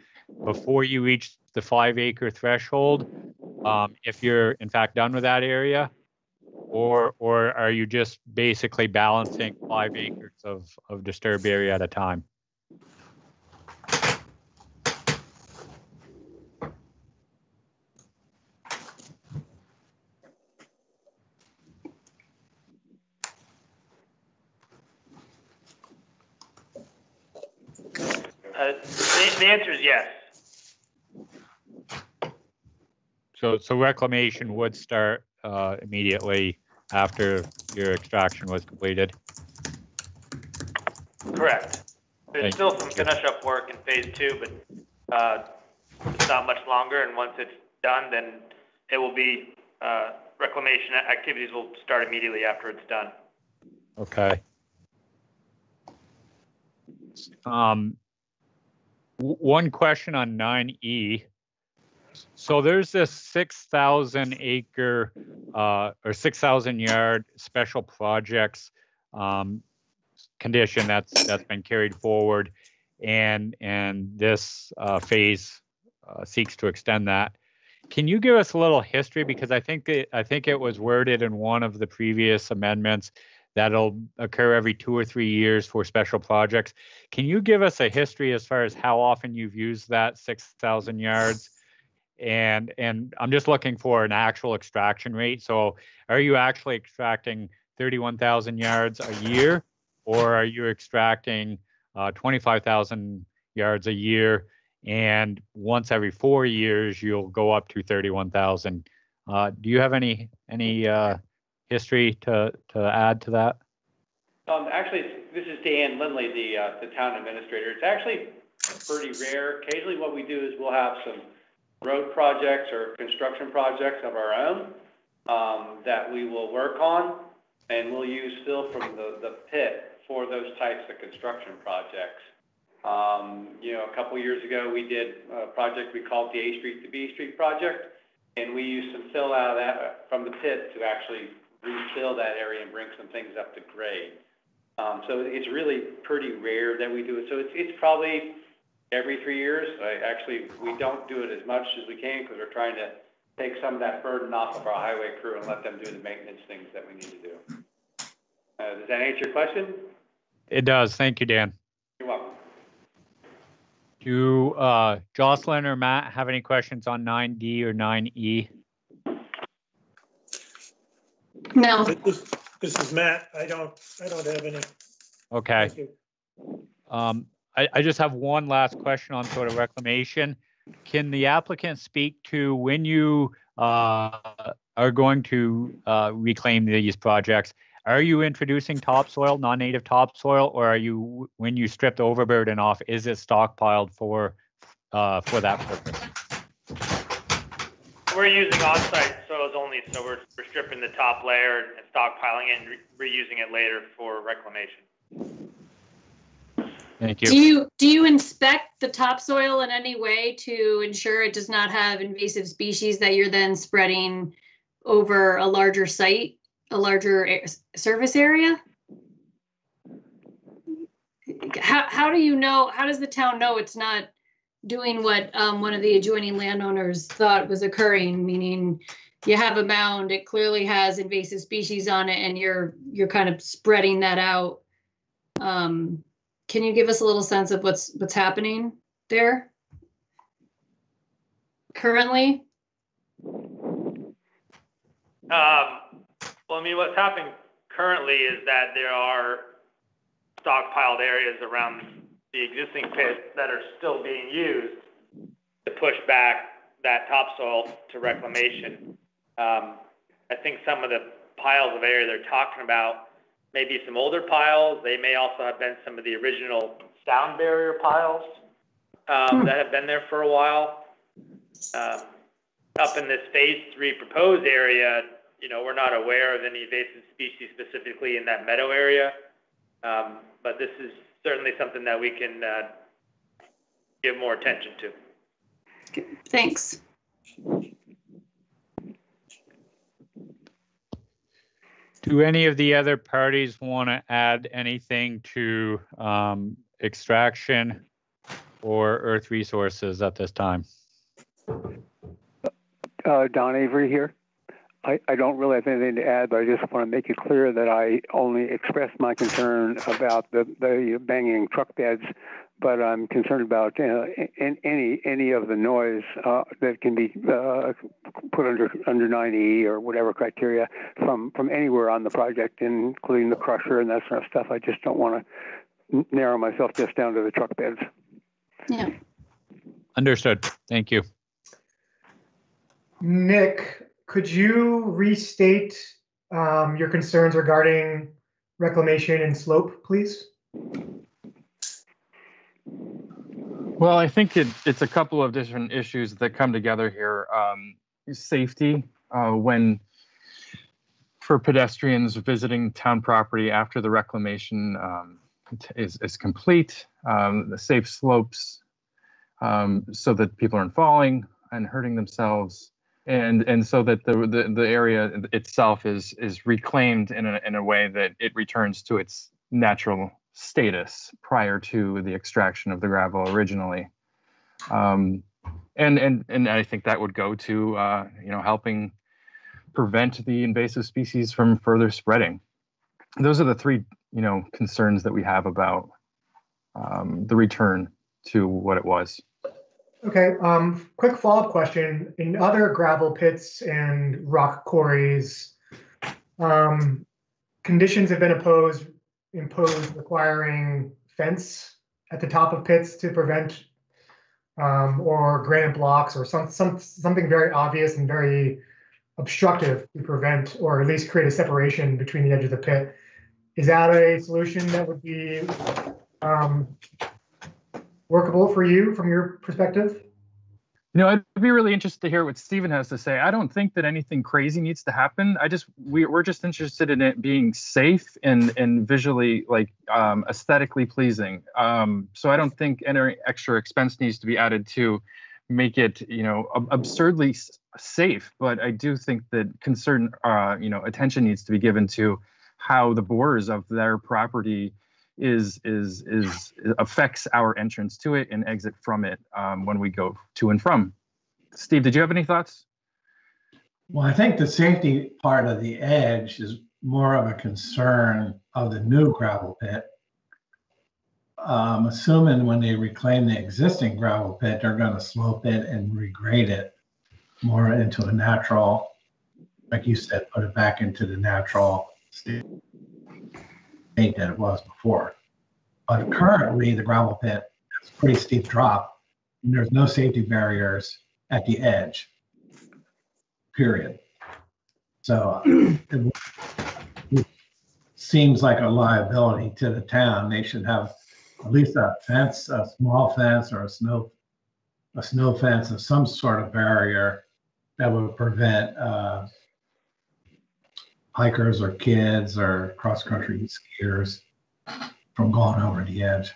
before you reach the five acre threshold. Um, if you're in fact done with that area, or or are you just basically balancing five acres of, of disturbed area at a time? Uh, the, the answer is yes. So, so reclamation would start uh, immediately after your extraction was completed? Correct. There's Thank still some finish-up work in phase two, but uh, it's not much longer. And once it's done, then it will be uh, reclamation activities will start immediately after it's done. Okay. Um, one question on nine E. So there's this six thousand acre uh, or six thousand yard special projects um, condition that's that's been carried forward, and and this uh, phase uh, seeks to extend that. Can you give us a little history, because I think that I think it was worded in one of the previous amendments that'll occur every two or three years for special projects. Can you give us a history as far as how often you've used that six thousand yards? And and I'm just looking for an actual extraction rate. So are you actually extracting thirty-one thousand yards a year, or are you extracting uh, twenty-five thousand yards a year? And once every four years, you'll go up to thirty-one thousand. Uh, do you have any any uh, history to to add to that? Um, actually, this is Dan Lindley, the uh, the town administrator. It's actually pretty rare. Occasionally, what we do is we'll have some road projects or construction projects of our own um, that we will work on, and we'll use fill from the, the pit for those types of construction projects. Um, you know, a couple years ago we did a project we called the A Street to B Street project, and we used some fill out of that from the pit to actually refill that area and bring some things up to grade. Um, so it's really pretty rare that we do it. So it's, it's probably every three years. I actually, we don't do it as much as we can because we're trying to take some of that burden off of our highway crew and let them do the maintenance things that we need to do. Uh, does that answer your question? It does. Thank you, Dan. You're welcome. Do uh, Jocelyn or Matt have any questions on nine D or nine E? No. This, this is Matt. I don't. I don't have any. Okay. Thank you. Um, I just have one last question on sort of reclamation. Can the applicant speak to when you uh, are going to uh, reclaim these projects? Are you introducing topsoil, non-native topsoil, or are you, when you strip the overburden off, is it stockpiled for uh, for that purpose? We're using on-site soils only, so we're, we're stripping the top layer and stockpiling it and re reusing it later for reclamation. Thank you. Do you do you inspect the topsoil in any way to ensure it does not have invasive species that you're then spreading over a larger site, a larger surface area? How how do you know? How does the town know it's not doing what um, one of the adjoining landowners thought was occurring? Meaning, you have a mound, it clearly has invasive species on it, and you're you're kind of spreading that out. Um, Can you give us a little sense of what's what's happening there currently? Um, well, I mean, what's happening currently is that there are stockpiled areas around the existing pit that are still being used to push back that topsoil to reclamation. Um, I think some of the piles of area they're talking about, maybe some older piles. They may also have been some of the original sound barrier piles um, that have been there for a while. Um, up in this phase three proposed area, you know, we're not aware of any invasive species specifically in that meadow area. Um, but this is certainly something that we can uh, give more attention to. Thanks. Do any of the other parties want to add anything to um, extraction or earth resources at this time? Uh, Don Avery here. I, I don't really have anything to add, but I just want to make it clear that I only expressed my concern about the, the banging truck beds, but I'm concerned about uh, in, any any of the noise uh, that can be uh, put under under nine E or whatever criteria from, from anywhere on the project, including the crusher and that sort of stuff. I just don't want to narrow myself just down to the truck beds. Yeah. Understood. Thank you. Nick, could you restate um, your concerns regarding reclamation and slope, please? Well, I think it, it's a couple of different issues that come together here. Um, safety, uh, when for pedestrians visiting town property after the reclamation um, is, is complete, um, the safe slopes um, so that people aren't falling and hurting themselves. And and so that the, the the area itself is is reclaimed in a in a way that it returns to its natural status prior to the extraction of the gravel originally, um, and and and I think that would go to uh, you know, helping prevent the invasive species from further spreading. Those are the three you know concerns that we have about um, the return to what it was. Okay, um, quick follow-up question. In other gravel pits and rock quarries, um, conditions have been opposed, imposed requiring fence at the top of pits to prevent, um, or granite blocks or some, some, something very obvious and very obstructive to prevent or at least create a separation between the edge of the pit. Is that a solution that would be um, workable for you from your perspective? You know, I'd be really interested to hear what Stephen has to say. I don't think that anything crazy needs to happen. I just, we, we're just interested in it being safe and, and visually, like um, aesthetically pleasing. Um, so I don't think any extra expense needs to be added to make it, you know, ab absurdly safe. But I do think that concern, uh, you know, attention needs to be given to how the borders of their property Is, is is affects our entrance to it and exit from it um, when we go to and from. Steve, did you have any thoughts? Well, I think the safety part of the edge is more of a concern of the new gravel pit. Um, assuming when they reclaim the existing gravel pit, they're going to slope it and regrade it more into a natural, like you said, put it back into the natural state that it was before. But currently the gravel pit is a pretty steep drop and there's no safety barriers at the edge, period. So it, it seems like a liability to the town. They should have at least a fence, a small fence or a snow a snow fence of some sort of barrier that would prevent uh hikers or kids or cross-country skiers from going over the edge.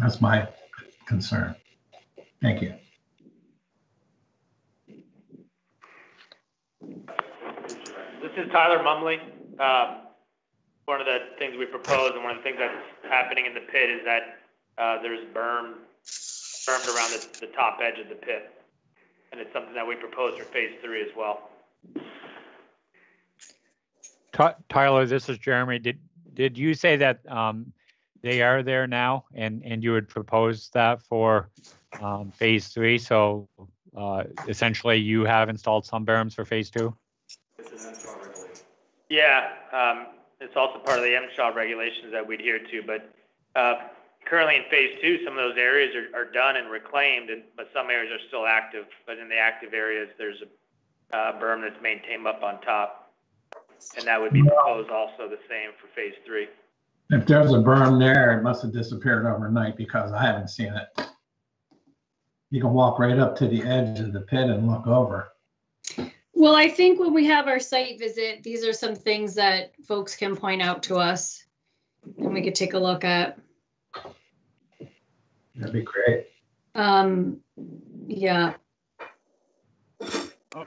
That's my concern. Thank you. This is Tyler Mumley. Uh, one of the things we proposed and one of the things that's happening in the pit is that uh, there's berm bermed around the, the top edge of the pit. And it's something that we proposed for phase three as well. Tyler, this is Jeremy. Did did you say that um, they are there now, and and you would propose that for um, phase three? So uh, essentially, you have installed some berms for phase two. Yeah, um, it's also part of the M S H A W regulations that we adhere to. But uh, currently in phase two, some of those areas are, are done and reclaimed, and but some areas are still active. But in the active areas, there's a Uh, berm that's maintained up on top, and that would be proposed also the same for phase three. If there's a berm there, it must have disappeared overnight because I haven't seen it. You can walk right up to the edge of the pit and look over. Well, I think when we have our site visit, these are some things that folks can point out to us and we could take a look at. That'd be great. Um, yeah.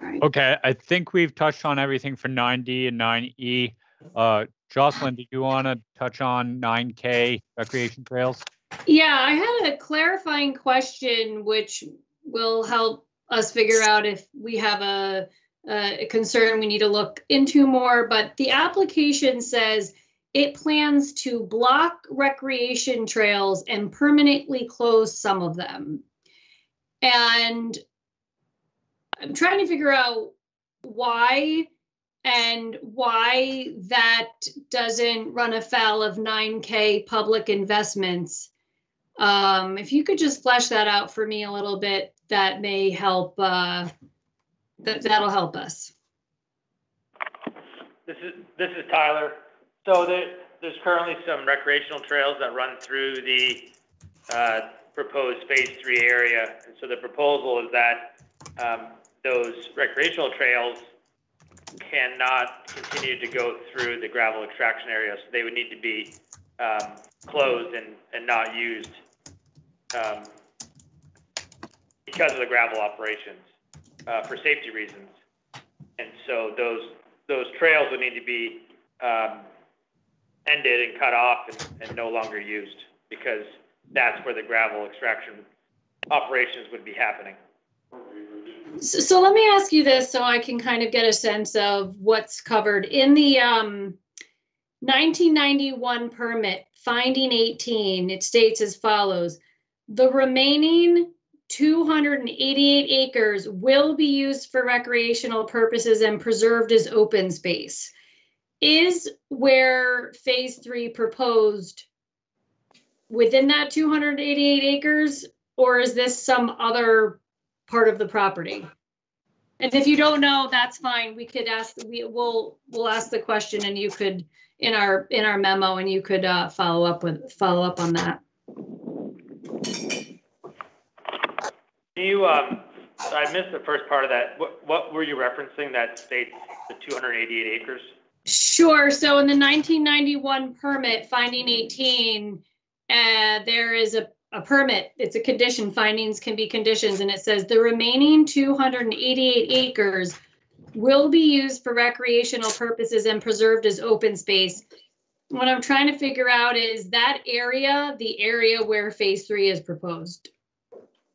Right. Okay, I think we've touched on everything for nine D and nine E. Uh, Jocelyn, did you want to touch on nine K recreation trails? Yeah, I had a clarifying question which will help us figure out if we have a, a concern we need to look into more, but the application says it plans to block recreation trails and permanently close some of them. And I'm trying to figure out why and why that doesn't run afoul of nine K public investments. Um, if you could just flesh that out for me a little bit, that may help, uh, that, that'll help us. This is, this is Tyler. So there, there's currently some recreational trails that run through the uh, proposed phase three area. And so the proposal is that um, those recreational trails cannot continue to go through the gravel extraction area. So they would need to be um, closed and, and not used um, because of the gravel operations uh, for safety reasons. And so those, those trails would need to be um, ended and cut off and, and no longer used, because that's where the gravel extraction operations would be happening. So, so let me ask you this so I can kind of get a sense of what's covered. In the um, nineteen ninety-one permit, finding eighteen, it states as follows: the remaining two hundred eighty-eight acres will be used for recreational purposes and preserved as open space. Is where phase three proposed within that two hundred eighty-eight acres, or is this some other part of the property? And if you don't know, that's fine. We could ask, we will we'll ask the question, and you could in our in our memo, and you could uh, follow up with follow up on that. Do you? Um, I missed the first part of that. What what were you referencing that states the two hundred eighty-eight acres? Sure. So in the nineteen ninety-one permit, finding eighteen, uh, there is a, a permit. It's a condition. Findings can be conditions. And it says the remaining two hundred eighty-eight acres will be used for recreational purposes and preserved as open space. What I'm trying to figure out is that area, the area where phase three is proposed.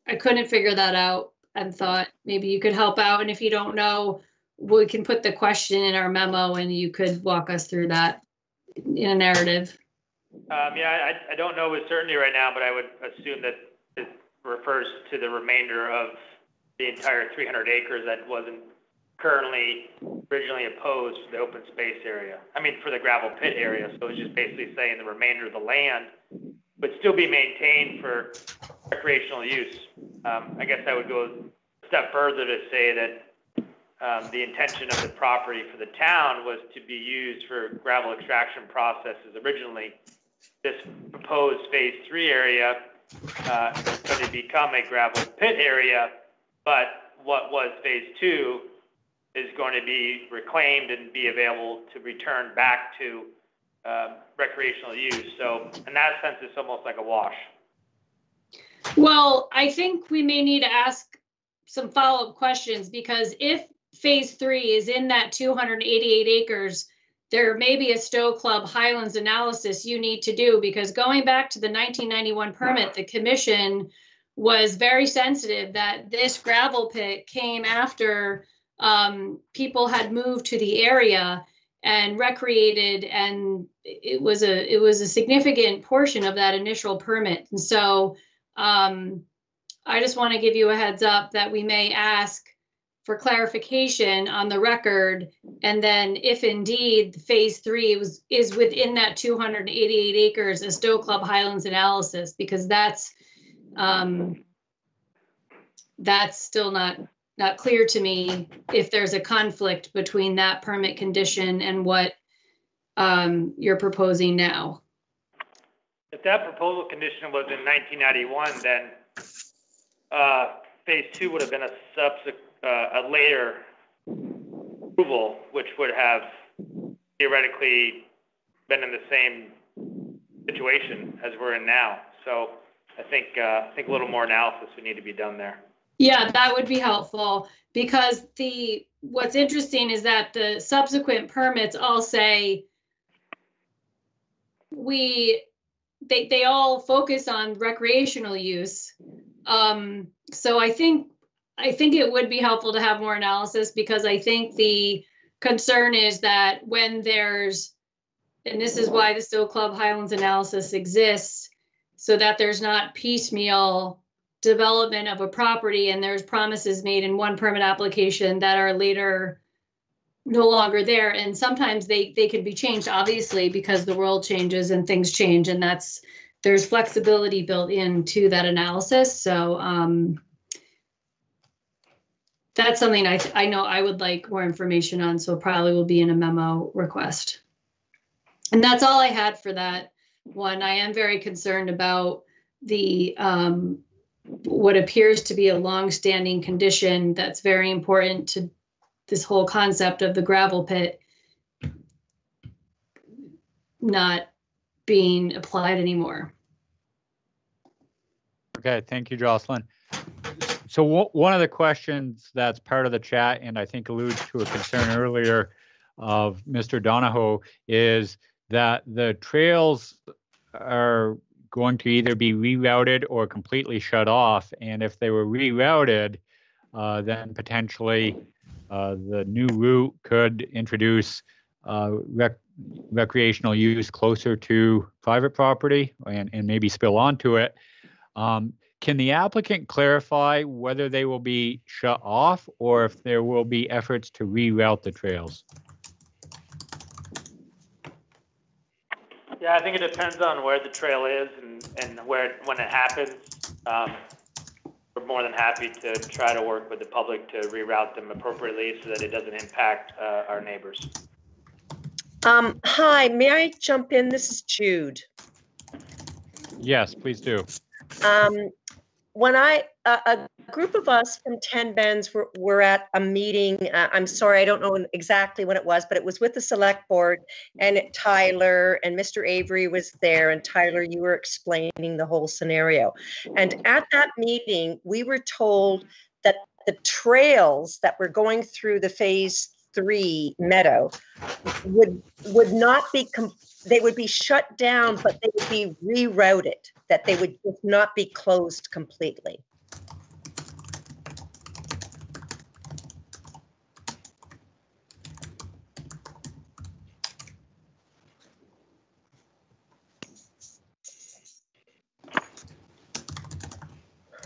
I couldn't figure that out and thought maybe you could help out. And if you don't know, we can put the question in our memo, and you could walk us through that in a narrative. Um, yeah, I, I don't know with certainty right now, but I would assume that it refers to the remainder of the entire three hundred acres that wasn't currently originally opposed for the open space area. I mean, for the gravel pit area. So it's just basically saying the remainder of the land would still be maintained for recreational use. Um, I guess I would go a step further to say that Um, the intention of the property for the town was to be used for gravel extraction processes originally. This proposed phase three area uh, is going to become a gravel pit area, but what was phase two is going to be reclaimed and be available to return back to uh, recreational use. So in that sense, it's almost like a wash. Well, I think we may need to ask some follow-up questions, because if phase three is in that two hundred eighty-eight acres, there may be a Stowe Club Highlands analysis you need to do, because going back to the nineteen ninety-one permit, the commission was very sensitive that this gravel pit came after um, people had moved to the area and recreated, and it was a it was a significant portion of that initial permit. And so um, I just want to give you a heads up that we may ask for clarification on the record, and then if indeed phase three was is within that two hundred eighty-eight acres, a Stowe Club Highlands analysis, because that's um, that's still not not clear to me if there's a conflict between that permit condition and what um, you're proposing now. If that proposal condition was in nineteen ninety-one, then uh, phase two would have been a subsequent. Uh, a later approval, which would have theoretically been in the same situation as we're in now. So I think uh, I think a little more analysis would need to be done there. Yeah, that would be helpful, because the what's interesting is that the subsequent permits all say we they they all focus on recreational use. Um, so I think I think it would be helpful to have more analysis, because I think the concern is that when there's, and this is why the Stowe Club Highlands analysis exists, so that there's not piecemeal development of a property and there's promises made in one permit application that are later no longer there. And sometimes they they could be changed, obviously, because the world changes and things change, and that's there's flexibility built into that analysis. So um, that's something I, I know I would like more information on, so probably will be in a memo request. And that's all I had for that one. I am very concerned about the um, what appears to be a long-standing condition that's very important to this whole concept of the gravel pit not being applied anymore. Okay, thank you, Jocelyn. So one of the questions that's part of the chat, and I think alludes to a concern earlier of Mister Donahoe, is that the trails are going to either be rerouted or completely shut off. And if they were rerouted, uh, then potentially uh, the new route could introduce uh, rec recreational use closer to private property and, and maybe spill onto it. Um, can the applicant clarify whether they will be shut off or if there will be efforts to reroute the trails? Yeah, I think it depends on where the trail is and, and where when it happens. Um, we're more than happy to try to work with the public to reroute them appropriately so that it doesn't impact uh, our neighbors. Um, hi, may I jump in? This is Jude. Yes, please do. Um, when I, uh, a group of us from Ten Bends were, were at a meeting, uh, I'm sorry, I don't know exactly when it was, but it was with the select board, and Tyler and Mister Avery was there, and Tyler, you were explaining the whole scenario. And at that meeting, we were told that the trails that were going through the phase three meadow would, would not be, they would be shut down, but they would be rerouted, that they would not be closed completely.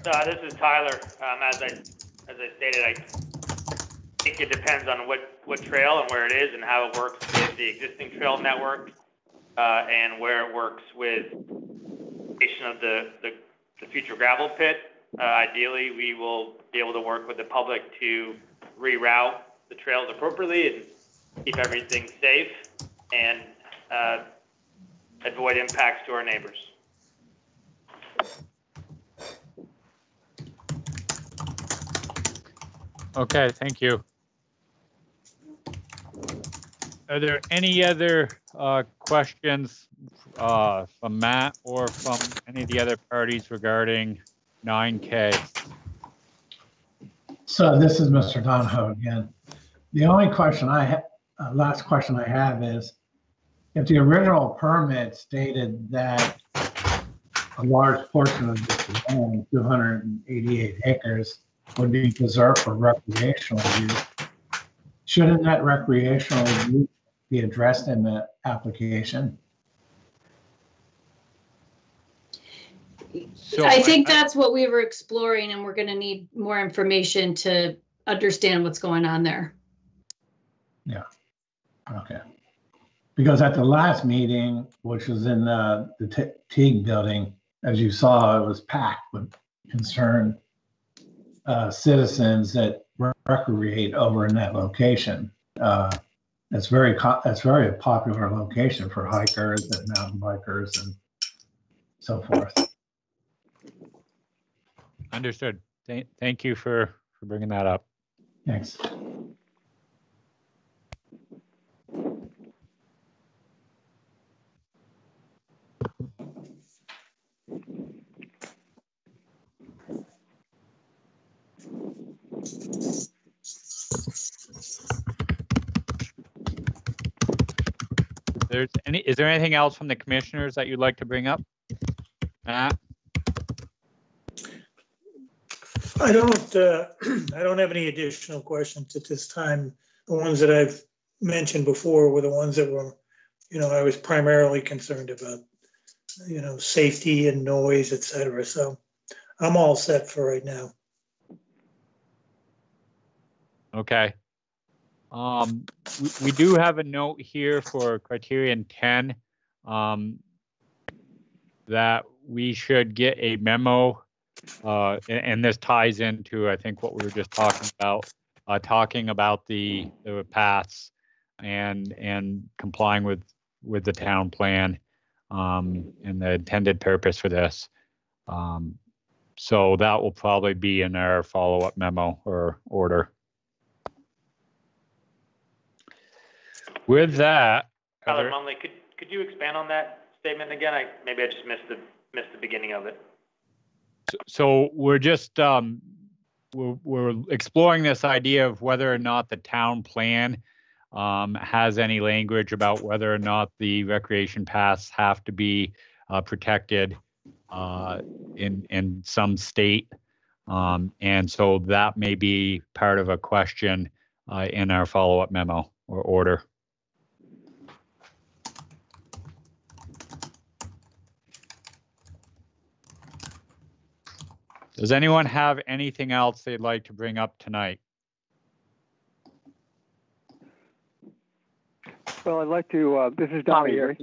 Uh, this is Tyler. Um, as I as I stated, I think it depends on what what trail and where it is and how it works with the existing trail network, uh, and where it works with of the, the the future gravel pit. Uh, ideally, we will be able to work with the public to reroute the trails appropriately and keep everything safe and uh, avoid impacts to our neighbors. Okay, thank you. Are there any other uh, questions uh, from Matt or from any of the other parties regarding nine K? So this is Mister Donahoe again. The only question I have, uh, last question I have is, if the original permit stated that a large portion of this land, two hundred eighty-eight acres, would be preserved for recreational use, shouldn't that recreational use be addressed in the application? So I think I, that's what we were exploring, and we're going to need more information to understand what's going on there. Yeah. Okay. Because at the last meeting, which was in the, the Teague building, as you saw, it was packed with concerned uh, citizens that recreate over in that location. Uh, That's very that's very a popular location for hikers and mountain bikers and so forth. Understood. Th thank you for for bringing that up. Thanks. There's any, is there anything else from the commissioners that you'd like to bring up? Nah. I don't, uh, I don't have any additional questions at this time. The ones that I've mentioned before were the ones that were, you know, I was primarily concerned about, you know, safety and noise, et cetera. So I'm all set for right now. Okay. Um, we, we do have a note here for criterion ten um, that we should get a memo, uh, and, and this ties into, I think, what we were just talking about, uh, talking about the, the paths and and complying with, with the town plan um, and the intended purpose for this. Um, so that will probably be in our follow-up memo or order. With that, Tyler Mumley, could could you expand on that statement again? I maybe I just missed the missed the beginning of it. So, so we're just um, we're we're exploring this idea of whether or not the town plan um, has any language about whether or not the recreation paths have to be uh, protected uh, in in some state, um, and so that may be part of a question uh, in our follow-up memo or order. Does anyone have anything else they'd like to bring up tonight? Well, I'd like to, uh, this is Don Avery.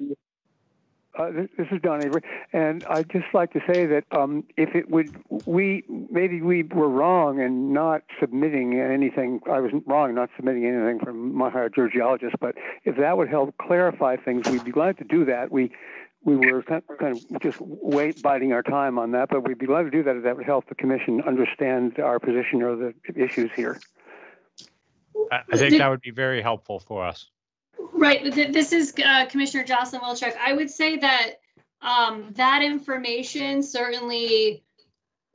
Uh, this, this is Don Avery. And I'd just like to say that um, if it would, we, maybe we were wrong in not submitting anything. I was wrong not submitting anything from my hydrogeologist, but if that would help clarify things, we'd be glad to do that. We, We were kind of just wait, biding our time on that, but we'd be glad to do that if that would help the commission understand our position or the issues here. I think that would be very helpful for us. Right. This is uh, Commissioner Jocelyn Wilczek. I would say that um, that information certainly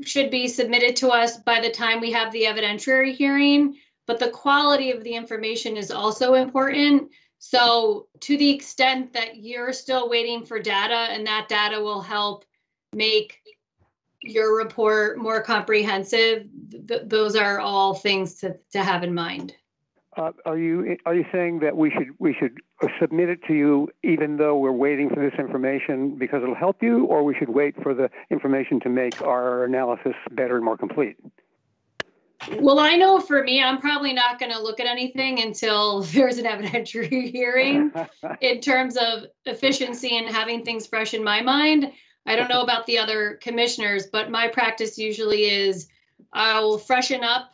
should be submitted to us by the time we have the evidentiary hearing, but the quality of the information is also important. So to the extent that you're still waiting for data, and that data will help make your report more comprehensive, th those are all things to, to have in mind. Uh, are you are you saying that we should we should submit it to you even though we're waiting for this information because it'll help you, or we should wait for the information to make our analysis better and more complete? Well, I know for me, I'm probably not going to look at anything until there's an evidentiary hearing in terms of efficiency and having things fresh in my mind. I don't know about the other commissioners, but my practice usually is I will freshen up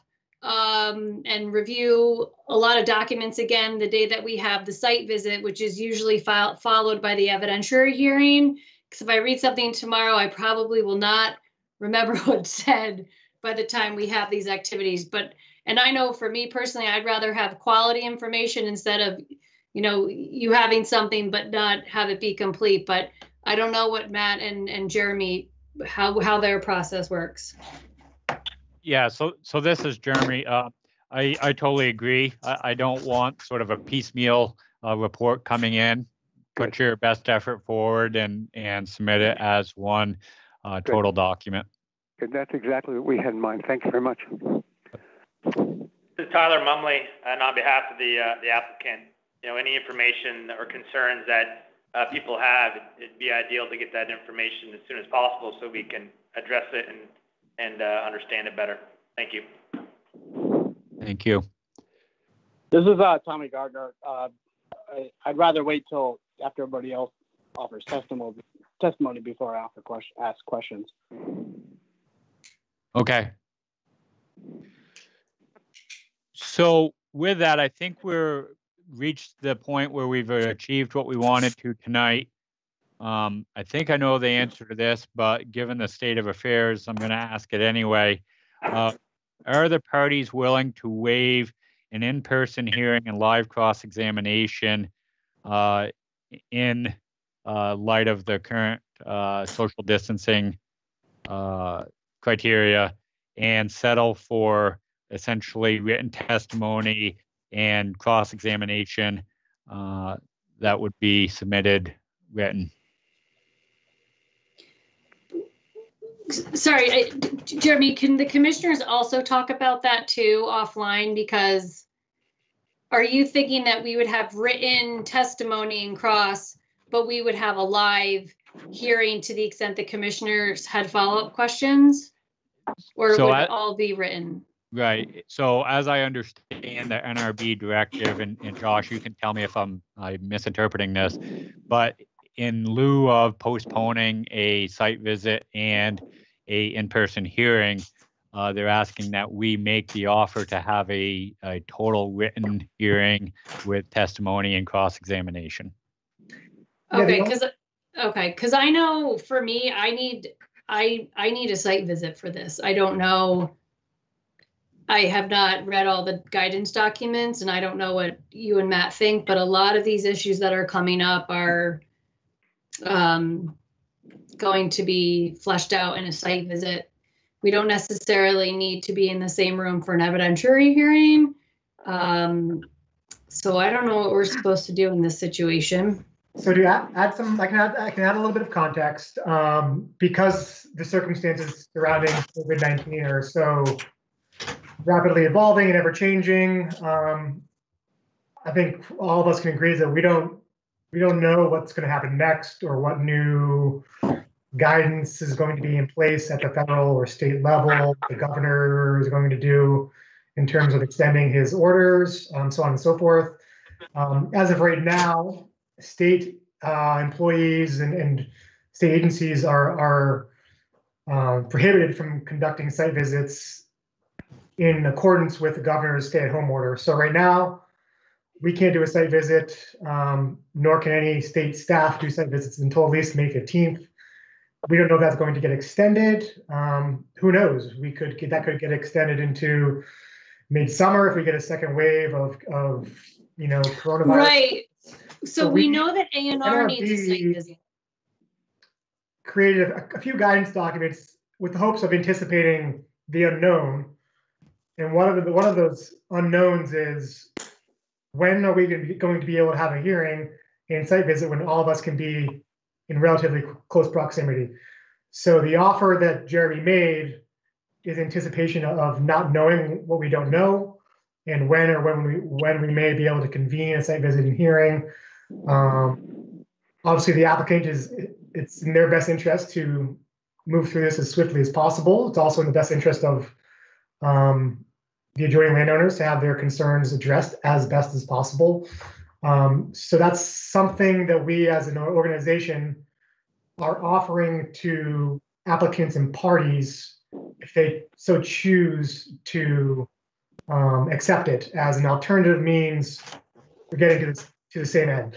um, and review a lot of documents again the day that we have the site visit, which is usually fo- followed by the evidentiary hearing. Because if I read something tomorrow, I probably will not remember what it said by the time we have these activities. But, and I know for me personally, I'd rather have quality information instead of, you know, you having something but not have it be complete. But I don't know what Matt and, and Jeremy, how how their process works. Yeah, so so this is Jeremy. Uh, I, I totally agree. I, I don't want sort of a piecemeal uh, report coming in. Put Good. Your best effort forward and, and submit it as one uh, total Good. Document. That's exactly what we had in mind. Thank you very much. This is Tyler Mumley, and on behalf of the uh, the applicant, you know, any information or concerns that uh, people have, it'd be ideal to get that information as soon as possible so we can address it and and uh, understand it better. Thank you. Thank you. This is uh, Tommy Gardner. Uh, I, I'd rather wait till after everybody else offers testimony testimony before I offer question, ask questions. Okay. So with that, I think we're reached the point where we've achieved what we wanted to tonight. Um, I think I know the answer to this, but given the state of affairs, I'm going to ask it anyway. Uh, are the parties willing to waive an in-person hearing and live cross-examination uh, in uh, light of the current uh, social distancing uh, criteria, and settle for essentially written testimony and cross-examination uh, that would be submitted written. Sorry, I, Jeremy, can the commissioners also talk about that too offline? Because are you thinking that we would have written testimony in Krause, but we would have a live hearing to the extent the commissioners had follow-up questions? Or so would I, it all be written? Right. So as I understand the N R B directive, and, and Josh, you can tell me if I'm, I'm misinterpreting this, but in lieu of postponing a site visit and a in-person hearing, uh, they're asking that we make the offer to have a, a total written hearing with testimony and cross-examination. Okay, because okay, because I know for me, I need I I need a site visit for this. I don't know. I have not read all the guidance documents, and I don't know what you and Matt think, but a lot of these issues that are coming up are um, going to be fleshed out in a site visit. We don't necessarily need to be in the same room for an evidentiary hearing. Um, so I don't know what we're supposed to do in this situation. So to add, add some, I can add, I can add a little bit of context um, because the circumstances surrounding COVID nineteen are so rapidly evolving and ever changing. Um, I think all of us can agree that we don't we don't know what's going to happen next or what new guidance is going to be in place at the federal or state level. The governor is going to do in terms of extending his orders, um, so on and so forth. Um, as of right now, state uh, employees and, and state agencies are, are uh, prohibited from conducting site visits in accordance with the governor's stay-at-home order. So right now, we can't do a site visit, um, nor can any state staff do site visits until at least May fifteenth. We don't know if that's going to get extended. Um, who knows? We could get, that could get extended into midsummer if we get a second wave of, of you know, coronavirus. Right. So, so we, we know that A and R needs a site visit. Created a, a few guidance documents with the hopes of anticipating the unknown, and one of the, one of those unknowns is when are we going to be, going to be able to have a hearing and site visit when all of us can be in relatively close proximity. So the offer that Jeremy made is anticipation of not knowing what we don't know, and when or when we when we may be able to convene a site visit and hearing. Um, obviously, the applicant is it's in their best interest to move through this as swiftly as possible. It's also in the best interest of um, the adjoining landowners to have their concerns addressed as best as possible. Um, so that's something that we as an organization are offering to applicants and parties if they so choose to Um, accept it as an alternative means for getting to, this, to the same end.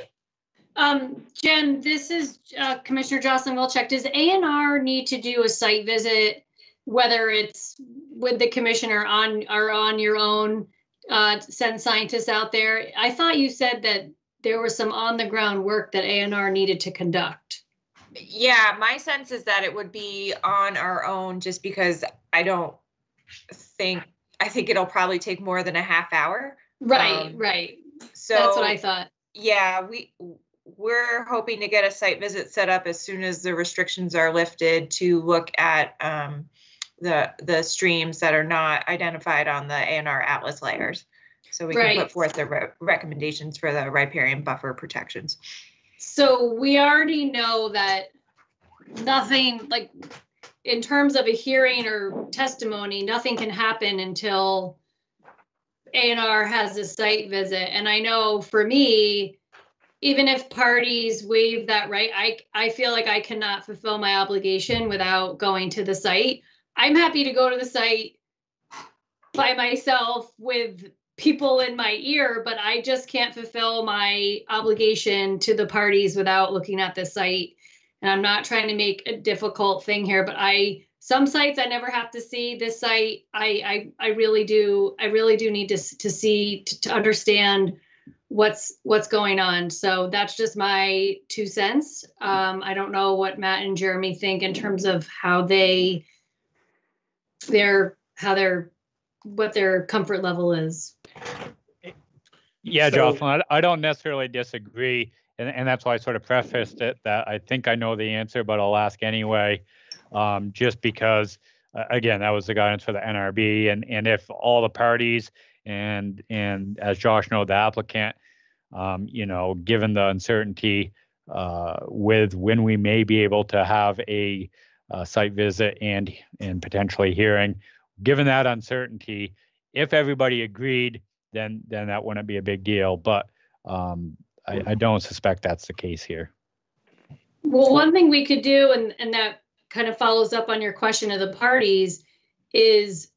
Um, Jen, this is uh, Commissioner Jocelyn Wilczek. Does A and R need to do a site visit, whether it's with the commissioner on or on your own, uh, send scientists out there? I thought you said that there was some on-the-ground work that A and R needed to conduct. Yeah, my sense is that it would be on our own just because I don't think I think it'll probably take more than a half hour. Right, um, right. So that's what I thought. Yeah, we we're hoping to get a site visit set up as soon as the restrictions are lifted to look at um, the the streams that are not identified on the A and R atlas layers, so we right. can put forth the re recommendations for the riparian buffer protections. So we already know that nothing like. In terms of a hearing or testimony, nothing can happen until A and R has a site visit. And I know for me, even if parties waive that right, I, I feel like I cannot fulfill my obligation without going to the site. I'm happy to go to the site by myself with people in my ear, but I just can't fulfill my obligation to the parties without looking at the site. And I'm not trying to make a difficult thing here, but I some sites I never have to see. This site I I, I really do I really do need to to see to, to understand what's what's going on. So that's just my two cents. Um, I don't know what Matt and Jeremy think in terms of how they their how their what their comfort level is. Yeah, so, Jocelyn, I, I don't necessarily disagree. and, and that's why I sort of prefaced it that I think I know the answer, but I'll ask anyway, um, just because, uh, again, that was the guidance for the N R B. And, and if all the parties and, and as Josh knows, the applicant, um, you know, given the uncertainty uh, with when we may be able to have a, a site visit and, and potentially hearing, given that uncertainty, if everybody agreed, then then that wouldn't be a big deal. But um, I, I don't suspect that's the case here. Well, one thing we could do, and, and that kind of follows up on your question of the parties, is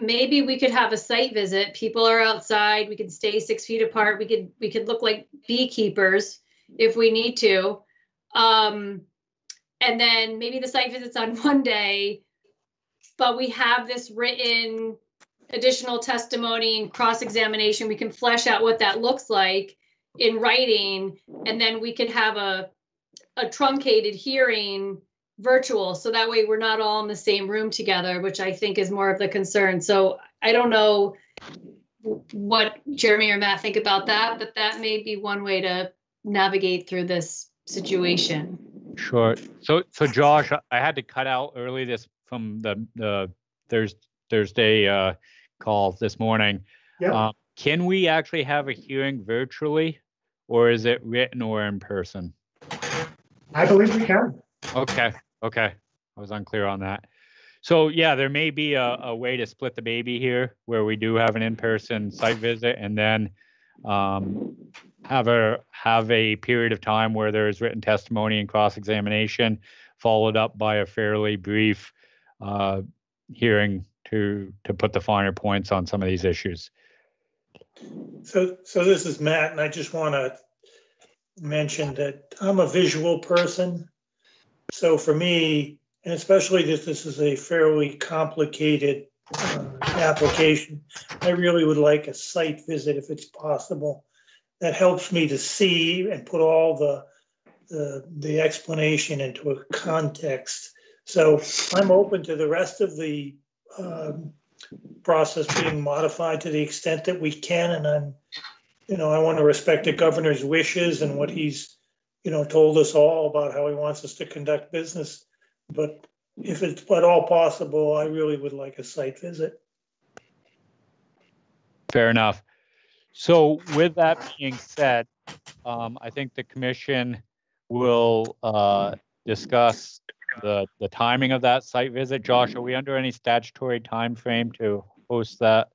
maybe we could have a site visit. People are outside. We could stay six feet apart. We could we could look like beekeepers if we need to. Um, and then maybe the site visit's on one day, but we have this written additional testimony and cross-examination. We can flesh out what that looks like in writing, and then we could have a a truncated hearing virtual, so that way we're not all in the same room together, which I think is more of the concern. So I don't know what Jeremy or Matt think about that, but that may be one way to navigate through this situation. Sure. So so Josh, I had to cut out early this from the the Thursday Thursday uh, call this morning. Yep. Um, can we actually have a hearing virtually, or is it written or in person? I believe we can. Okay. Okay. I was unclear on that. So yeah, there may be a, a way to split the baby here where we do have an in-person site visit and then um, have a have a period of time where there is written testimony and cross-examination followed up by a fairly brief uh, hearing to to put the finer points on some of these issues. So, so this is Matt, and I just want to mention that I'm a visual person. So for me, and especially this, this is a fairly complicated uh, application, I really would like a site visit if it's possible. That helps me to see and put all the the, the explanation into a context. So I'm open to the rest of the Uh, process being modified to the extent that we can, and I'm, you know, I want to respect the governor's wishes and what he's, you know, told us all about how he wants us to conduct business. But if it's at all possible, I really would like a site visit. Fair enough. So with that being said, um, I think the commission will uh, discuss The, the timing of that site visit. Josh, are we under any statutory time frame to host that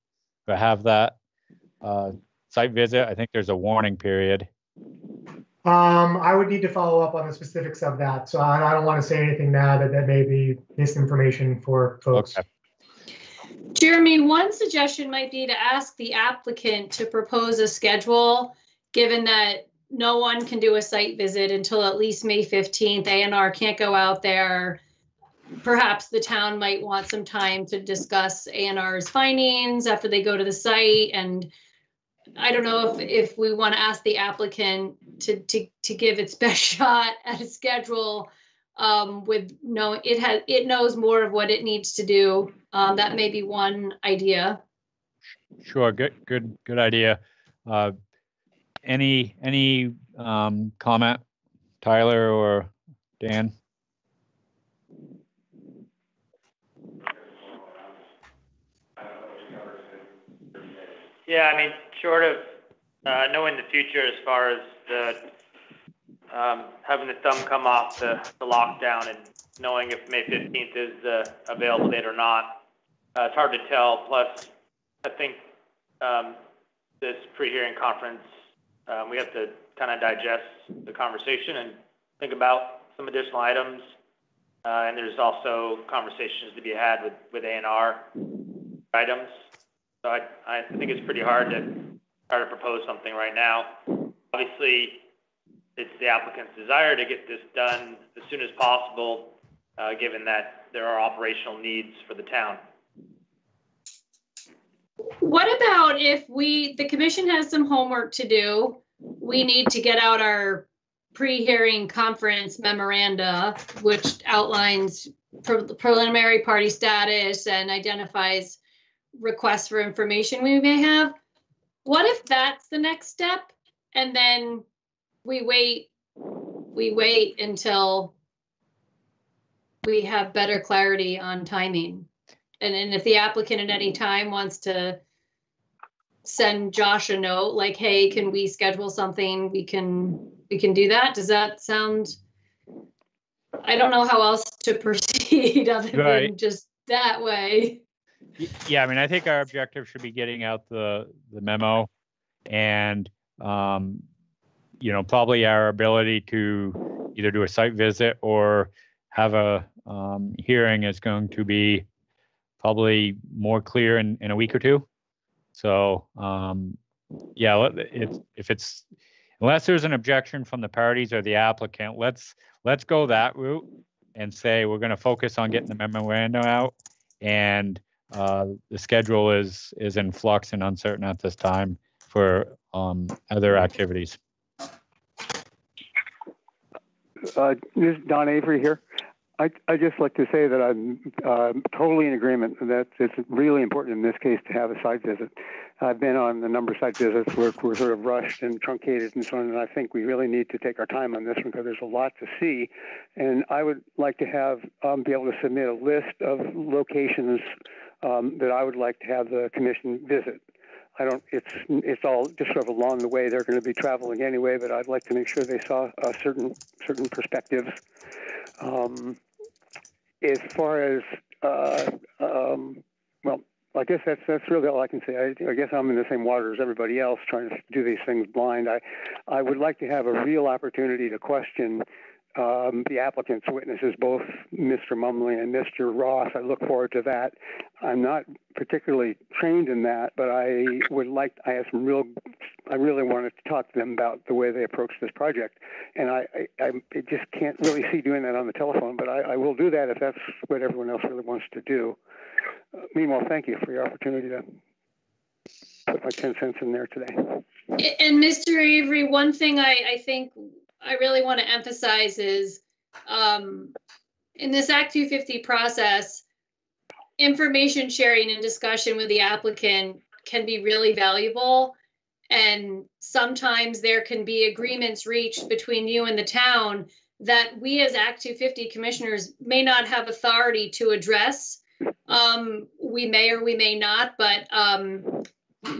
or have that uh, site visit? I think there's a warning period. Um, I would need to follow up on the specifics of that. So I, I don't want to say anything now that, that may be misinformation for folks. Okay. Jeremy, one suggestion might be to ask the applicant to propose a schedule, given that no one can do a site visit until at least May fifteenth. A and R can't go out there. Perhaps the town might want some time to discuss A and R's findings after they go to the site. And I don't know if, if we want to ask the applicant to, to, to give its best shot at a schedule um, with no, it has, it knows more of what it needs to do. Um, that may be one idea. Sure. Good, good, good idea. Uh, Any any um, comment, Tyler or Dan? Yeah, I mean, short of uh, knowing the future as far as the um, having the thumb come off the, the lockdown and knowing if May fifteenth is the available date or not, uh, it's hard to tell. Plus, I think um, this pre-hearing conference, Um, we have to kind of digest the conversation and think about some additional items. Uh, and there's also conversations to be had with, with A and R items. So I, I think it's pretty hard to try to propose something right now. Obviously, it's the applicant's desire to get this done as soon as possible, uh, given that there are operational needs for the town. What about if we, the commission has some homework to do, we need to get out our pre-hearing conference memoranda, which outlines pre preliminary party status and identifies requests for information we may have. What if that's the next step? And then we wait, we wait until we have better clarity on timing. And, and if the applicant at any time wants to send Josh a note like, hey, can we schedule something? We can, we can do that. Does that sound, I don't know how else to proceed other right. than just that way. Yeah, I mean, I think our objective should be getting out the, the memo and, um, you know, probably our ability to either do a site visit or have a um, hearing is going to be probably more clear in, in a week or two. So, um, yeah, it's, if it's, unless there's an objection from the parties or the applicant, let's let's go that route and say we're going to focus on getting the memorandum out, and uh, the schedule is is in flux and uncertain at this time for um, other activities. Uh, this is Don Avery here. I I just like to say that I'm uh, totally in agreement that it's really important in this case to have a site visit. I've been on a number of site visits where we're sort of rushed and truncated and so on, and I think we really need to take our time on this one because there's a lot to see. And I would like to have um, be able to submit a list of locations um, that I would like to have the commission visit. I don't, it's, it's all just sort of along the way. They're going to be traveling anyway, but I'd like to make sure they saw a certain, certain perspectives. Um, as far as, uh, um, well, I guess that's, that's really all I can say. I, I guess I'm in the same water as everybody else trying to do these things blind. I, I would like to have a real opportunity to question Um, the applicant's witnesses, both Mister Mumley and Mister Ross. I look forward to that. I'm not particularly trained in that, but I would like, I have some real, I really wanted to talk to them about the way they approach this project. And I, I, I just can't really see doing that on the telephone, but I, I will do that if that's what everyone else really wants to do. Uh, meanwhile, thank you for your opportunity to put my ten cents in there today. And Mister Avery, one thing I, I think I really want to emphasize is um, in this Act two fifty process, information sharing and discussion with the applicant can be really valuable. And sometimes there can be agreements reached between you and the town that we as Act two fifty commissioners may not have authority to address. Um, we may or we may not, but um,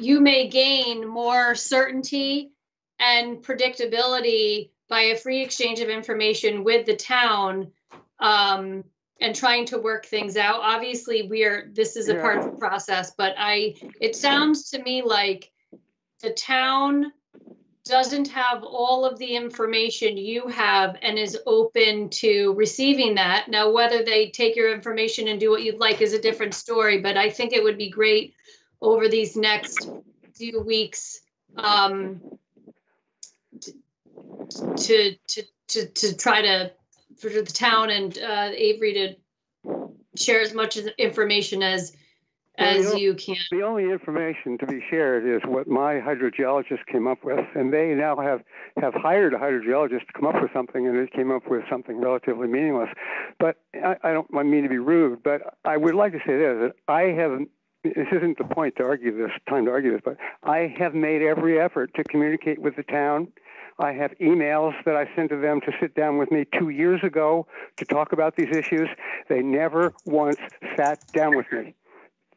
you may gain more certainty and predictability by a free exchange of information with the town um, and trying to work things out. Obviously, we are, this is a yeah. part of the process, but I, it sounds to me like the town doesn't have all of the information you have and is open to receiving that. Now, whether they take your information and do what you'd like is a different story, but I think it would be great over these next few weeks um, To, to to to try to for the town and uh, Avery to share as much information as as well, you, know, you can. The only information to be shared is what my hydrogeologist came up with, and they now have have hired a hydrogeologist to come up with something, and it came up with something relatively meaningless. But I, I don't I mean to be rude, but I would like to say this: that I have. This isn't the point to argue this, time to argue this, but I have made every effort to communicate with the town. I have emails that I sent to them to sit down with me two years ago to talk about these issues. They never once sat down with me.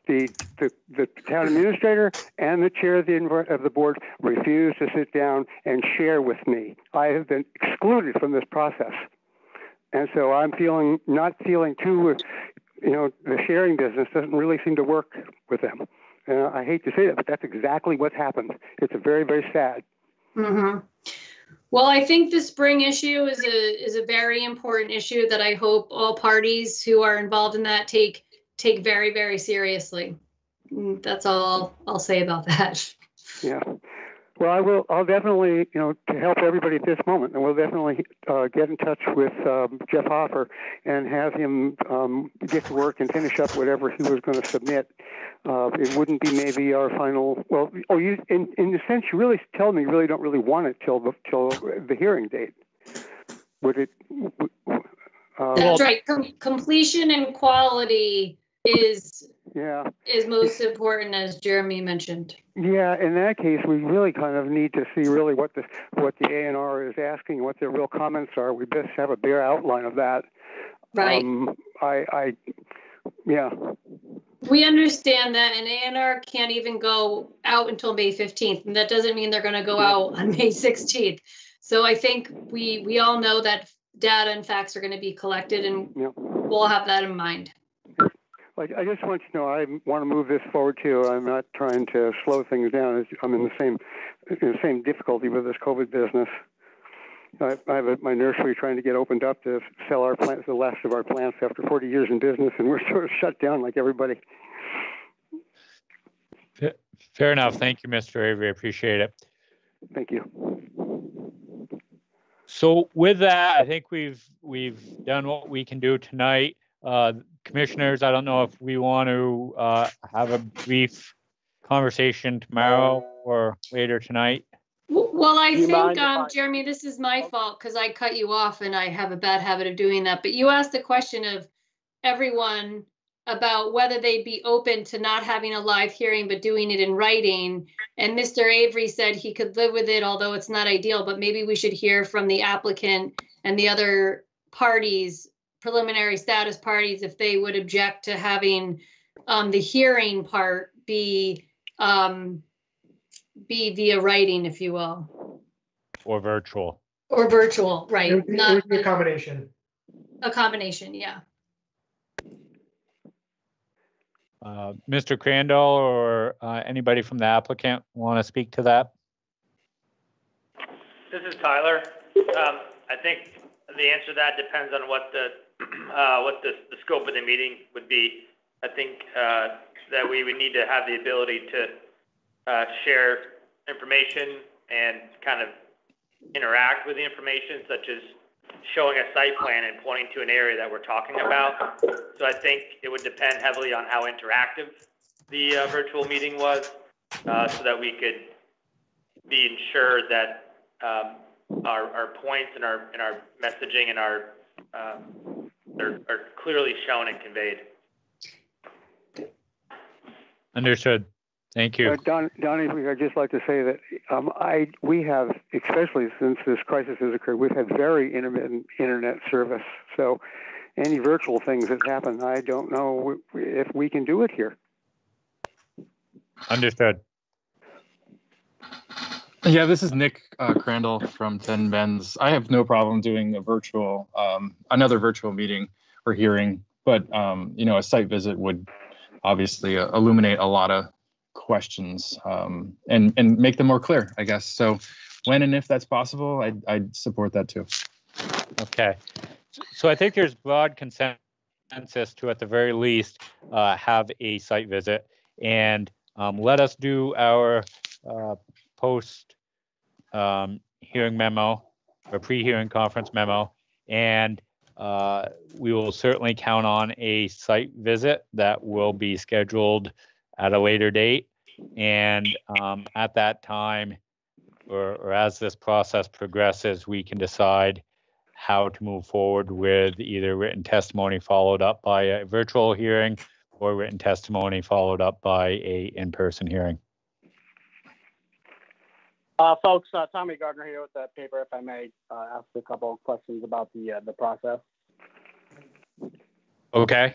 The, the, the town administrator and the chair of the, of the board refused to sit down and share with me. I have been excluded from this process. And so I'm feeling, not feeling too, you know, the sharing business doesn't really seem to work with them. Uh, I hate to say that, but that's exactly what's happened. It's very, very sad. Mm-hmm. Well, I think the spring issue is a is a very important issue that I hope all parties who are involved in that take take very, very seriously. That's all I'll say about that. Yeah. Well, I will. I'll definitely, you know, to help everybody at this moment, and we'll definitely uh, get in touch with um, Jeff Hopper and have him um, get to work and finish up whatever he was going to submit. Uh, it wouldn't be maybe our final. Well, oh, you in in a sense, you really tell me you really don't really want it till the till the hearing date. Would it? Uh, That's right. Com completion and quality is yeah, is most important, as Jeremy mentioned. Yeah, in that case, we really kind of need to see really what the what the A and R is asking, what their real comments are. We best have a bare outline of that. Right. Um, I, I, yeah. We understand that an A and R can't even go out until May fifteenth, and that doesn't mean they're going to go out on May sixteenth. So I think we we all know that data and facts are going to be collected, and yeah. we'll have that in mind. Like, I just want you to know, I want to move this forward too. I'm not trying to slow things down. I'm in the same in the same difficulty with this COVID business. I, I have a, my nursery trying to get opened up to sell our plants, the last of our plants, after forty years in business, and we're sort of shut down like everybody. Fair enough. Thank you, Mister Avery. I appreciate it. Thank you. So with that, I think we've we've done what we can do tonight. Uh, commissioners, I don't know if we want to uh, have a brief conversation tomorrow or later tonight. Well, I you think, um, Jeremy, this is my fault because I cut you off and I have a bad habit of doing that. But you asked the question of everyone about whether they'd be open to not having a live hearing but doing it in writing. And Mister Avery said he could live with it, although it's not ideal, but maybe we should hear from the applicant and the other parties, preliminary status parties, if they would object to having um, the hearing part be um, be via writing, if you will, or virtual, or virtual, right? It would be, not, it would be a combination. A combination, yeah. Uh, Mister Crandall or uh, anybody from the applicant want to speak to that? This is Tyler. Um, I think the answer to that depends on what the Uh, what the, the scope of the meeting would be. I think uh, that we would need to have the ability to uh, share information and kind of interact with the information, such as showing a site plan and pointing to an area that we're talking about. So I think it would depend heavily on how interactive the uh, virtual meeting was, uh, so that we could be ensured that um, our, our points and our, and our messaging and our um, Are, are clearly shown and conveyed. Understood. Thank you. Uh, Don, Don, I'd just like to say that um, I we have, especially since this crisis has occurred, we've had very intermittent internet service. So any virtual things that happen, I don't know if we can do it here. Understood. Yeah, this is Nick uh, Crandall from Ten Bends. I have no problem doing a virtual, um, another virtual meeting or hearing, but um, you know, a site visit would obviously uh, illuminate a lot of questions um, and and make them more clear, I guess. So, when and if that's possible, I'd, I'd support that too. Okay, so I think there's broad consensus to, at the very least, uh, have a site visit, and um, let us do our Uh, post um, hearing memo or pre-hearing conference memo, and uh, we will certainly count on a site visit that will be scheduled at a later date. And um, at that time, or, or as this process progresses, we can decide how to move forward with either written testimony followed up by a virtual hearing, or written testimony followed up by a in-person hearing. Uh, folks, uh, Tommy Gardner here with that paper. If I may uh, ask a couple of questions about the uh, the process. Okay.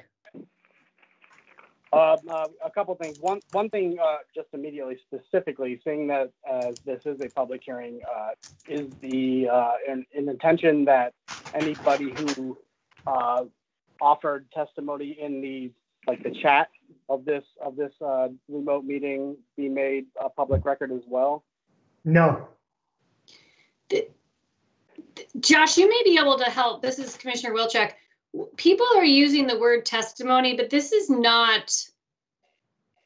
Uh, uh, a couple things. One one thing, uh, just immediately, specifically, seeing that as this is a public hearing, uh, is the uh, an, an intention that anybody who uh, offered testimony in the like the chat of this of this uh, remote meeting be made a public record as well? No. Josh, you may be able to help. This is Commissioner Wilczek. People are using the word testimony, but this is not,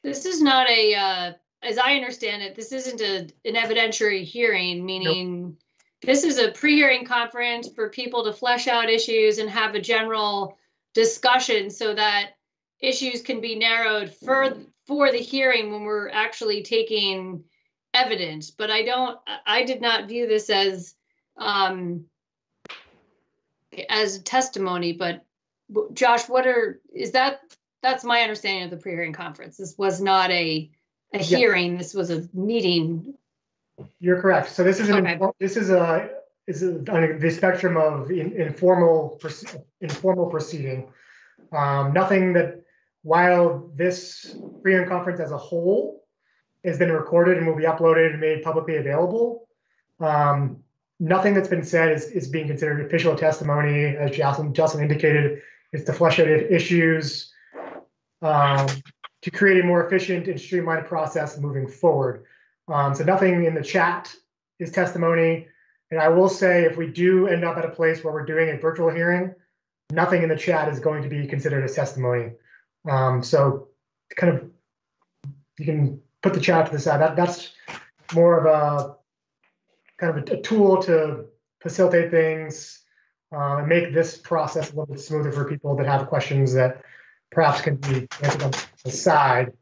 this is not a, uh, as I understand it, this isn't a, an evidentiary hearing, meaning nope. This is a pre-hearing conference for people to flesh out issues and have a general discussion so that issues can be narrowed for, for the hearing when we're actually taking evidence, but I don't, I did not view this as um, as testimony, but Josh, what are, is that that's my understanding of the pre-hearing conference. This was not a, a yeah. hearing. This was a meeting. You're correct. So this is an okay. this is a is a, the spectrum of in, informal informal proceeding. Um, nothing that while this pre-hearing conference as a whole has been recorded and will be uploaded and made publicly available. Um, nothing that's been said is, is being considered official testimony, as Jocelyn, Jocelyn indicated. It's to flesh out issues um, to create a more efficient and streamlined process moving forward. Um, so nothing in the chat is testimony. And I will say, if we do end up at a place where we're doing a virtual hearing, nothing in the chat is going to be considered as testimony. Um, so kind of, you can put the chat to the side. That, that's more of a kind of a, a tool to facilitate things uh, and make this process a little bit smoother for people that have questions that perhaps can be answered on the side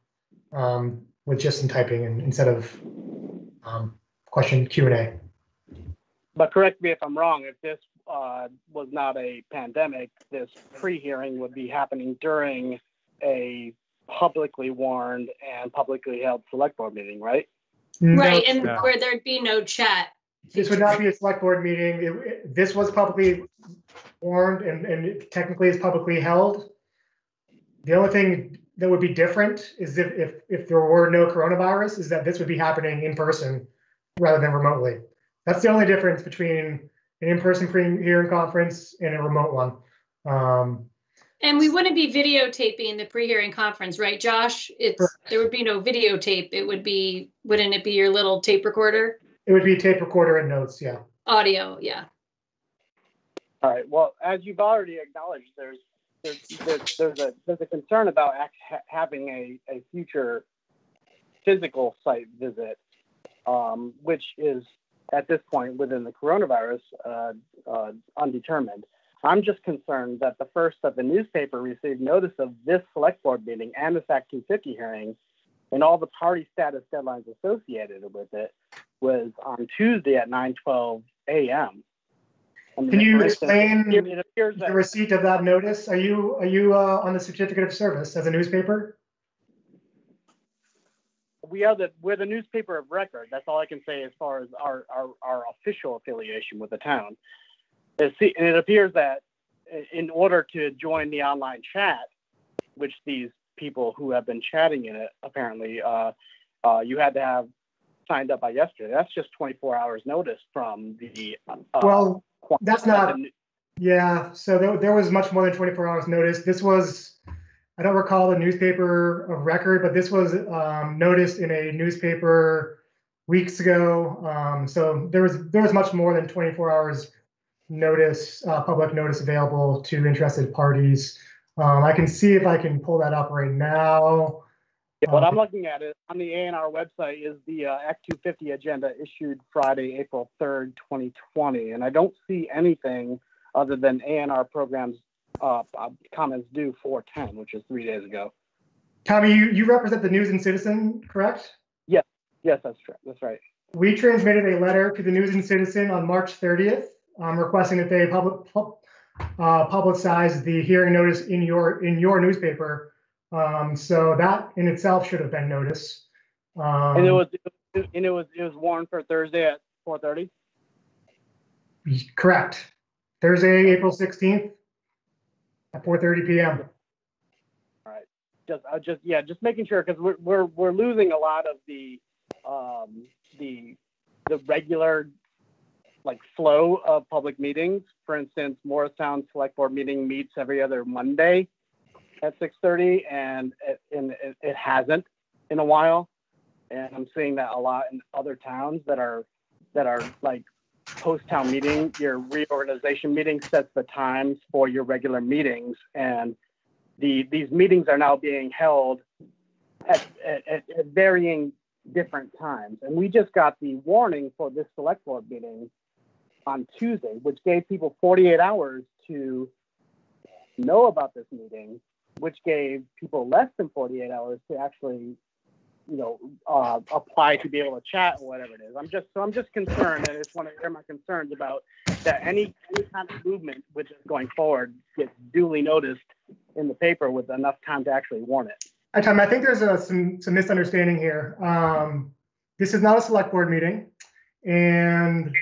um, with just some typing and, instead of um, question Q and A. But correct me if I'm wrong, if this uh, was not a pandemic, this pre-hearing would be happening during a publicly warned and publicly held select board meeting, right? Right, no, and no. where there'd be no chat. This would not be a select board meeting. It, it, this was publicly warned and, and it technically is publicly held. The only thing that would be different is if, if, if there were no coronavirus, is that this would be happening in person rather than remotely. That's the only difference between an in-person pre-hearing conference and a remote one. Um, And we wouldn't be videotaping the pre-hearing conference, right, Josh? It's Correct. There would be no videotape. It would be, wouldn't it be your little tape recorder? It would be a tape recorder and notes, yeah. Audio, yeah. All right. Well, as you've already acknowledged, there's there's there's, there's a there's a concern about ha having a a future physical site visit, um, which is at this point within the coronavirus uh, uh, undetermined. I'm just concerned that the first that the newspaper received notice of this select board meeting and this Act two fifty hearing and all the party status deadlines associated with it was on Tuesday at nine twelve A M Can you explain the that, receipt of that notice? Are you are you uh, on the certificate of service as a newspaper? We are the we're the newspaper of record. That's all I can say as far as our our, our official affiliation with the town. And it appears that in order to join the online chat, which these people who have been chatting in it, apparently, uh, uh, you had to have signed up by yesterday. That's just twenty-four hours notice from the... Uh, well, that's not... Yeah, so there, there was much more than twenty-four hours notice. This was, I don't recall the newspaper of record, but this was um, noticed in a newspaper weeks ago. Um, so there was, there was much more than twenty-four hours notice, uh, public notice available to interested parties. Um, I can see if I can pull that up right now. Yeah, what um, I'm looking at is on the A and R website is the uh, Act two fifty agenda issued Friday, April third, twenty twenty. And I don't see anything other than A and R programs uh, comments due four ten, which is three days ago. Tommy, you, you represent the News and Citizen, correct? Yes, yes, that's true. That's right. We transmitted a letter to the News and Citizen on March thirtieth. Um, requesting that they public, uh, publicize the hearing notice in your in your newspaper. Um, so that in itself should have been notice. Um, and it was and it was it was warned for Thursday at four thirty. Correct. Thursday, April sixteenth at four thirty P M All right. Just I just yeah, just making sure because we're we're we're losing a lot of the um, the the regular. like flow of public meetings. For instance, Morristown Select Board meeting meets every other Monday at six thirty, and it, and it, it hasn't in a while. And I'm seeing that a lot in other towns that are that are like post-town meeting. Your reorganization meeting sets the times for your regular meetings, and the these meetings are now being held at, at, at varying different times. And we just got the warning for this select board meeting on Tuesday, which gave people forty-eight hours to know about this meeting, which gave people less than forty-eight hours to actually you know, uh, apply to be able to chat or whatever it is. I'm just, so I'm just concerned, and I just want to air my concerns about that any, any kind of movement with going forward gets duly noticed in the paper with enough time to actually warn it. Hi, Tom. I think there's a, some, some misunderstanding here. Um, this is not a select board meeting, and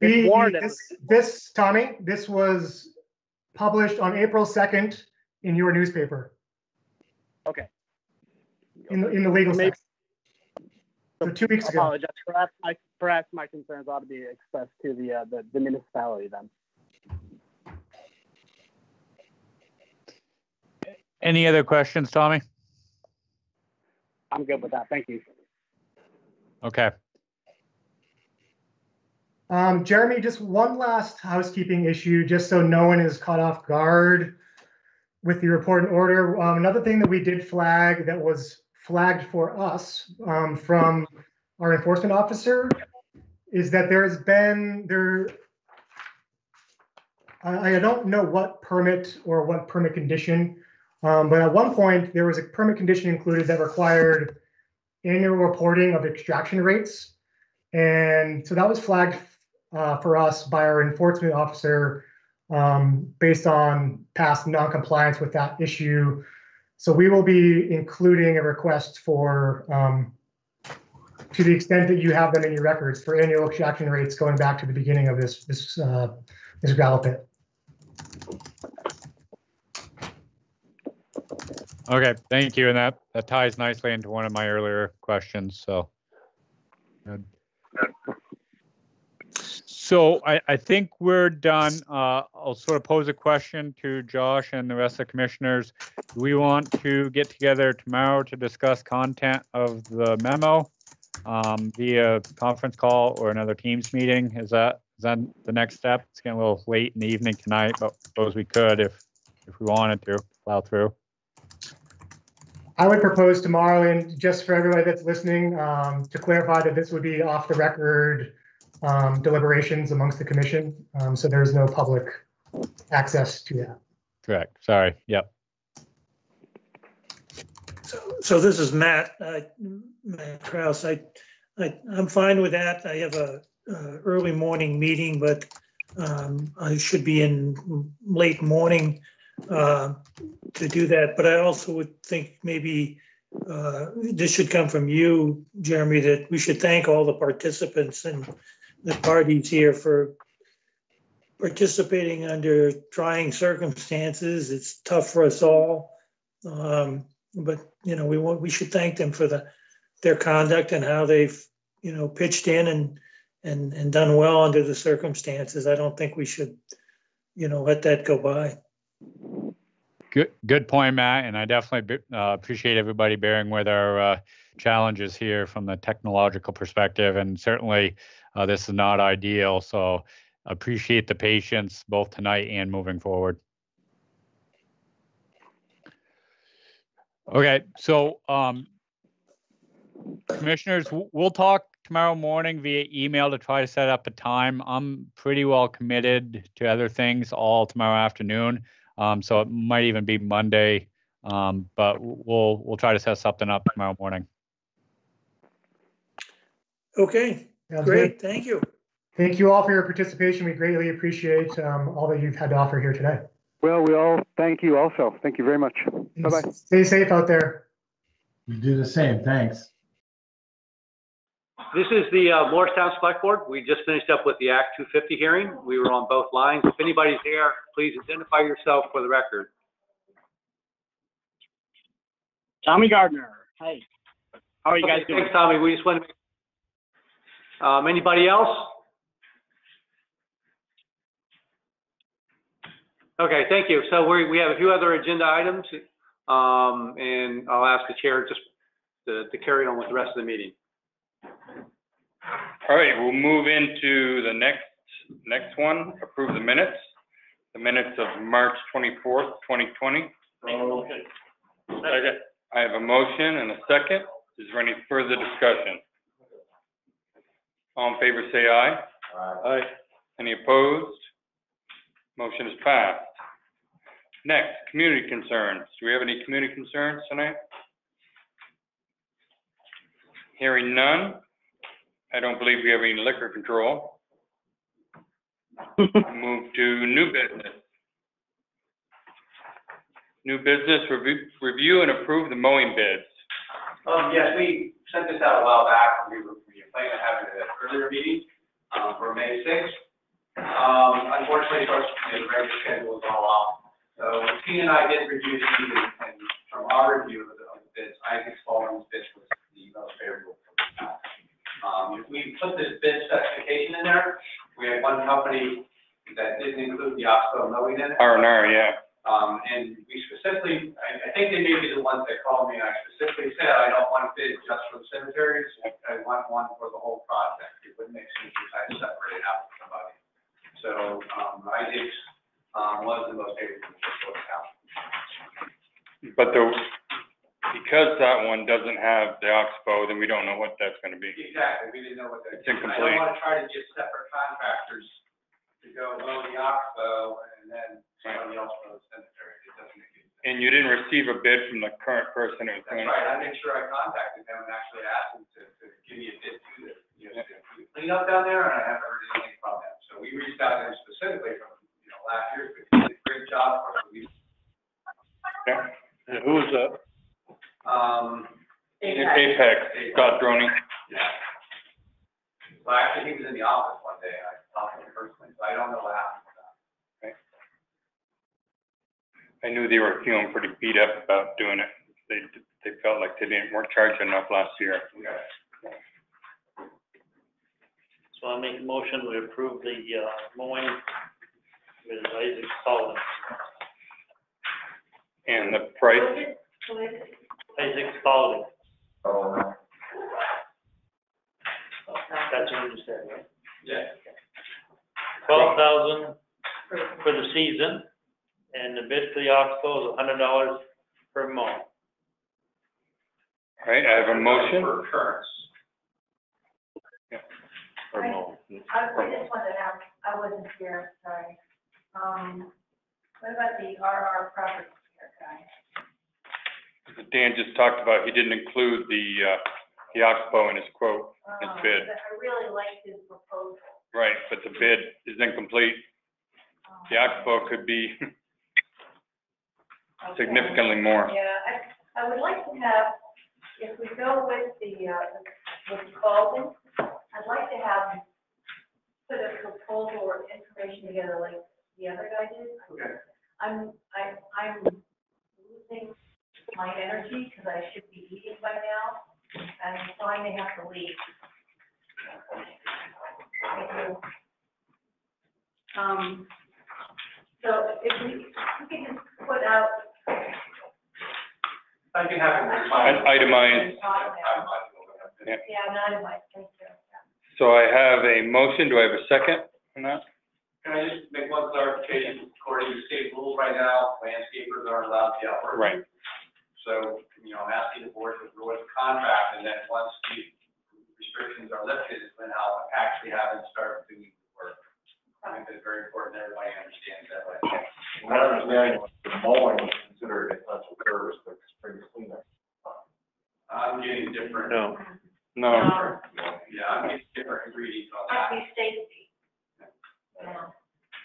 the, this, this, Tommy, this was published on April second in your newspaper. Okay. In the, in the legal sense. So two weeks ago. I apologize. Perhaps my, perhaps my concerns ought to be expressed to the, uh, the, the municipality then. Any other questions, Tommy? I'm good with that. Thank you. Okay. Um, Jeremy, just one last housekeeping issue, just so no one is caught off guard with the report and order. Um, another thing that we did flag that was flagged for us um, from our enforcement officer is that there has been there. I, I don't know what permit or what permit condition, um, but at one point there was a permit condition included that required annual reporting of extraction rates. And so that was flagged uh, for us by our enforcement officer um, based on past non-compliance with that issue. So we will be including a request for, um, to the extent that you have them in your records, for annual extraction rates going back to the beginning of this this uh, this gravel pit. Okay, thank you, and that that ties nicely into one of my earlier questions. So. Good. So I, I think we're done. Uh, I'll sort of pose a question to Josh and the rest of the commissioners. Do we want to get together tomorrow to discuss content of the memo um, via conference call or another Teams meeting? Is that, is that the next step? It's getting a little late in the evening tonight, but I suppose we could if, if we wanted to plow through. I would propose tomorrow, and just for everybody that's listening, um, to clarify that this would be off the record um, deliberations amongst the commission. Um, so there's no public access to that. Correct. Sorry. Yep. So, so this is Matt, uh, Matt Krause. I, I, I'm fine with that. I have a uh, early morning meeting, but um, I should be in late morning uh to do that, but I also would think maybe uh this should come from you, Jeremy, that we should thank all the participants and the parties here for participating under trying circumstances. It's tough for us all, um but you know, we want we should thank them for the their conduct and how they've, you know, pitched in and and and done well under the circumstances. I don't think we should, you know, let that go by. Good, good point, Matt, and I definitely uh, appreciate everybody bearing with our uh, challenges here from the technological perspective, and certainly uh, this is not ideal, so appreciate the patience both tonight and moving forward. Okay, so um, commissioners, we'll talk tomorrow morning via email to try to set up a time. I'm pretty well committed to other things all tomorrow afternoon. Um, so it might even be Monday, um, but we'll we'll try to set something up tomorrow morning. Okay, sounds great. Good. Thank you. Thank you all for your participation. We greatly appreciate um, all that you've had to offer here today. Well, we all thank you also. Thank you very much. Bye-bye. Stay safe out there. We do the same. Thanks. This is the uh, Morristown Select Board. We just finished up with the Act two fifty hearing. We were on both lines. If anybody's there, please identify yourself for the record. Tommy Gardner. Hey. How are you guys okay, doing? Thanks, Tommy. We just want to make... Um, anybody else? Okay, thank you. So we we have a few other agenda items, um, and I'll ask the chair just to, to carry on with the rest of the meeting. All right, we'll move into the next next one. Approve the minutes. The minutes of March twenty-fourth, twenty twenty. Oh, okay. I have a motion and a second. Is there any further discussion? All in favor, say aye. Aye. Any opposed? Motion is passed. Next, community concerns. Do we have any community concerns tonight? Hearing none. I don't believe we have any liquor control. Move to new business. New business, review, review and approve the mowing bids. Um, yes, we sent this out a while back. We were, we were planning on having an earlier meeting um, for May sixth. Um, unfortunately, the regular schedule is all off. So Tina and I did review the meeting, and from our review of the, of the bids, I think Spalding's bid was the most favorable. Um, if we put this bid specification in there, we had one company that didn't include the Oxbow mowing in it. R and R, yeah. Um, and we specifically, I, I think they may be the ones that called me, and I specifically said, I don't want a bid just for the cemeteries. I want one for the whole project. It wouldn't make sense if I separated out from somebody. So um, I think um, was the most favorable to sort out. But the, because that one doesn't have the Oxbow, then we don't know what that's going to be. Exactly. We didn't know what that's going to be. I don't want to try to get separate contractors to go mow the Oxbow and then somebody else from the cemetery. It doesn't make any sense. And you didn't receive a bid from the current person who's doing it. That's right. I made sure I contacted them and actually asked them to, to give me a bid to the, you know, yeah. clean up down there, and I haven't heard anything from them. So we reached out to them specifically from, you know, last year, but they did a great job for us. Okay. And who was that? Um, Apex. Apex. Apex. Scott Droney. Yeah. Well, actually, he was in the office one day. I talked to him personally, so I don't know what happened. I knew they were feeling pretty beat up about doing it. They they felt like they didn't weren't charging enough last year. Okay. So I make a motion to approve the uh, mowing with Isaac Collins. And the price? Isaac Collins. Oh. That's what you said, right? Yeah. Twelve thousand for the season. And the bid for the Oxbow is one hundred dollars per mow. All right, I have a motion. For occurrence. Yeah, per mow. I, I just wanted to ask, I wasn't here, sorry. Um, what about the R R property here, guys? Dan just talked about he didn't include the, uh, the Oxbow in his quote, um, his bid. But I really liked his proposal. Right, but the bid is incomplete. Um, the Oxbow could be... Okay. Significantly more. Yeah, I, I would like to have, if we go with the, uh, with Spalding, I'd like to have put a proposal or information together like the other guy did. Okay. I'm, I, I'm losing my energy because I should be eating by now. I'm trying to have to leave. Thank you. Um, so if we, if we can just put out. I can have an itemized. Yeah, an itemized, thank you. So I have a motion, do I have a second on that? Can I just make one clarification? According to state rules right now, landscapers aren't allowed to be outward. Right. So, you know, I'm asking the board to rule the contract, and then once the restrictions are lifted, is when I'll actually have it start doing the work. I think that's very important, everybody understands that right now. My understanding was the mowing was considered an essential service, but it's pretty cleaner. I'm getting different. No. No. Um, yeah, I'm getting different ingredients on that. Might be safety. Yeah.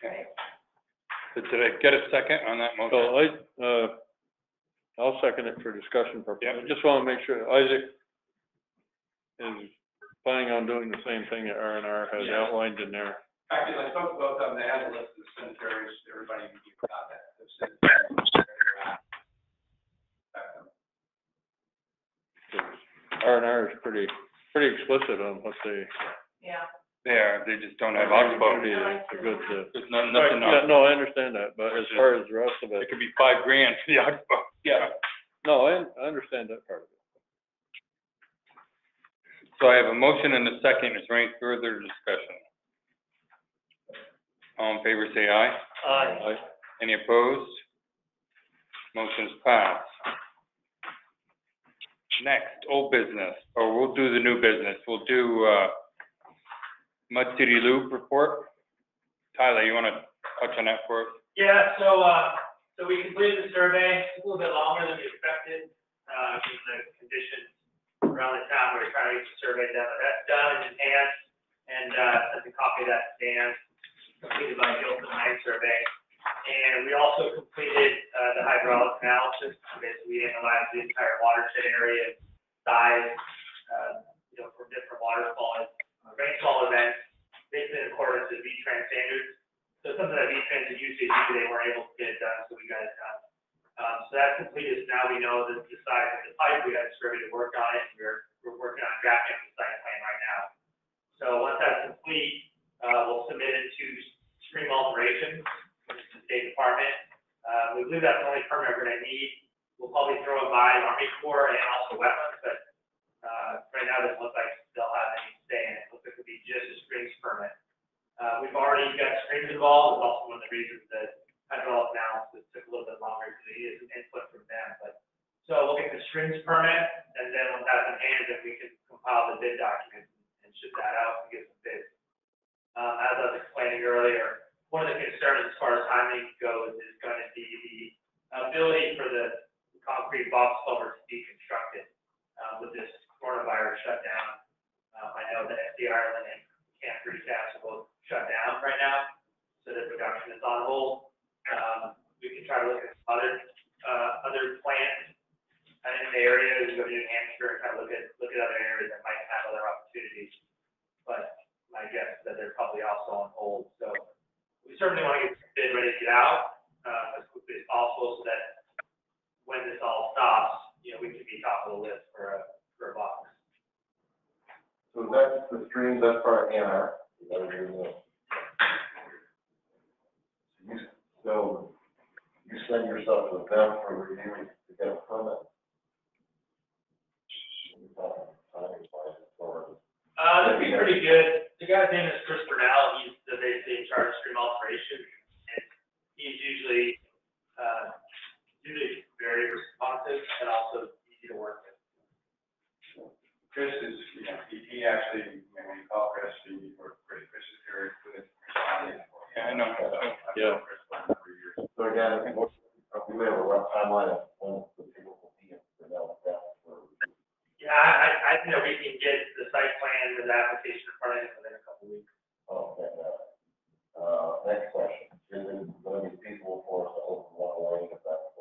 Okay. So did I get a second on that motion? So I, uh, I'll second it for discussion purposes. Yep. I just want to make sure Isaac is planning on doing the same thing that R and R has yeah. outlined in there. Actually, I spoke to both of them. They had a list of cemeteries. Everybody knew about that. R and R is pretty pretty explicit on what they. Yeah. They are. They just don't have Oxbow. It's a good. Uh, There's no, nothing. Right, no, I understand that, but as far as the rest of it, it could be five grand for the Oxbow. Yeah. No, I, I understand that part of it. So I have a motion and a second. Is there any further discussion? All in favor, say aye. Aye. Aye. Any opposed? Motion's passed. Next, old business, or we'll do the new business. We'll do uh, Mud City Loop report. Tyler, you want to touch on that for us? Yeah. So, uh, so we completed the survey. It's a little bit longer than we expected. Uh, the conditions around the town. We were trying to reach a survey done, but that's done and enhanced, and uh, sent a copy of that to Dan, completed by Gilson High Survey. And we also completed uh, the hydraulic analysis, because we analyzed the entire watershed area, size, uh, you know, for different waterfall and uh, rainfall events, based in accordance with V TRAN standards. So something that V TRAN is used to do, they weren't able to get it done, so we got it done. Um, so that's completed. Now we know that the size of the pipe, we had a survey to work on it, and we're, we're working on drafting the site plan right now. So once that's complete, uh, we'll submit it to Stream Alteration, which is the State Department. Uh, we believe that's the only permit we're going to need. We'll probably throw it by Army Corps and also wetlands, but uh, right now it doesn't look like they'll have any say in it. It looks like it'll be just a streams permit. Uh, we've already got streams involved. It's also one of the reasons that hydraulic analysis took a little bit longer because it is an input from them. But so we'll get the streams permit, and then once that's in hand, then we can compile the bid document and ship that out and get some bids. Um, as I was explaining earlier, one of the concerns as far as timing goes is going to be the ability for the concrete box culvert to be constructed uh, with this coronavirus shutdown. Um, I know that F D Ireland and Camp Recast will shut down right now, so the production is on hold. Um, we can try to look at other uh, other plants in the area. We go to New Hampshire and try to look at look at other areas that might have other opportunities. But my guess is that they're probably also on hold. So we certainly want to get bid ready to get out uh, as quickly as possible, so that when this all stops, you know, we can be top of the list for a for a box. So that's the streams. That's for A N R. So you send yourself to them for review to get a permit. Uh, that'd be pretty good. The guy's name is Chris Bernal. He's the basically in charge of stream alteration, and he's usually uh, usually very responsive and also easy to work with. Chris is, you know, he, he actually, you know, when you call Chris, he works pretty. Chris is very good. Yeah, I know. Yeah. So again, I think we'll, we may have a rough timeline of when the people will be in for now. Yeah, I, I think that we can get the site plan and the application in front of us within a couple of weeks. Okay. Uh, next question: is it going to be feasible for us to open one lane if that's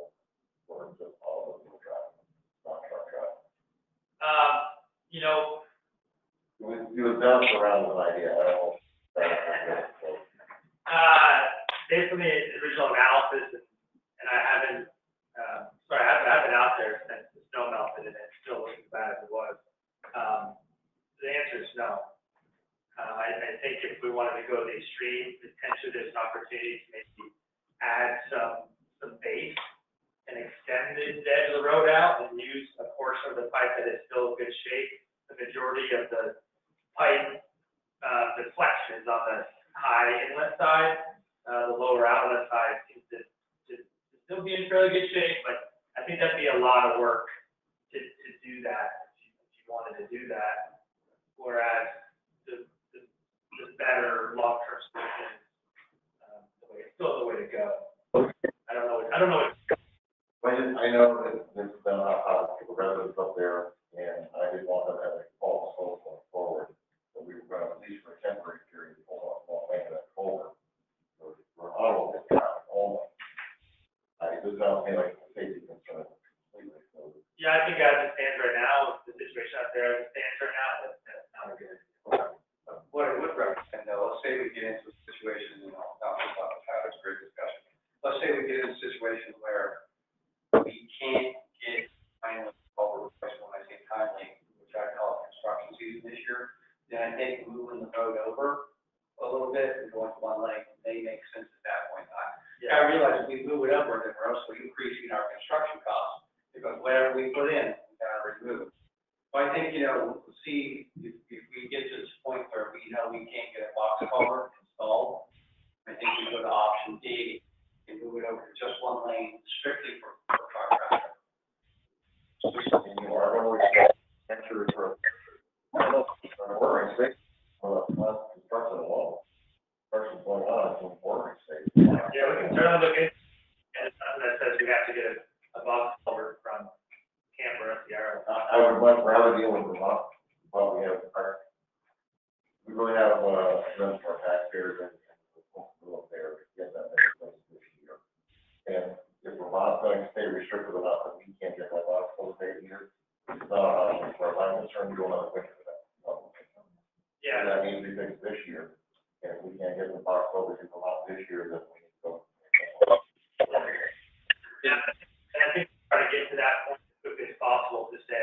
for just all of the driving, not truck driving? Um, you know, you would, you would bounce around with an idea. I don't know. Uh, based on the original analysis, and, and I haven't, uh, sorry, I haven't, I haven't out there since the snow melted, and it's still looking as bad as it was. Um, the answer is no. Uh, I, I think if we wanted to go to the extreme, potentially there's an opportunity to maybe add some some base and extend the edge of the road out and use a portion of the pipe that is still in good shape. The majority of the pipe uh, deflection is on the high inlet side, uh, the lower outlet side seems to, to, to still be in fairly good shape, but I think that'd be a lot of work to, to do that if you, if you wanted to do that. Whereas the, the, the better long-term solution, um, the way, it's still the way to go. I don't know. What, I don't know. What well, I know that there's been a lot of people, residents up there, and I didn't want them to have a false hope going forward. So we were going to, at least for a temporary period, hold off. Over. So we're all over time only. I just don't feel like safety concern completely. Yeah, I think as it stands right now, the situation out there as it stands right now, that's, that's not a good idea. What I would recommend though, let's say we get into a situation, and I'll talk about how it's a great discussion. Let's say we get into a situation where we can't get timely culvert replacement. When I say timely, which I call it construction season this year, then I think moving the road over a little bit and going to one lane may make sense at that point in time. Yeah. I realize if we move it upward, then we're also increasing our construction costs because whatever we put in, we got to remove. So I think, you know, we'll see if, if we get to this point where we know we can't get a box culvert installed, I think we go to option D and move it over to just one lane strictly for, for car traffic. Yeah, we can certainly look at something that says we have to get a, a box culvert from Canberra to the Ireland. I I would much rather deal with Vermont, but we have our, we really have uh, none of our taxpayers and we'll there to get that next place this year. And if Vermont's going to stay restricted enough that we can't get that lot full state here, it's not an option for my concern to go another winter for that. Yeah. And that means we fix this year. And if we can't get the box over to the lot this year, then we need to go. Yeah. And I think we're trying to get to that point as quickly as possible to say,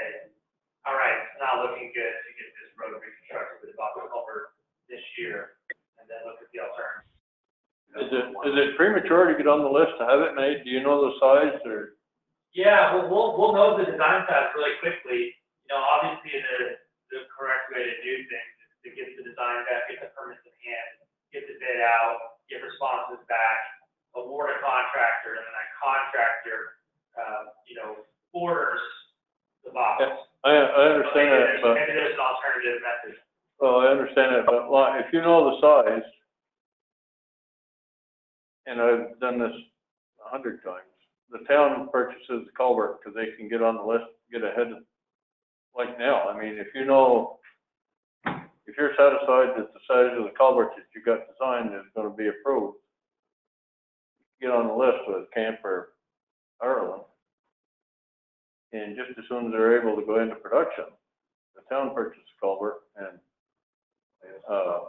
all right, it's not looking good to get this road reconstructed with a box culvert this year, and then look at the alternative. Is it, is it premature to get on the list to have it made? Do you know the size or? Yeah, well, we'll we'll know the design size really quickly. You know, obviously the the correct way to do things is to get the design back, get the permits in hand, get the bid out, get responses back, award a contractor, and then that contractor, uh, you know, orders the box. Yeah, I I understand so that, but maybe there's an alternative method. Well, I understand that, but like, if you know the size. And I've done this a hundred times. The town purchases the culvert because they can get on the list, get ahead of, like now. I mean, if you know, if you're satisfied that the size of the culvert that you got designed is going to be approved, get on the list with Camper Ireland. And just as soon as they're able to go into production, the town purchases the culvert and. Uh,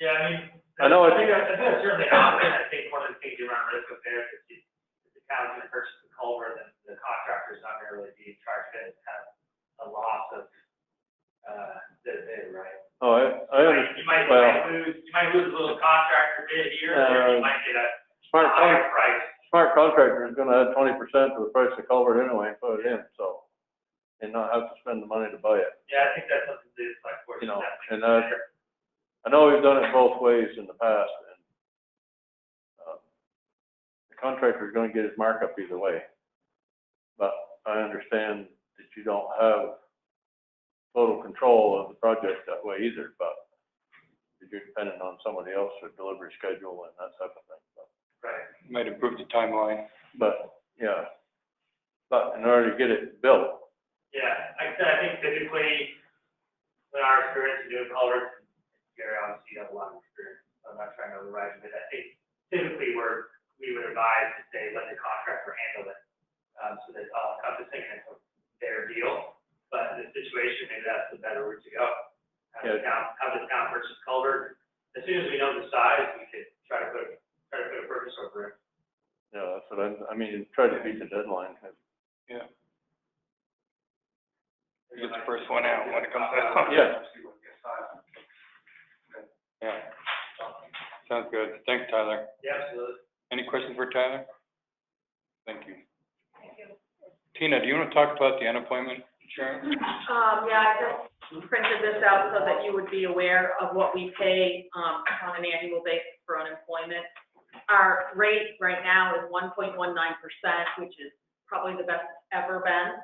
yeah, I mean. I know. I think that's certainly not. I think one of the things you run risk of there is if the town's going to purchase the culvert, then the contractor's not going to really be charged with kind of a loss of uh, the bid, right? Oh, I, I understand. You might, you might, well, you might lose. You might lose a little contractor bid here, uh, or you might get a smart higher price. Smart contractor is going to add twenty percent to the price of the culvert anyway and put it in, so and not have to spend the money to buy it. Yeah, I think that's something to do with like force. You know, and uh. I know we've done it both ways in the past, and uh, the contractor is going to get his markup either way. But I understand that you don't have total control of the project that way either, but you're dependent on somebody else for delivery schedule and that type of thing. But, right. Might improve the timeline. But, yeah. But in order to get it built. Yeah. Like I said, I think typically, when our experience doing culverts, Gary, obviously, you have a lot of experience. I'm not trying to override you, but I think typically we're, we would advise to say let the contractor handle it um, so that all encompassing it's their deal. But in this situation, maybe that's the better route to go. Have yeah. the town, have the town purchase culvert. As soon as we know the size, we could try to put try to put a purchase over it. Yeah, that's what I'm, I mean. Try to beat the deadline. Yeah. Get the first one out when it comes out. Yeah. Yeah, sounds good. Thanks, Tyler. Yeah, absolutely. Any questions for Tyler? Thank you. Thank you. Tina, do you want to talk about the unemployment insurance? Um, yeah, I just printed this out so that you would be aware of what we pay um, on an annual basis for unemployment. Our rate right now is one point one nine percent, which is probably the best it's ever been.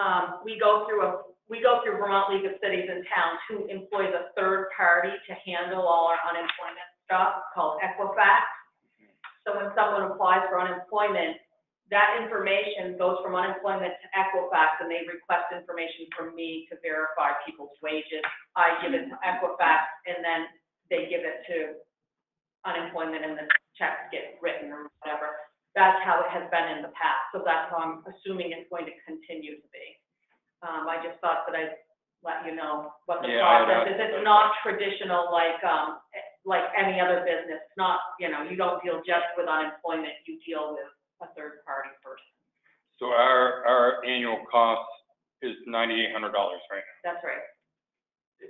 Um, we go through a We go through Vermont League of Cities and Towns, who employs a third party to handle all our unemployment stuff called Equifax. So when someone applies for unemployment, that information goes from unemployment to Equifax, and they request information from me to verify people's wages. I give it to Equifax, and then they give it to unemployment, and the checks get written or whatever. That's how it has been in the past. So that's how I'm assuming it's going to continue to be. Um, I just thought that I'd let you know what the yeah, process is. It's not traditional like um, like any other business. It's not, you know, you don't deal just with unemployment. You deal with a third party person. So our our annual cost is ninety-eight hundred dollars right now. That's right.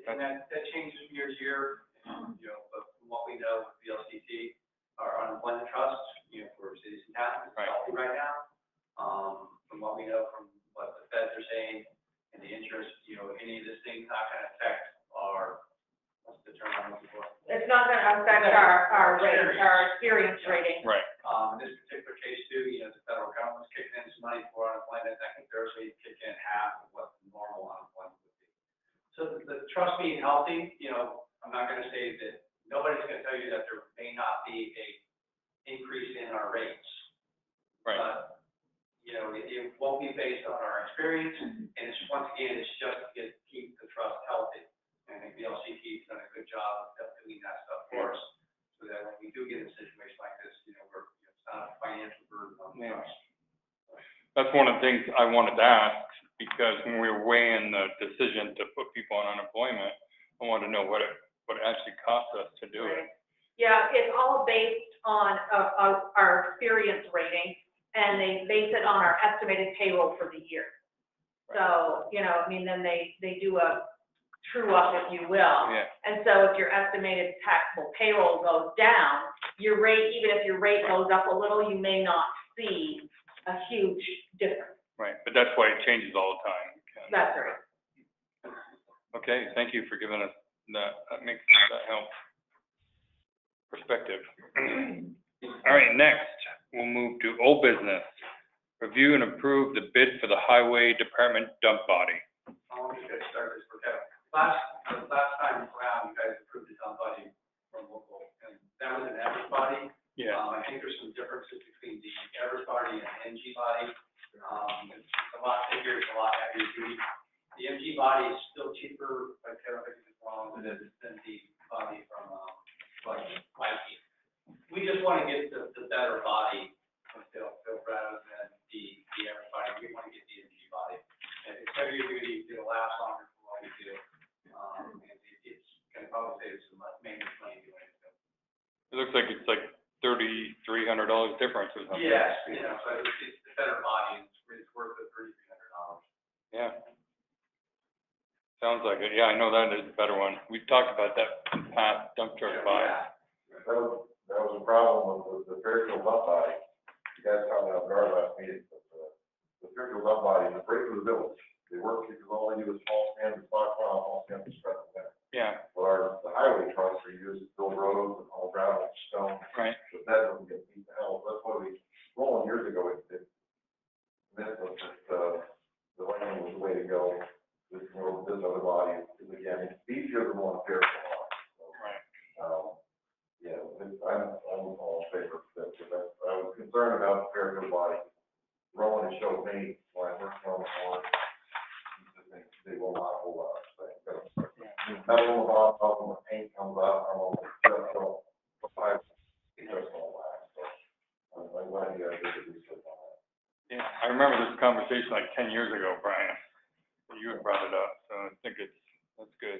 And that, that changes year to year. Um, you know, but from what we know with V L C T, our unemployment trust, you know, for cities and towns is healthy right now. Um, from what we know from what the feds are saying, and the interest, you know, any of this thing's not going to affect our, what's the term I'm looking for? It's not going to affect our, our rate, our experience rating. Right. Um, in this particular case, too, you know, the federal government's kicking in some money for unemployment. I think they're actually kicking in half of what normal unemployment would be. So the, the trust being healthy, you know, I'm not going to say that nobody's going to tell you that there may not be a increase in our rates. Right. But, you know, know, it, it won't be based on our experience, and it's once again, it's just to get, keep the trust healthy. And I think the L C T's done a good job of doing that stuff for us, so that when we do get in a situation like this, you know, we're, you know, it's not a financial burden on the trust. That's one of the things I wanted to ask, because when we were weighing the decision to put people on unemployment, I wanted to know what it, what it actually cost us to do right. it. Yeah, it's all based on uh, uh, our experience rating, and they base it on our estimated payroll for the year. Right. So, you know, I mean, then they, they do a true up, if you will. Yeah. And so if your estimated taxable payroll goes down, your rate, even if your rate right. goes up a little, you may not see a huge difference. Right, but that's why it changes all the time. Ken. That's right. Okay, thank you for giving us that. That makes that helps. Perspective. All right, next we'll move to old business. Review and approve the bid for the highway department dump body. I'll let you guys start this for Kevin. Last, last time around, you guys approved the dump body from local, and that was an average body. Yeah. Um, I think there's some differences between the average body and the M G body. Um, it's a lot bigger, it's a lot heavier duty. The M G body is still cheaper, but um, than the body from um, like Mikey. We just want to get the, the better body still, so rather than the, the average body. We want to get the M G body. And it's heavier duty, it'll last longer for what we do. Um, and it, it's going to probably save some maintenance money doing it. It looks like it's like thirty-three hundred dollars difference or something. Yes, you know, so it's, it's the better body, it's, it's worth the thirty-three hundred dollars. Yeah. Sounds like it. Yeah, I know that is a better one. We've talked about that in the past dump truck yeah, buy. Yeah. That, was, that was a problem with the vertical dump body. You guys talked about in our last meeting, but the vertical dump body is great for the village. They work because all they do is fall standards, block one, all standards, stress them down. Yeah. Well, our, the highway trusts are used to build roads and all gravel and stone. Right. But that doesn't get beat to hell. That's why we, rolling years ago, it did. And that was just, uh, the land was the way to go. This, this other body is again, it's easier than one pair of laws. So, right. Um, yeah, it's, I'm almost all in favor of this. Because I, I was concerned about the pair of body. Rowan and showed me when I worked on the board, they will not hold up. So, yeah. That will not problem when paint comes out. I'm almost stressed out. I just don't last. So, I'm glad you guys did the research on that. Yeah, I remember this conversation like ten years ago, Brian. You had brought it up, so I think it's that's good.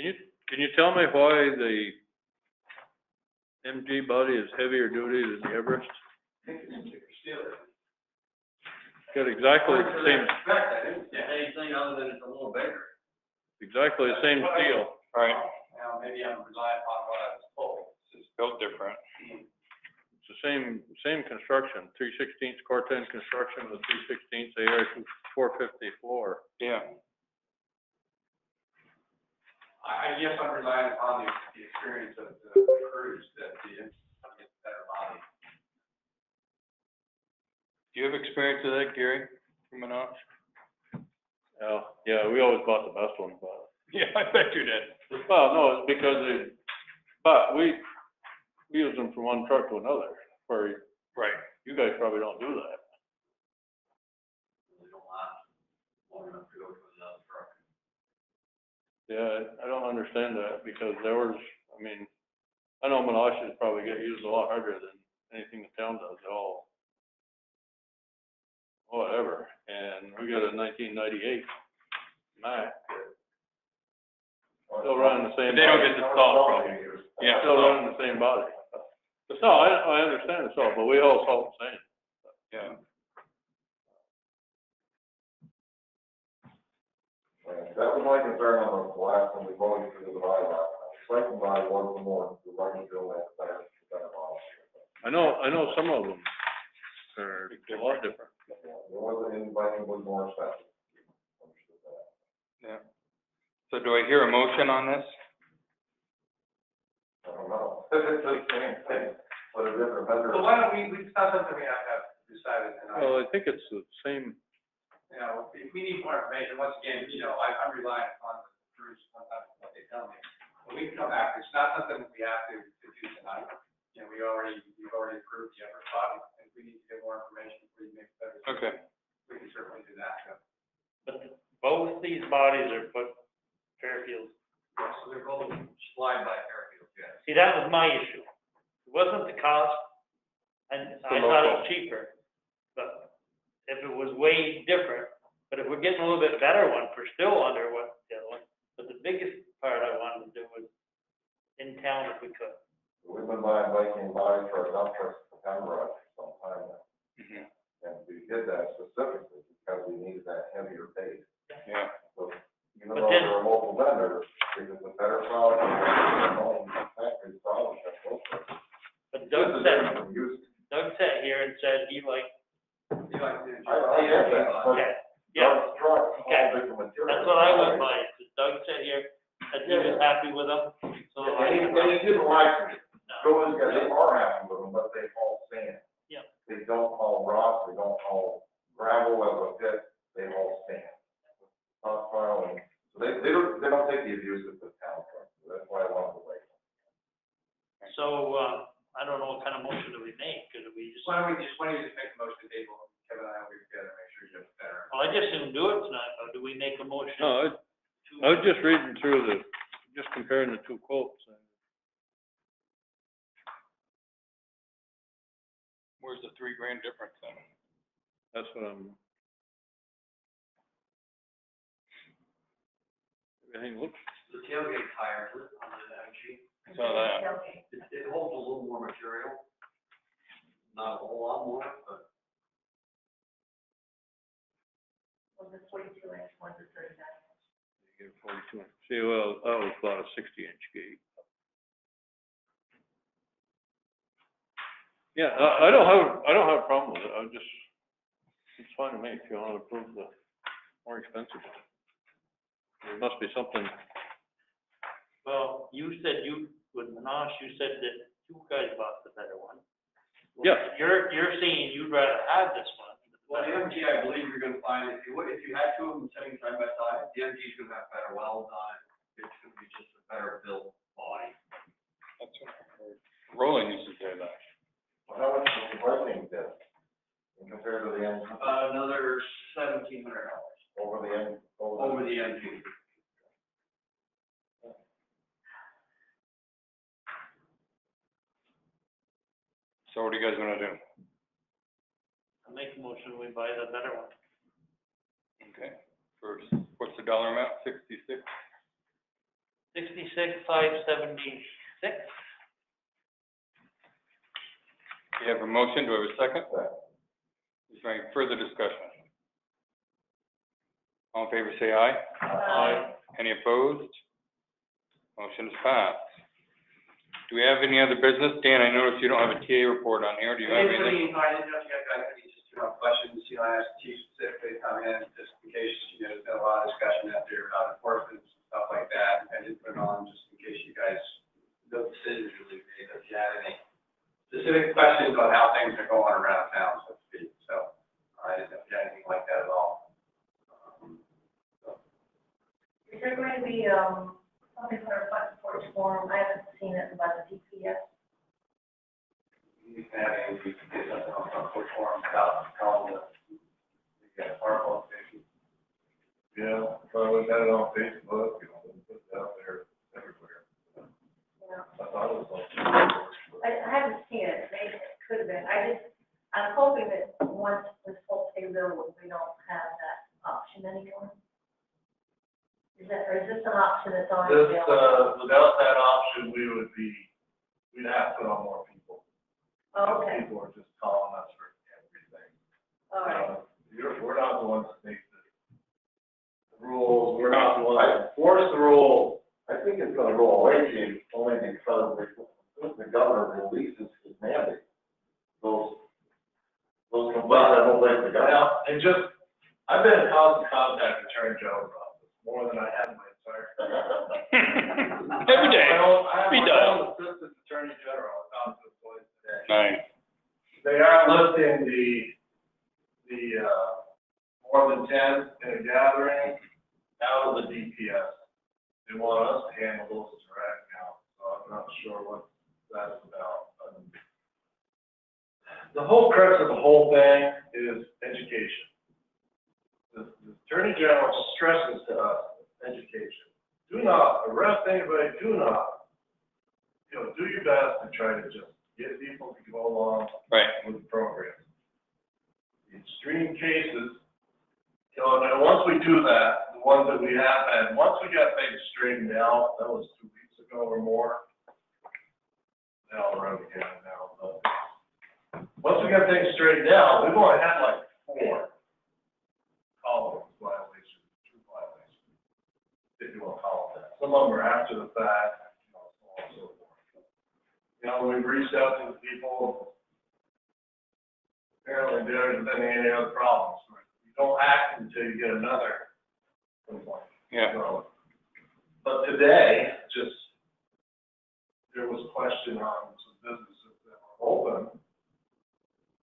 Can you can you tell me why the M G body is heavier duty than the Everest? I think it's thicker steel. Got exactly the same. Yeah, anything other than it's a little bigger. Exactly the same steel. All right. Now maybe I'm relying upon what I was told. It's just built different. It's the same same construction, three sixteenths Corten construction with three sixteenths A R four fifty floor. Yeah. I, I guess I'm relying upon the, the experience of the, the crews that the better body. Do you have experience with that, Gary? From an option? Oh, yeah, we always bought the best one. But. Yeah, I bet you did. Well, no, it's because they, but we. We use them from one truck to another. Where right. You guys probably don't do that. They don't last long enough to go to another truck. Yeah, I don't understand that because there was, I mean, I know Menashes probably get used a lot harder than anything the town does at all. Whatever. And we got a nineteen ninety-eight Mac. Still running the same. They don't get the salt probably. Yeah, still running the same body. But no, I, I understand it's all, but we all saw the same. Yeah. Right. That was my concern on the last one we voted for the bylaw. Second by one or more, the right to build that better, better model. I know, I know some of them are a lot different. Yeah, there wasn't inviting was more special. Yeah. So do I hear a motion on this? I don't know. It's the same thing, but a different vendor. So why don't we, it's not something we have to have decided tonight. Well, I think it's the same. You know, if we need more information, once again, you know, I, I'm relying on the crews, sometimes what they tell me. When we come back, it's not something we have to, to do tonight. You know, we already, we've already approved the upper body. If we need to get more information, we make better. Okay. We can certainly do that. But both these bodies are put Fairfield. Yes, so they're both supplied by Fairfield, yes. See, that was my issue. It wasn't the cost, and I thought it was cheaper, but if it was way different, but if we're getting a little bit better one, we're still under what the other one. But the biggest part I wanted to do was in town if we could. We've been buying biking bodies for a dump truck for Pembroke for some time now. Mm-hmm. And we did that specifically because we needed that heavier base. Yeah. So even but though they're a local vendor, it was a better product than the factory product that both of us. But Doug sat, Doug sat here and said he liked, he liked the I like that. Okay. Yeah. Truck, okay. That's what I went by. Doug said here, I did was happy with them. So yeah, I he, didn't, he didn't like it. No. Guys, they are happy with them, but they haul sand. Yeah. They don't haul rock. They don't haul gravel as a pit. They haul sand. Not filing. So they they don't they don't take the abuse of the town truck. So that's why I want to wait. So uh, I don't know what kind of motion do we make? Because we just why don't we just why don't you just make a motion to table? Kevin and I will be together and make sure you get better. Well, I just didn't do it tonight, but do we make a motion? No, I, I was just reading through the, just comparing the two quotes. Where's the three grand difference then? That's what I'm. Everything looks. The tailgate tires on the energy. I saw that. It, it holds a little more material. Not a whole lot more, but. Was it forty-two inch, was it thirty-nine inch? You get forty-two inch. See, well, that was about a sixty inch gate. Yeah, I, I don't have, I don't have a problem with it. I'm just, it's fine to me if you want to approve the more expensive one. There must be something. Well, you said you, with Manash, you said that you guys bought the better one. Well, yeah. You're, you're saying you'd rather have this one. Well, the M G, I believe you're going to find, if you would, if you had two of them sitting side by side, the M G is going to have better welds on it. It's going to be just a better built body. That's right. Rolling isn't there, though. How much is the rolling disc compared to the M G? Uh, another seventeen hundred dollars. Over the M G? Over, over the M G. So what are you guys going to do? Make a motion, we buy the better one. Okay, first, what's the dollar amount? Sixty-six? Sixty-six, five seventy-six. We have a motion, do I have a second? Is there any further discussion? All in favor, say aye. Aye. Any opposed? Motion is passed. Do we have any other business? Dan, I noticed you don't have a T A report on here, do you have anything? Questions, you know, I asked the chief specifically to come in just in case, you know, there's been a lot of discussion out there about enforcement and stuff like that. I did put it on just in case you guys, no decisions really made. If you had any specific questions about how things are going around town, so to speak. So I didn't know if you had anything like that at all. Um, so. Is there going to be um, something for a fund support forum? I haven't seen it about the D P S. Having we could get something on some form about calling the park station. Yeah, if I was at it on Facebook, you know, we put it out there everywhere. So yeah. I thought it was on Facebook. I, I haven't seen it. Maybe it could have been. I just, I'm hoping that once this whole payroll, we don't have that option anymore. Is that, or is this an option that's on? This, uh, without that option, we would be, we'd have to put on more people. Oh, okay. People are just calling us for everything. All right. Uh, you're, we're not the ones that make the rules. We're not the ones that enforce the rules. I think it's going to go away, Chief, only because the governor releases his mandate. Those, those combined, I don't blame the governor. Now, and just, I've been in constant contact with Attorney General's office more than I have in my entire career. Every day. I have my own assistant Attorney General. Nice. They are listing the the uh, more than ten in a gathering out of the D P S. They want us to handle those direct now, so I'm not sure what that's about. But the whole crux of the whole thing is education. The, the Attorney General stresses to us education. Do not arrest anybody, do not. You know, do your best and try to just get people to go along right. with the program. The extreme cases, you know, and once we do that, the ones that we have had, once we got things straightened out, that was two weeks ago or more. Now we're running again now. But once we got things straightened out, we've only had like four column violations, two violations. Didn't do a column that. Some of them are after the fact. You know, we've reached out to the people. Apparently, there isn't any other problems. You don't act until you get another complaint. Yeah. So, but today, just there was question on some businesses that were open,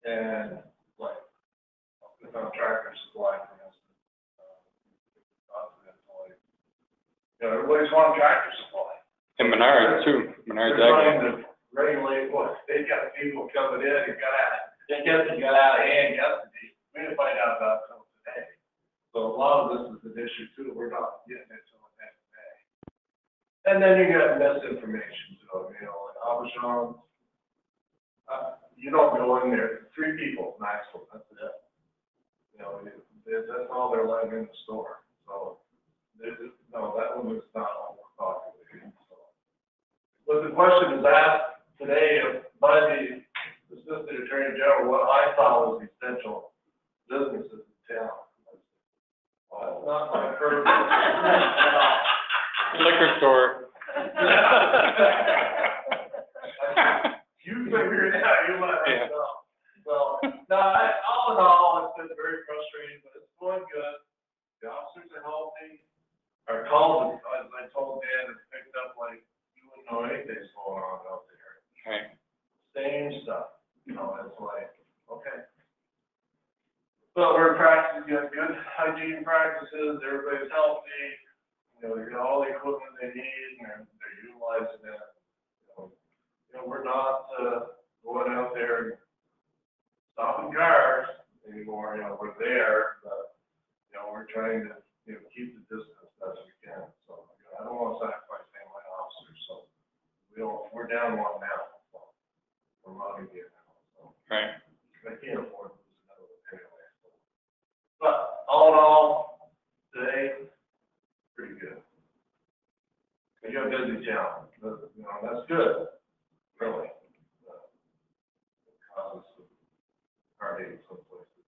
and like if I'm Tractor Supply, for instance, uh, you know, everybody's wanting Tractor Supply. And Menards too. Menards. Regulate what they got people coming in and got out. They got they got out of hand yesterday. We didn't find out about it until today. So a lot of this is an issue too. We're not getting it until the next day. And then you got misinformation. So you know, like Aubergine, uh, you don't go in there. Three people maximum. That's it. You know, it, it, that's all they're letting in the store. So it, it, no, that one was not all we're talking about. So, but the question is asked today by the Assistant Attorney General, what I thought was essential businesses in town. Well, it's not my current liquor store. You figure it out. You let me know. So, no, I, all in all, it's been very frustrating, but it's going good. The officers are healthy. Our calls, as I told Dan, have picked up like you wouldn't know anything's going on out there. Right. Same stuff, you know, it's like, okay. But we're practicing, you know, good hygiene practices, everybody's healthy, you know, you got all the equipment they need, and they're, they're utilizing it. So, you know, we're not uh, going out there and stopping cars anymore, you know, we're there, but, you know, we're trying to, you know, keep the distance as we can. So, you know, I don't want to sacrifice any of my officers, so we don't, we're down one now. Right. I can't afford to lose another one anyway. But all in all, today, pretty good. You got a busy town. You know, that's good, really. But it causes some heartache some places.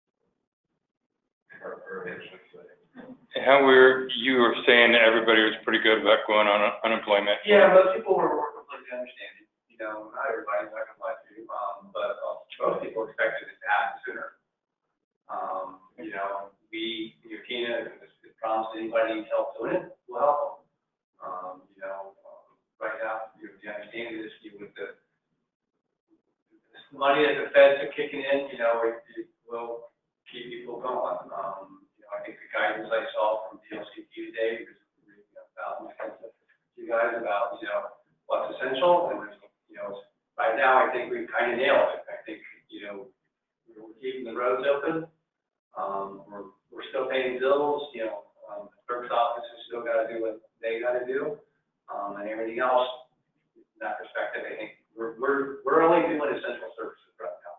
Or, or I should say. How we were, you were saying that everybody was pretty good about going on unemployment. Yeah, most people were working like they understand it. You know, not everybody's not going to like you, um, but uh, most people expected it to happen sooner. Um, you know, we, you know, Tina, if it promised anybody needs help doing it, we'll help them. Um, you know, um, right now, you know, the understanding is you with the this money that the feds are kicking in, you know, it, it will keep people going. Um, you know, I think the guidance I saw from D L C Q today was about you guys about, you know, what's essential and you know, right now I think we've kind of nailed it. I think, you know, we're keeping the roads open. Um, we're, we're still paying bills. You know, um, the clerk's office has still got to do what they got to do. Um, and everything else, in that perspective, I think we're, we're, we're only doing essential services right now.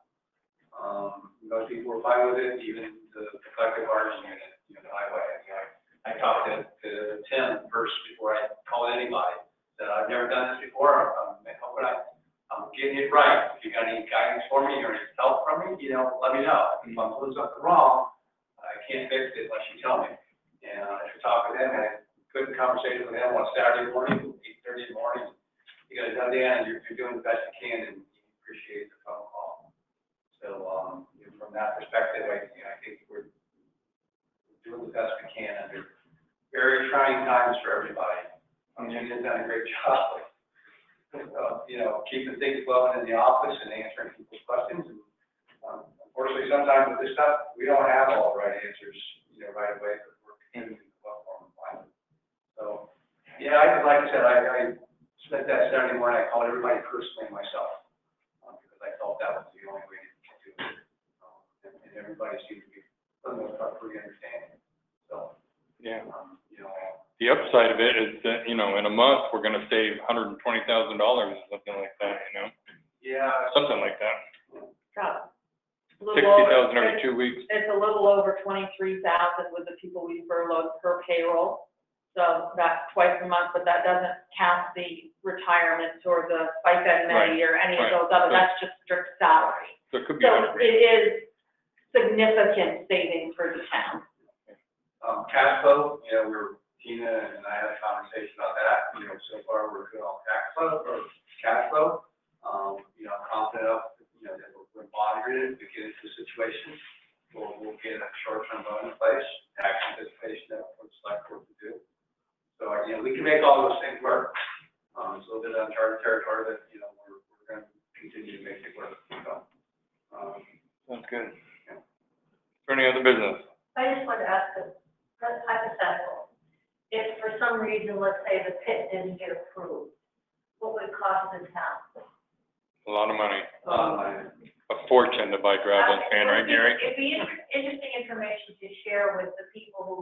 Um, most people are fine with it, even the, the collective bargaining unit, you know, the highway. You know, I, I talked to, to Tim first before I called anybody. That I've never done this before. I'm, I'm hoping I, I'm getting it right. If you got any guidance for me or any help from me, you know, let me know. If I'm doing something wrong, I can't fix it unless you tell me. And I should talk with him. I had a good conversation with him on Saturday morning, eight thirty in the morning. He goes, "No, Dan, you're, you're doing the best you can, and you appreciate the phone call." So um, you know, from that perspective, I, you know, I think we're doing the best we can under very trying times for everybody. I mean, you've done a great job of, uh, you know, keeping things flowing in the office and answering people's questions. And, um, unfortunately, sometimes with this stuff, we don't have all the right answers, you know, right away, but we're continuing to look for them and find them. So, yeah, I, like I said, I, I spent that Saturday morning, I called everybody personally myself um, because I felt that was the only way to do it. everybody seems to be, for the most part, pretty understanding. So, yeah, um, you know, the upside of it is that, you know, in a month we're going to save one hundred twenty thousand dollars or something like that, you know? Yeah. Something like that. Probably. sixty thousand every two weeks. It's a little over twenty-three thousand with the people we furloughed per payroll. So that's twice a month, but that doesn't count the retirements or the FICA and Medicare or any right. of those other. So that's just strict salary. So it could be so it is significant savings for the town. Um, cash flow, you know, we were, Tina and I had a conversation about that. You know, so far we're good on cash flow. Or cash flow. Um, you know, I'm confident of, you know, that we're monitoring it. If we get into a situation, we'll, we'll get a short-term loan in place, action anticipation that we'll select what to do. So, you know, we can make all those things work. Um, it's a little bit uncharted territory that, you know, we're, we're going to continue to make it work. So, um, sounds good. Yeah. For any other business? I just wanted to ask a hypothetical. If for some reason, let's say the pit didn't get approved, what would it cost the town? A lot of money. Um, a fortune to buy gravel and sand, right, Gary? It'd be interesting information to share with the people who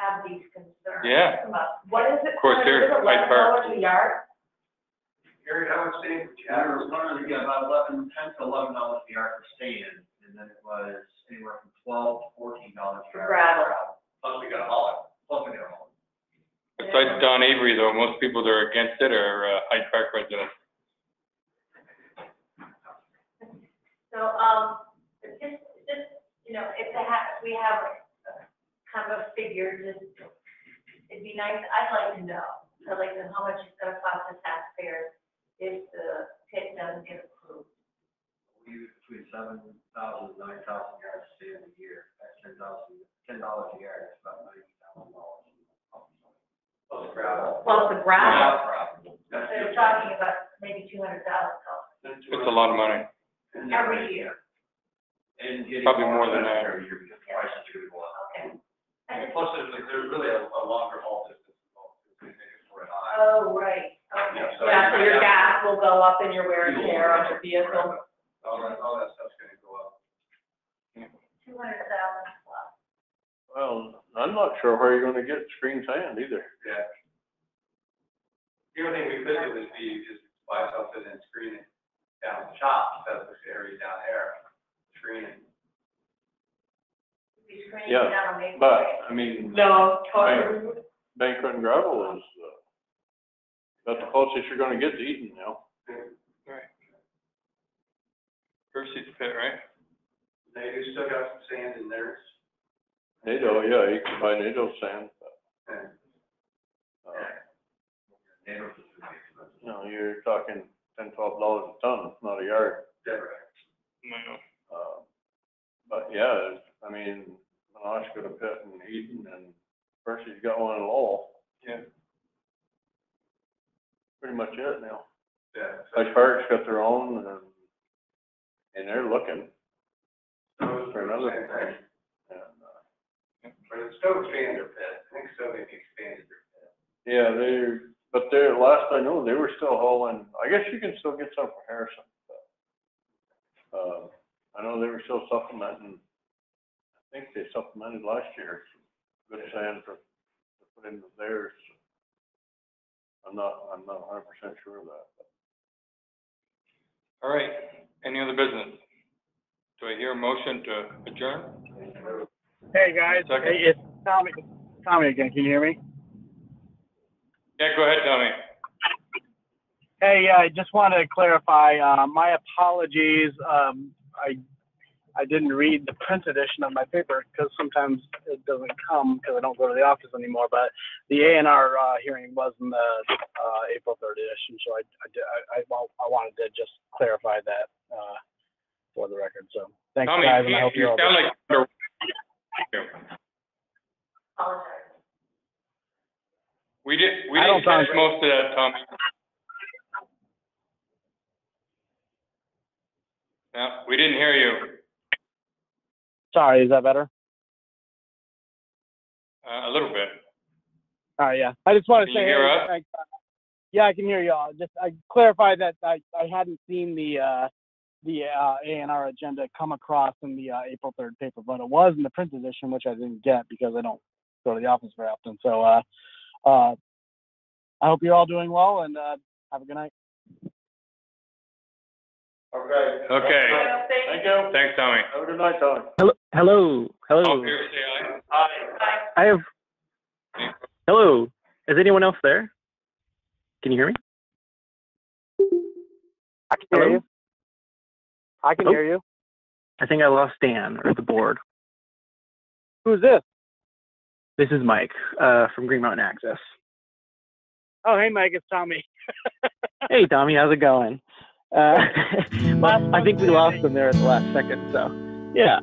have these concerns. Yeah. About what is it? Of course, there's my part. Gary, how much sand? I was wondering, you got about eleven, ten to eleven dollars a yard for sand, and then it was anywhere from twelve to fourteen dollars for gravel. Plus, we got a haul. Plus, we got a haul. Besides Don Avery, though, most people that are against it are uh, Hyde Park residents. So, um, it's just, it's just, you know, if they have, we have a, a kind of a figure, just it'd be nice. I'd like to know. I'd like to know how much it's going to cost the taxpayers if the pit doesn't get approved. We use between seven thousand and nine thousand yards to save a year. That's ten thousand, ten dollars a yard. That's about ninety thousand dollars. Plus the gravel. Plus the gravel. So you're talking about maybe two hundred thousand dollars. It's a lot of money. Every year. And probably more than that every year because the prices are going to go up. Okay. And plus, there's, like, there's really a, a longer haul distance involved. Oh, right. Okay. Yeah, so, yeah, so your gas will go up and your wear and tear on your vehicle. Right. All, right. All that stuff's going to go up. Yeah. two hundred thousand dollars plus. Well, I'm not sure where you're going to get screen sand either. Yeah. The only thing we could do is be just buy something and screen it down the shop. That's the area down there. Screening. Screen yeah, down on but I mean, no. Bankrupt and gravel is uh, that's the closest you're going to get to Eaton now. Right. Percy's pit, right? They do still got some sand in theirs. NATO, yeah, you can buy NATO sand. But, uh, no, you're talking ten, twelve dollars a ton. It's not a yard. Yeah, right. Uh, but yeah, I mean, Minosh got a pit in Eaton, and Percy's got one in Lowell. Yeah. Pretty much it now. Yeah. Like Park's got their own, and, and they're looking so for another thing. But it's still expanded their pit. I think so maybe expanded their pit. Yeah, they but they're last I know they were still hauling. I guess you can still get some for Harrison. But, uh, I know they were still supplementing. I think they supplemented last year. Good sand for to put into theirs. I'm not I'm not one hundred percent sure of that. But. All right. Any other business? Do I hear a motion to adjourn? Hey guys, hey, it's Tommy. Tommy again. Can you hear me? Yeah, go ahead, Tommy. Hey, yeah, I just want to clarify. Uh, my apologies. Um, I I didn't read the print edition of my paper because sometimes it doesn't come because I don't go to the office anymore. But the A and R uh, hearing was in the uh, April third edition, so I I, did, I I I wanted to just clarify that uh, for the record. So thanks, Tommy, guys, and I hope you you're sound all good. Like We did. We I didn't catch most of that, Tommy. No, we didn't hear you. Sorry, is that better? Uh, a little bit. All right, yeah. I just want to say. Can you hear us? I, yeah, I can hear y'all. Just I clarify that I I hadn't seen the uh, the uh, A and R agenda come across in the uh, April third paper, but it was in the print edition, which I didn't get because I don't go to the office very often. So uh, uh, I hope you're all doing well, and uh, have a good night. Okay. Okay. Thank you. Thanks, Tommy. Have a good night, Tommy. Hello. Hello. Hello. Oh, here, say aye. Aye. I have. Hello. Is anyone else there? Can you hear me? I can Hello? hear you. I can oh. hear you. I think I lost Dan or the board. Who's this? This is Mike uh, from Green Mountain Access. Oh, hey, Mike. It's Tommy. Hey, Tommy. How's it going? Uh, I think we lost them there at the last second, so yeah.